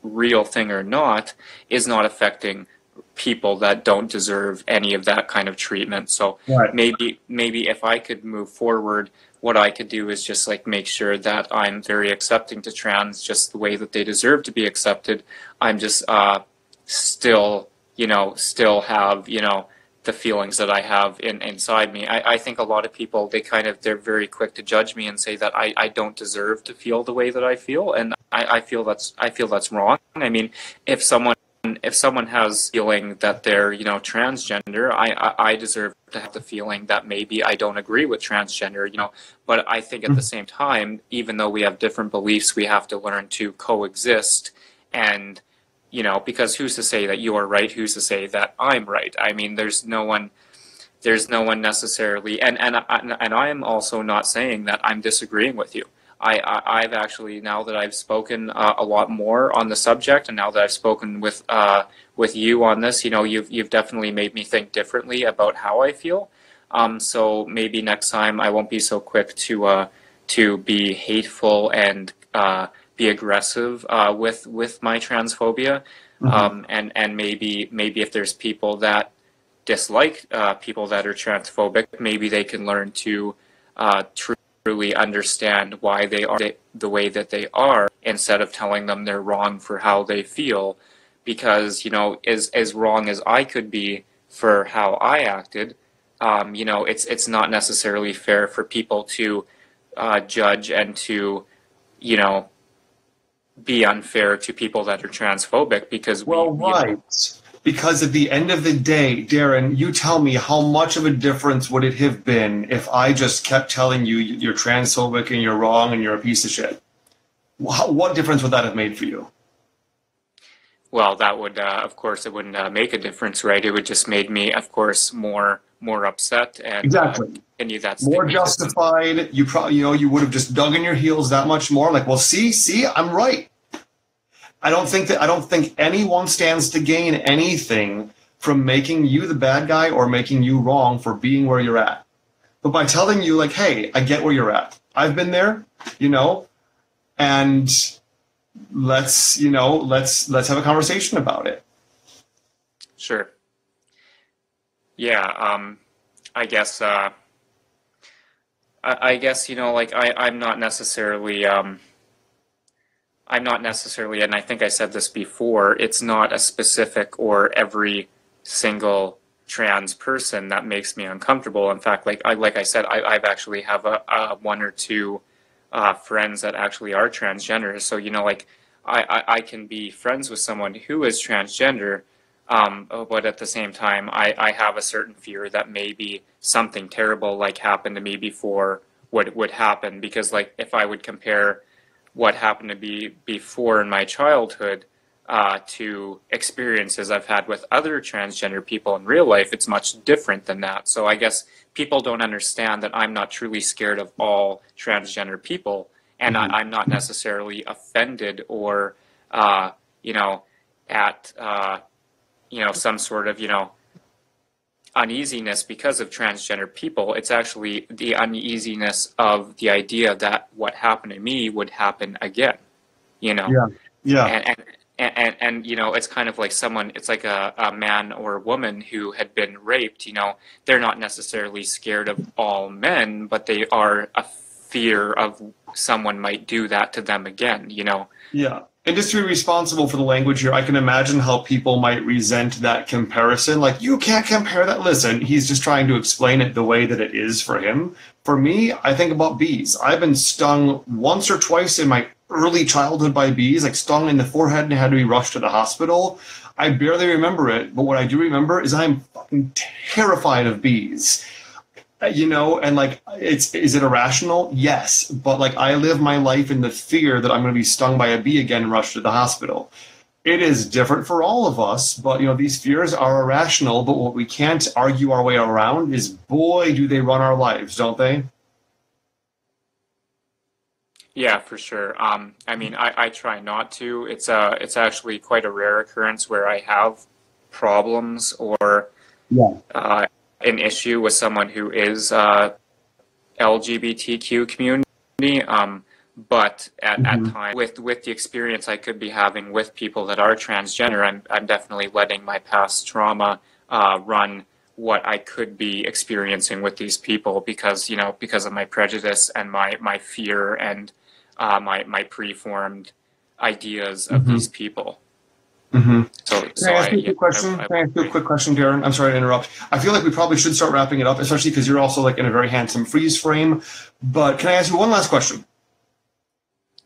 real thing or not, is not affecting people that don't deserve any of that kind of treatment. So right. maybe maybe if I could move forward, what I could do is just, like, make sure that I'm very accepting to trans just the way that they deserve to be accepted. I'm just uh, still, you know, still have, you know, the feelings that I have in, inside me. I, I think a lot of people, they kind of, they're very quick to judge me and say that I, I don't deserve to feel the way that I feel. And I, I feel that's, I feel that's wrong. I mean, if someone If someone has feeling that they're, you know, transgender, I, I, I deserve to have the feeling that maybe I don't agree with transgender, you know, but I think at the same time, even though we have different beliefs, we have to learn to coexist. And, you know, because who's to say that you are right? Who's to say that I'm right? I mean, there's no one, there's no one necessarily. And, and, and I am also not saying that I'm disagreeing with you. I, I've actually, now that I've spoken uh, a lot more on the subject, and now that I've spoken with uh, with you on this, you know, you've you've definitely made me think differently about how I feel. Um, so maybe next time I won't be so quick to uh, to be hateful and uh, be aggressive uh, with with my transphobia. Mm-hmm. Um, and and maybe maybe if there's people that dislike uh, people that are transphobic, maybe they can learn to uh, truly really understand why they are the way that they are, instead of telling them they're wrong for how they feel. Because, you know, as as wrong as I could be for how I acted, um, you know, it's it's not necessarily fair for people to uh, judge and to, you know, be unfair to people that are transphobic. Because we, well, right. You know, because at the end of the day, Darren, you tell me how much of a difference would it have been if I just kept telling you you're transphobic and you're wrong and you're a piece of shit? What difference would that have made for you? Well, that would, uh, of course, it wouldn't uh, make a difference, right? It would just made me, of course, more more upset and exactly uh, and you that's more justified. You probably, you know, you would have just dug in your heels that much more. Like, well, see, see, I'm right. I don't think that I don't think anyone stands to gain anything from making you the bad guy or making you wrong for being where you're at. But by telling you, like, hey, I get where you're at. I've been there, you know, and let's, you know, let's let's have a conversation about it. Sure. Yeah, um, I guess, uh, I, I guess, you know, like, I, I'm not necessarily, um, I'm not necessarily, and I think I said this before, it's not a specific or every single trans person that makes me uncomfortable. In fact, like I, like I said, I, I've actually have a, a one or two uh, friends that actually are transgender. So, you know, like, I, I, I can be friends with someone who is transgender, Um, but at the same time, I, I have a certain fear that maybe something terrible like happened to me before would, would happen. Because like if I would compare what happened to me before in my childhood uh, to experiences I've had with other transgender people in real life, it's much different than that. So I guess people don't understand that I'm not truly scared of all transgender people. And I, I'm not necessarily offended or, uh, you know, at... Uh, you know, some sort of, you know, uneasiness because of transgender people. It's actually the uneasiness of the idea that what happened to me would happen again, you know? Yeah, yeah. And, and, and, and, and you know, it's kind of like someone, it's like a, a man or a woman who had been raped, you know, they're not necessarily scared of all men, but they are a fear of someone might do that to them again, you know? Yeah. And just to be responsible for the language here, I can imagine how people might resent that comparison. Like, you can't compare that. Listen, he's just trying to explain it the way that it is for him. For me, I think about bees. I've been stung once or twice in my early childhood by bees, like stung in the forehead and had to be rushed to the hospital. I barely remember it, but what I do remember is I'm fucking terrified of bees. You know, and like, it's, is it irrational? Yes. But like, I live my life in the fear that I'm going to be stung by a bee again and rushed to the hospital. It is different for all of us, but you know, these fears are irrational, but what we can't argue our way around is, boy, do they run our lives, don't they? Yeah, for sure. Um, I mean, I, I try not to. It's a, it's actually quite a rare occurrence where I have problems or, yeah. uh, an issue with someone who is uh, L G B T Q community, um, but at, mm-hmm. at time with with the experience I could be having with people that are transgender, I'm I'm definitely letting my past trauma uh, run what I could be experiencing with these people because you know because of my prejudice and my my fear and uh, my my preformed ideas of mm-hmm. these people. Mm-hmm. So, Can so I ask you a quick question? Can I ask you a quick question, Darren? I'm sorry to interrupt. I feel like we probably should start wrapping it up, especially because you're also like in a very handsome freeze frame. But can I ask you one last question?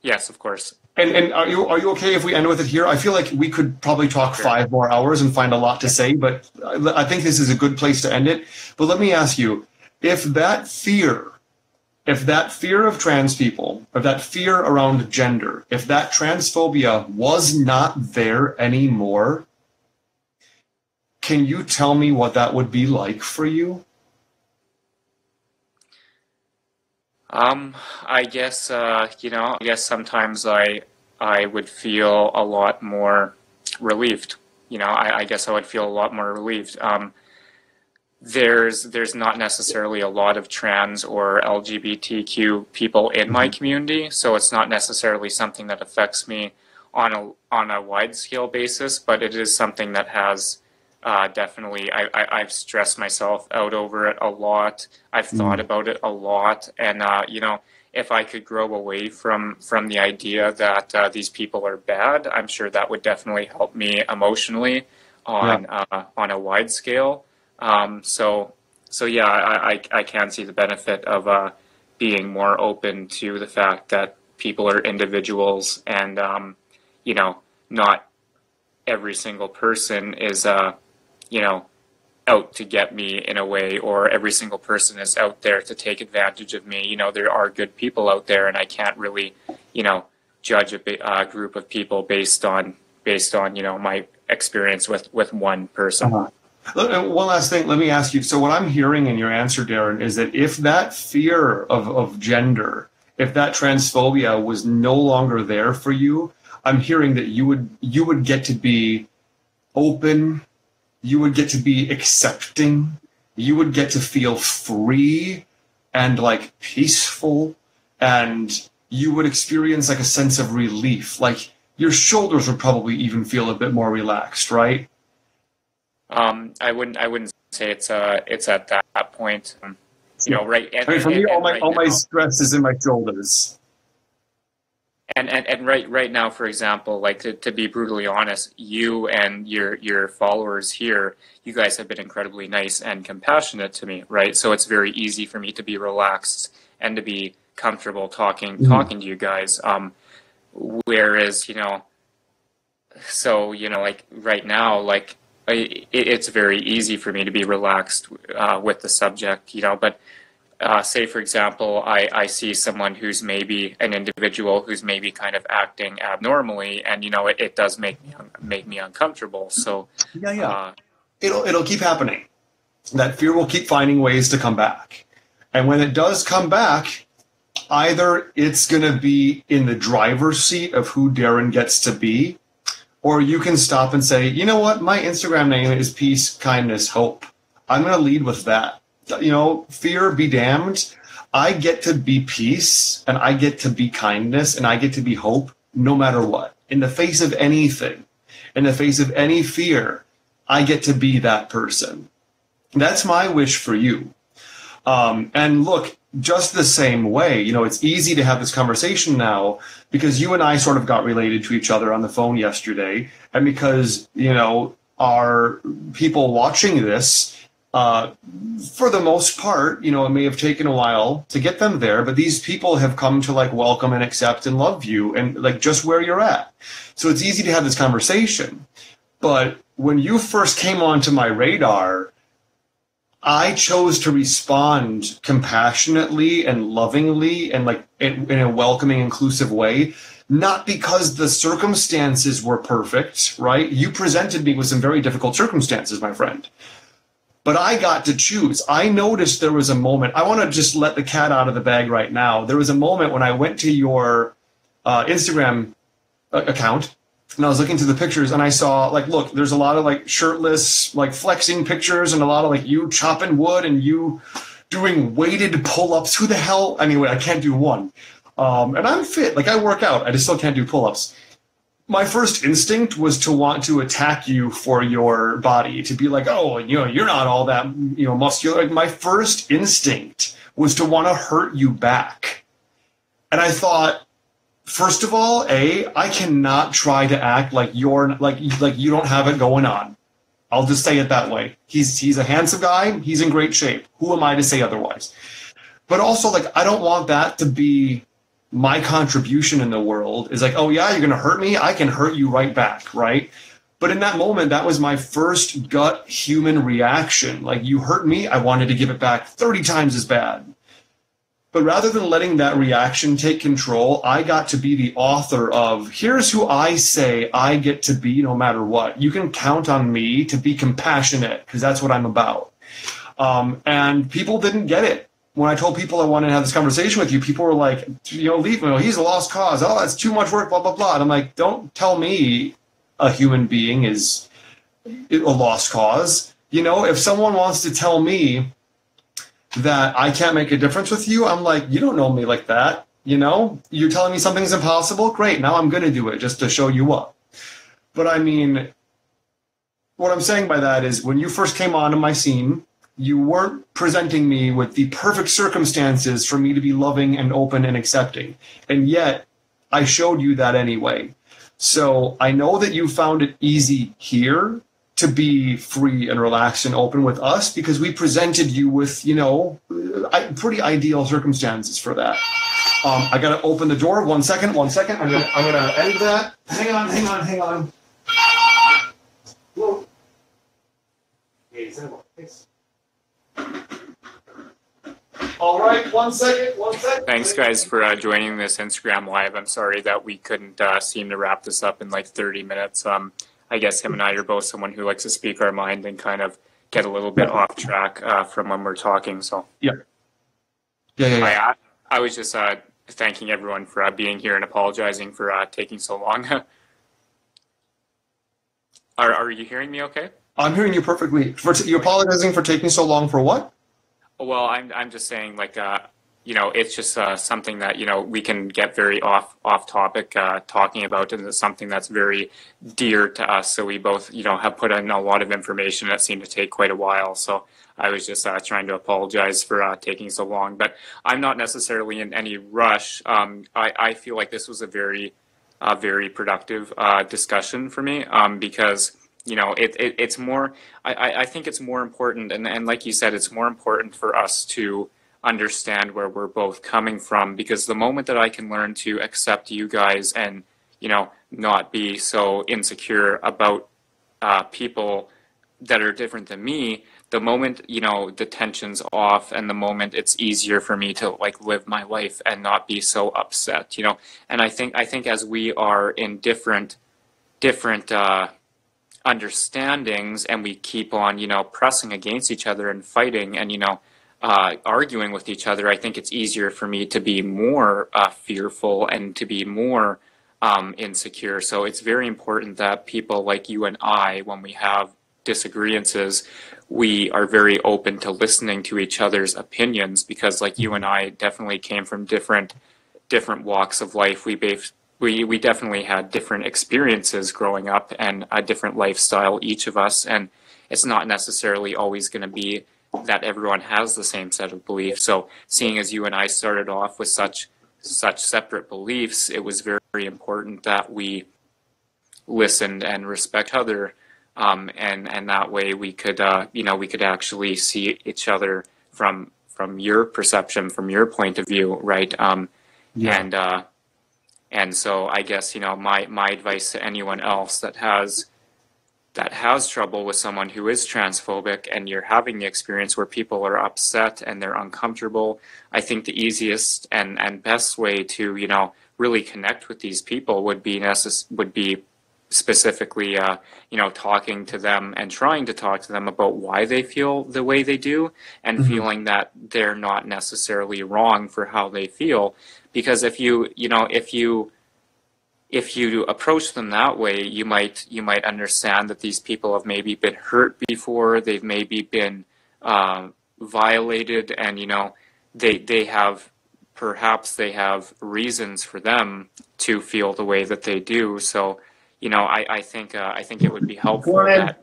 Yes, of course. And and are you are you okay if we end with it here? I feel like we could probably talk sure. five more hours and find a lot to say, but I think this is a good place to end it. But let me ask you, if that fear, if that fear of trans people, if that fear around gender, if that transphobia was not there anymore, can you tell me what that would be like for you? Um, I guess, uh, you know, I guess sometimes I, I would feel a lot more relieved. You know, I, I guess I would feel a lot more relieved. Um, There's there's not necessarily a lot of trans or L G B T Q people in my community, so it's not necessarily something that affects me on a on a wide scale basis. But it is something that has uh, definitely I, I I've stressed myself out over it a lot. I've thought about it a lot, and uh, you know, if I could grow away from from the idea that uh, these people are bad, I'm sure that would definitely help me emotionally on yeah. uh, on a wide scale. Um, so, so yeah, I, I, I can see the benefit of, uh, being more open to the fact that people are individuals and, um, you know, not every single person is, uh, you know, out to get me in a way, or every single person is out there to take advantage of me. You know, there are good people out there and I can't really, you know, judge a uh, group of people based on, based on, you know, my experience with, with one person. Uh-huh. One last thing, let me ask you. So what I'm hearing in your answer, Darren, is that if that fear of, of gender, if that transphobia was no longer there for you, I'm hearing that you would you would get to be open, you would get to be accepting, you would get to feel free and like peaceful, and you would experience like a sense of relief. Like your shoulders would probably even feel a bit more relaxed, right? Um, I wouldn't. I wouldn't say it's uh it's at that, that point. Um, you yeah. know, right? And, I mean, for and, me, and, all my right all now, my stress is in my shoulders. And and and right right now, for example, like to to be brutally honest, you and your your followers here, you guys have been incredibly nice and compassionate to me, right? So it's very easy for me to be relaxed and to be comfortable talking mm-hmm. talking to you guys. Um, whereas you know, so you know, like right now, like. I, it's very easy for me to be relaxed uh, with the subject, you know, but uh, say, for example, I, I see someone who's maybe an individual who's maybe kind of acting abnormally, and, you know, it, it does make me, make me uncomfortable. So yeah, yeah. Uh, it'll, it'll keep happening. That fear will keep finding ways to come back. And when it does come back, either it's going to be in the driver's seat of who Darren gets to be, or you can stop and say, you know what? My Instagram name is Peace, Kindness, Hope. I'm going to lead with that. You know, fear be damned. I get to be peace, and I get to be kindness, and I get to be hope no matter what. In the face of anything, in the face of any fear, I get to be that person. That's my wish for you. Um, and look, just the same way, you know, it's easy to have this conversation now because you and I sort of got related to each other on the phone yesterday. And because, you know, our people watching this, uh, for the most part, you know, it may have taken a while to get them there, but these people have come to like welcome and accept and love you and like just where you're at. So it's easy to have this conversation. But when you first came onto my radar, I chose to respond compassionately and lovingly and like in, in a welcoming, inclusive way, not because the circumstances were perfect, right? You presented me with some very difficult circumstances, my friend, but I got to choose. I noticed there was a moment. I want to just let the cat out of the bag right now. There was a moment when I went to your uh, Instagram account, and I was looking through the pictures and I saw like, look, there's a lot of like shirtless, like flexing pictures and a lot of like you chopping wood and you doing weighted pull-ups. Who the hell? Anyway, I can't do one. Um, and I'm fit. Like I work out. I just still can't do pull-ups. My first instinct was to want to attack you for your body, to be like, oh, you know, you're not all that, you know, muscular. Like, my first instinct was to want to hurt you back. And I thought, first of all, A, I cannot try to act like you're like like you don't have it going on. I'll just say it that way. He's he's a handsome guy. He's in great shape. Who am I to say otherwise? But also, like, I don't want that to be my contribution in the world. Is like, oh yeah, you're gonna hurt me. I can hurt you right back, right? But in that moment, that was my first gut human reaction. Like, you hurt me. I wanted to give it back thirty times as bad. But rather than letting that reaction take control, I got to be the author of, here's who I say I get to be no matter what. You can count on me to be compassionate because that's what I'm about. Um, and people didn't get it. When I told people I wanted to have this conversation with you, people were like, you know, leave me. He's a lost cause. Oh, that's too much work, blah, blah, blah. And I'm like, don't tell me a human being is a lost cause. You know, if someone wants to tell me that I can't make a difference with you, I'm like, you don't know me like that. You know, you're telling me something's impossible. Great. Now I'm going to do it just to show you up. But I mean, what I'm saying by that is when you first came onto my scene, you weren't presenting me with the perfect circumstances for me to be loving and open and accepting. And yet I showed you that anyway. So I know that you found it easy here to be free and relaxed and open with us because we presented you with, you know, pretty ideal circumstances for that. Um, I got to open the door. One second, one second. I'm gonna, I'm gonna end that. Hang on, hang on, hang on. Hello. Hey, is anyone? Thanks. All right, one second, one second. Thanks, guys, for uh, joining this Instagram Live. I'm sorry that we couldn't uh, seem to wrap this up in like thirty minutes. Um, I guess him and I are both someone who likes to speak our mind and kind of get a little bit off track uh, from when we're talking. So yeah, yeah, yeah, yeah. I, I was just uh, thanking everyone for uh, being here and apologizing for uh, taking so long. Are, are you hearing me okay? I'm hearing you perfectly. For t you're apologizing for taking so long for what? Well, I'm, I'm just saying, like, uh, you know, it's just uh, something that, you know, we can get very off off topic uh, talking about, and it's something that's very dear to us. So we both, you know, have put in a lot of information that seemed to take quite a while. So I was just uh, trying to apologize for uh, taking so long. But I'm not necessarily in any rush. Um, I, I feel like this was a very... a very productive uh, discussion for me um, because, you know, it, it, it's more, I, I think it's more important. And, and like you said, it's more important for us to understand where we're both coming from, because the moment that I can learn to accept you guys and, you know, not be so insecure about uh, people that are different than me, the moment, you know, the tension's off, and the moment it's easier for me to like live my life and not be so upset, you know. And I think I think as we are in different different uh, understandings, and we keep on, you know, pressing against each other and fighting and, you know, uh, arguing with each other, I think it's easier for me to be more uh, fearful and to be more um, insecure. So it's very important that people like you and I, when we have disagreements, we are very open to listening to each other's opinions, because like you and I definitely came from different different walks of life. We based, we we definitely had different experiences growing up and a different lifestyle, each of us, and it's not necessarily always going to be that everyone has the same set of beliefs. So seeing as you and I started off with such such separate beliefs, it was very, very important that we listened and respect each other. Um, and, and that way we could, uh, you know, we could actually see each other from, from your perception, from your point of view. Right. Um, yeah. And, uh, and so I guess, you know, my, my advice to anyone else that has, that has trouble with someone who is transphobic, and you're having the experience where people are upset and they're uncomfortable, I think the easiest and, and best way to, you know, really connect with these people would be necess- would be specifically, uh, you know, talking to them and trying to talk to them about why they feel the way they do, and mm-hmm. feeling that they're not necessarily wrong for how they feel. Because if you, you know, if you, if you approach them that way, you might, you might understand that these people have maybe been hurt before, they've maybe been uh, violated, and, you know, they, they have, perhaps they have reasons for them to feel the way that they do. So, you know, I, I think uh, I think it would be helpful that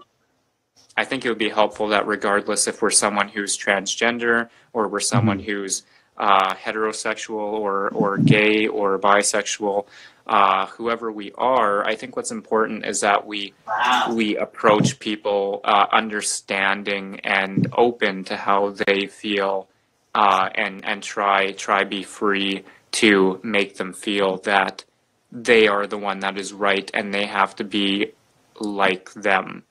I think it would be helpful that regardless if we're someone who's transgender, or we're someone who's uh, heterosexual or, or gay or bisexual, uh, whoever we are, I think what's important is that we wow. we approach people uh, understanding and open to how they feel, uh, and and try try be free to make them feel that they are the one that is right, and they have to be like them,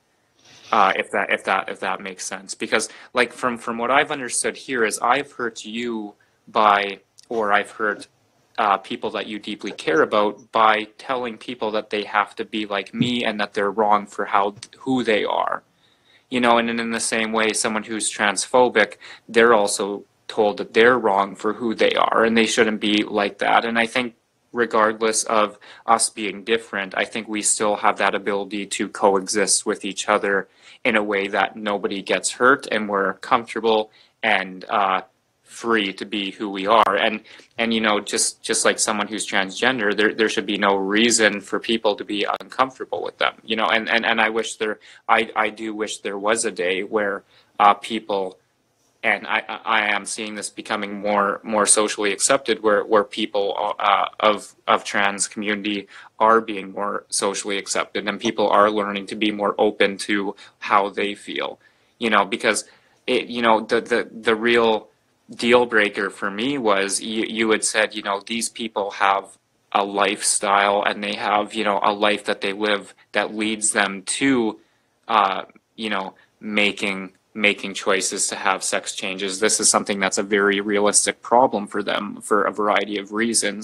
uh, if that if that if that makes sense. Because like from from what I've understood here is I've hurt you by, or I've hurt uh, people that you deeply care about by telling people that they have to be like me and that they're wrong for how who they are, you know. And, and in the same way, someone who's transphobic, they're also told that they're wrong for who they are and they shouldn't be like that. And I think, regardless of us being different, I think we still have that ability to coexist with each other in a way that nobody gets hurt, and we're comfortable and uh, free to be who we are. And, and you know, just, just like someone who's transgender, there, there should be no reason for people to be uncomfortable with them, you know. And, and, and I wish there, I, I do wish there was a day where uh, people, and I, I am seeing this becoming more more socially accepted, where, where people uh, of of trans community are being more socially accepted, and people are learning to be more open to how they feel, you know. Because it, you know, the the the real deal breaker for me was you, you had said, you know, these people have a lifestyle, and they have, you know, a life that they live that leads them to, uh, you know, making. making choices to have sex changes. This is something that's a very realistic problem for them for a variety of reasons.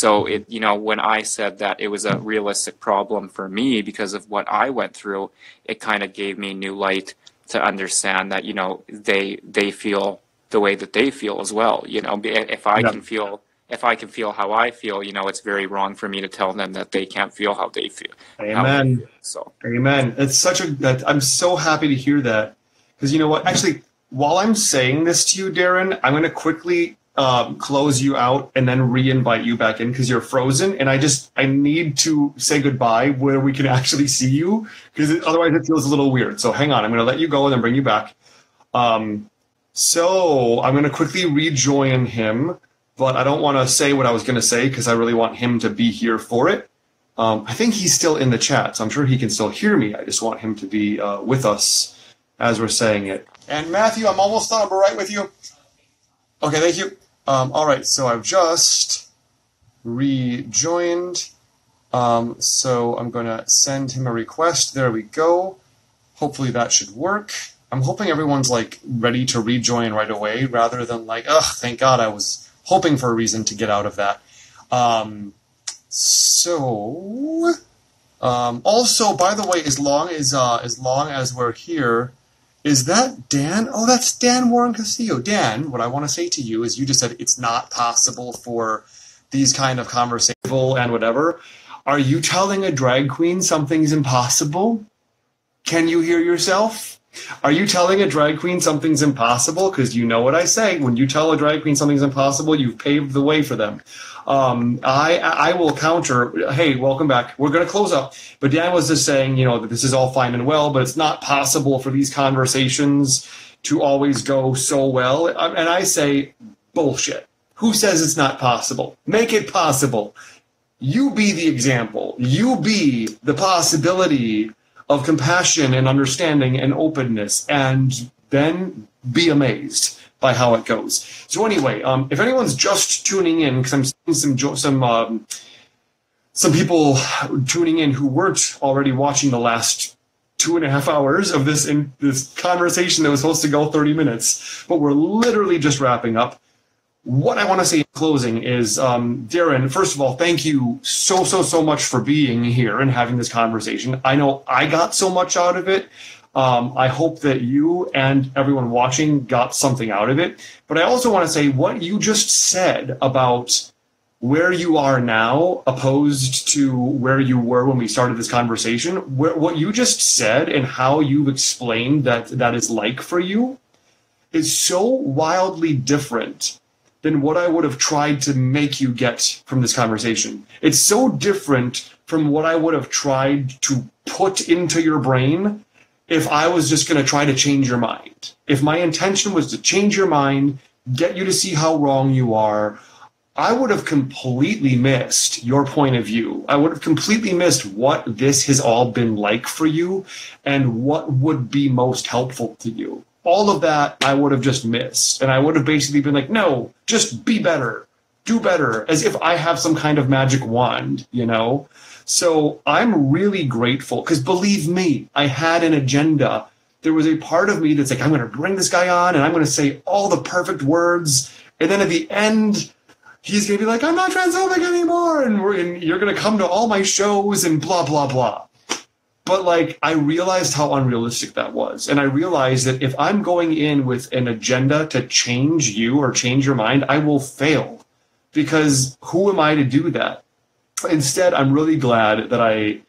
So it, you know, when I said that it was a realistic problem for me because of what I went through, it kind of gave me new light to understand that, you know, they they feel the way that they feel as well. You know, if I yeah. can feel, if I can feel how I feel, you know, it's very wrong for me to tell them that they can't feel how they feel. Amen. They feel, so. Amen. It's such a, that, I'm so happy to hear that. Because you know what, actually, while I'm saying this to you, Darren, I'm going to quickly um, close you out and then re-invite you back in because you're frozen. And I just, I need to say goodbye where we can actually see you, because otherwise it feels a little weird. So hang on, I'm going to let you go and then bring you back. Um, so I'm going to quickly rejoin him, but I don't want to say what I was going to say because I really want him to be here for it. Um, I think he's still in the chat, so I'm sure he can still hear me. I just want him to be uh, with us as we're saying it. And Matthew, I'm almost done. I'm right with you. Okay, thank you. Um, all right, so I've just rejoined. Um, so I'm going to send him a request. There we go. Hopefully that should work. I'm hoping everyone's like ready to rejoin right away rather than like, ugh, thank God I was hoping for a reason to get out of that. Um, so um, also, by the way, as long as uh, as long as we're here. Is that Dan? Oh, that's Dan Warren Castillo. Dan, what I want to say to you is you just said it's not possible for these kind of conversations and whatever. Are you telling a drag queen something's impossible? Can you hear yourself? Are you telling a drag queen something's impossible? Because you know what I say. When you tell a drag queen something's impossible, you've paved the way for them. Um, I, I will counter, hey, welcome back. We're going to close up. But Dan was just saying, you know, that this is all fine and well, but it's not possible for these conversations to always go so well. And I say, bullshit. Who says it's not possible? Make it possible. You be the example. You be the possibility of compassion and understanding and openness, and then be amazed by how it goes. So anyway, um, if anyone's just tuning in, because I'm seeing some some um, some people tuning in who weren't already watching the last two and a half hours of this in, this conversation that was supposed to go thirty minutes, but we're literally just wrapping up. What I want to say in closing is, um, Darren, first of all, thank you so, so, so much for being here and having this conversation. I know I got so much out of it. Um, I hope that you and everyone watching got something out of it. But I also want to say what you just said about where you are now opposed to where you were when we started this conversation, wh- what you just said and how you've explained that that is like for you is so wildly different than what I would have tried to make you get from this conversation. It's so different from what I would have tried to put into your brain if I was just going to try to change your mind. If my intention was to change your mind, get you to see how wrong you are, I would have completely missed your point of view. I would have completely missed what this has all been like for you and what would be most helpful to you. All of that I would have just missed. And I would have basically been like, no, just be better, do better, as if I have some kind of magic wand, you know? So I'm really grateful because believe me, I had an agenda. There was a part of me that's like, I'm going to bring this guy on and I'm going to say all the perfect words. And then at the end, he's going to be like, I'm not transphobic anymore. And, we're, and you're going to come to all my shows and blah, blah, blah. But like, I realized how unrealistic that was. And I realized that if I'm going in with an agenda to change you or change your mind, I will fail because who am I to do that? Instead, I'm really glad that I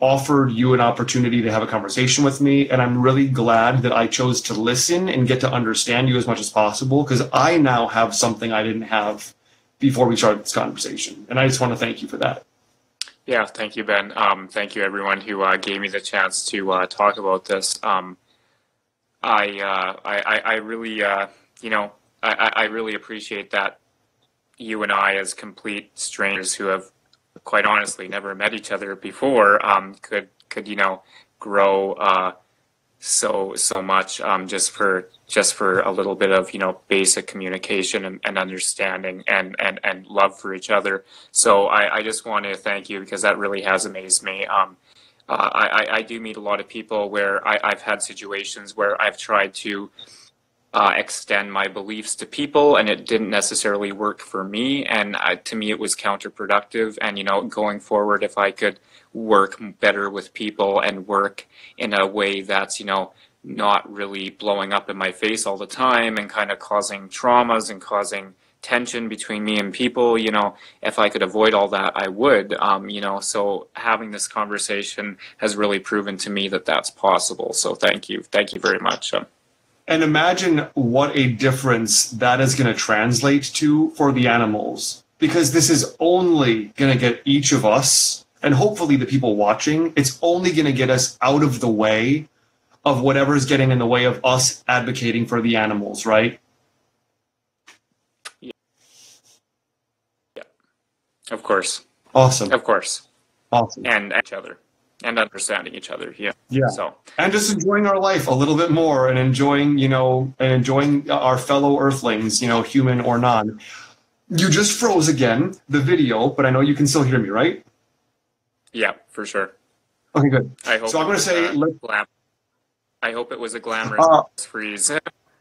offered you an opportunity to have a conversation with me. And I'm really glad that I chose to listen and get to understand you as much as possible because I now have something I didn't have before we started this conversation. And I just want to thank you for that. Yeah, thank you, Ben. Um, thank you, everyone who uh, gave me the chance to uh, talk about this. Um, I, uh, I, I, I really, uh, you know, I, I really appreciate that you and I, as complete strangers who have, quite honestly, never met each other before, um, could could you know grow uh, so so much um, just for just for a little bit of you know basic communication and, and understanding and, and and love for each other. So I, I just want to thank you because that really has amazed me. Um, uh, I I do meet a lot of people where I, I've had situations where I've tried to uh, extend my beliefs to people and it didn't necessarily work for me, and I, to me it was counterproductive. And you know going forward, if I could work better with people and work in a way that's you know not really blowing up in my face all the time and kind of causing traumas and causing tension between me and people, you know, if I could avoid all that, I would, um, you know, so having this conversation has really proven to me that that's possible. So thank you. Thank you very much. Um, and imagine what a difference that is going to translate to for the animals, because this is only going to get each of us and hopefully the people watching, it's only going to get us out of the way of whatever's getting in the way of us advocating for the animals, right? Yeah. Yeah. Of course. Awesome. Of course. Awesome. And, and each other. And understanding each other. Yeah. Yeah. So. And just enjoying our life a little bit more and enjoying, you know, and enjoying our fellow earthlings, you know, human or non. You just froze again, the video, but I know you can still hear me, right? Yeah, for sure. Okay, good. I hope so. I'm going to say... Let's I hope it was a glamorous uh, freeze.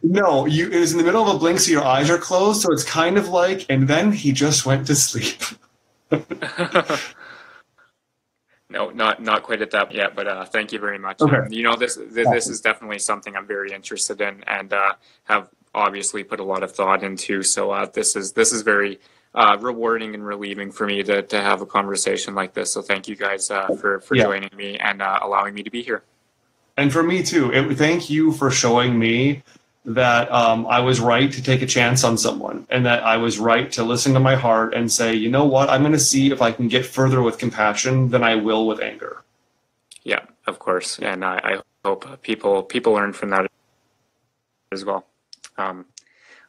No, you, it was in the middle of a blink, so your eyes are closed, so it's kind of like, and then he just went to sleep. No, not not quite at that yet, but uh, thank you very much. Okay. Um, you know, this, this this is definitely something I'm very interested in and uh, have obviously put a lot of thought into. So uh, this is this is very uh, rewarding and relieving for me to, to have a conversation like this. So thank you guys uh, for, for yeah. joining me and uh, allowing me to be here. And for me, too, it, thank you for showing me that um, I was right to take a chance on someone and that I was right to listen to my heart and say, you know what, I'm going to see if I can get further with compassion than I will with anger. Yeah, of course. And I, I hope people people learn from that as well. Um,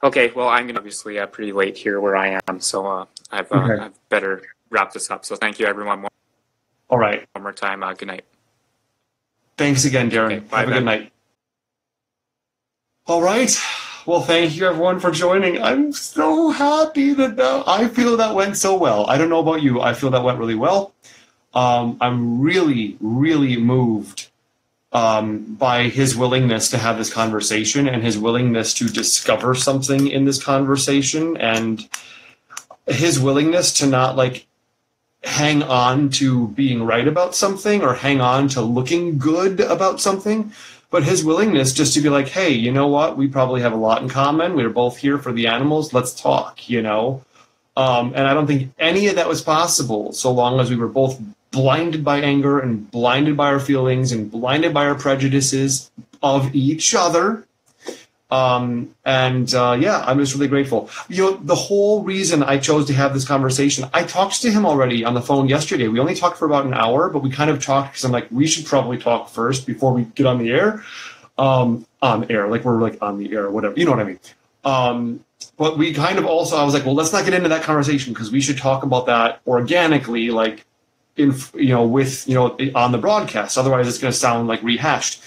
okay, well, I'm gonna obviously uh, pretty late here where I am, so uh, I've, uh, okay. I've better wrap this up. So thank you, everyone. One, All right. One more time. Uh, good night. Thanks again, Darren. Okay, bye, Have a good night. All right. Well, thank you, everyone, for joining. I'm so happy that, that I feel that went so well. I don't know about you. I feel that went really well. Um, I'm really, really moved um, by his willingness to have this conversation and his willingness to discover something in this conversation and his willingness to not, like, hang on to being right about something or hang on to looking good about something, but his willingness just to be like, hey, you know what? We probably have a lot in common. We're both here for the animals. Let's talk, you know? Um, and I don't think any of that was possible so long as we were both blinded by anger and blinded by our feelings and blinded by our prejudices of each other. Um, and, uh, yeah, I'm just really grateful. You know, the whole reason I chose to have this conversation, I talked to him already on the phone yesterday. We only talked for about an hour, but we kind of talked because I'm like, we should probably talk first before we get on the air, um, on air, like we're like on the air, whatever, you know what I mean? Um, but we kind of also, I was like, well, let's not get into that conversation because we should talk about that organically, like in, you know, with, you know, on the broadcast, otherwise it's going to sound like rehashed.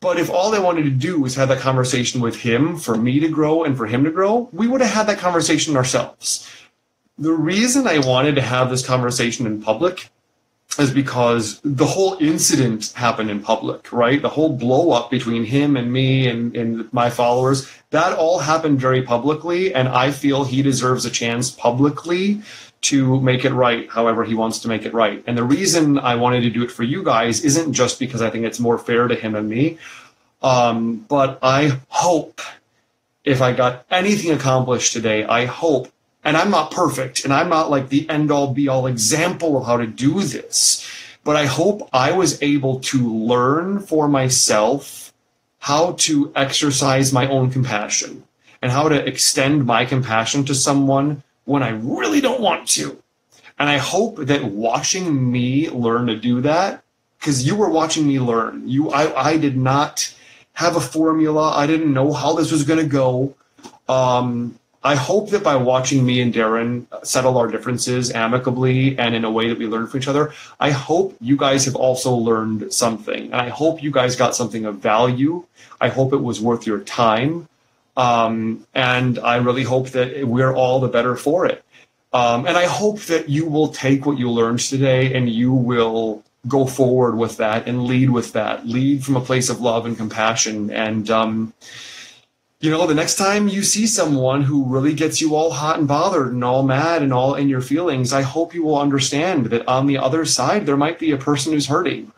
But if all I wanted to do was have that conversation with him for me to grow and for him to grow, we would have had that conversation ourselves. The reason I wanted to have this conversation in public is because the whole incident happened in public, right? The whole blow up between him and me and, and my followers, that all happened very publicly. And I feel he deserves a chance publicly to make it right however he wants to make it right. And the reason I wanted to do it for you guys isn't just because I think it's more fair to him and me, um, but I hope if I got anything accomplished today, I hope, and I'm not perfect, and I'm not like the end-all, be-all example of how to do this, but I hope I was able to learn for myself how to exercise my own compassion and how to extend my compassion to someone when I really don't want to. And I hope that watching me learn to do that, because you were watching me learn. You, I, I did not have a formula. I didn't know how this was going to go. Um, I hope that by watching me and Darren settle our differences amicably and in a way that we learn from each other, I hope you guys have also learned something. And I hope you guys got something of value. I hope it was worth your time. Um, and I really hope that we're all the better for it. Um, and I hope that you will take what you learned today and you will go forward with that and lead with that, lead from a place of love and compassion. And, um, you know, the next time you see someone who really gets you all hot and bothered and all mad and all in your feelings, I hope you will understand that on the other side, there might be a person who's hurting.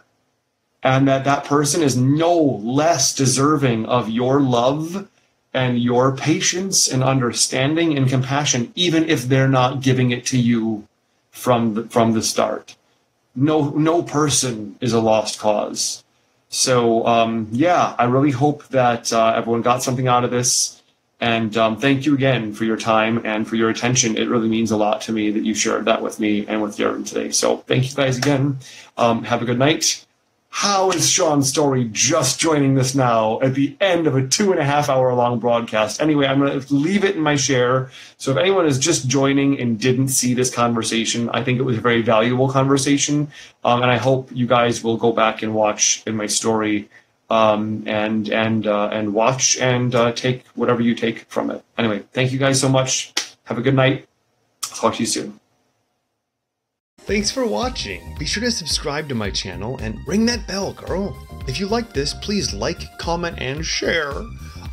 and that that person is no less deserving of your love and your patience and understanding and compassion, even if they're not giving it to you from the, from the start. No, no person is a lost cause. So, um, yeah, I really hope that uh, everyone got something out of this. And um, thank you again for your time and for your attention. It really means a lot to me that you shared that with me and with Darren today. So thank you guys again. Um, have a good night. How is Sean Story just joining this now at the end of a two and a half hour long broadcast? Anyway, I'm going to leave it in my share. So if anyone is just joining and didn't see this conversation, I think it was a very valuable conversation. Um, and I hope you guys will go back and watch in my story um, and, and, uh, and watch and uh, take whatever you take from it. Anyway, thank you guys so much. Have a good night. Talk to you soon. Thanks for watching. Be sure to subscribe to my channel and ring that bell, girl. If you like this, please like, comment, and share.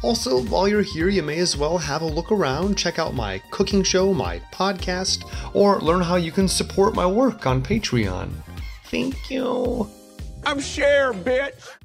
Also, while you're here, you may as well have a look around, check out my cooking show, my podcast, or learn how you can support my work on Patreon. Thank you. I'm Cher, bitch.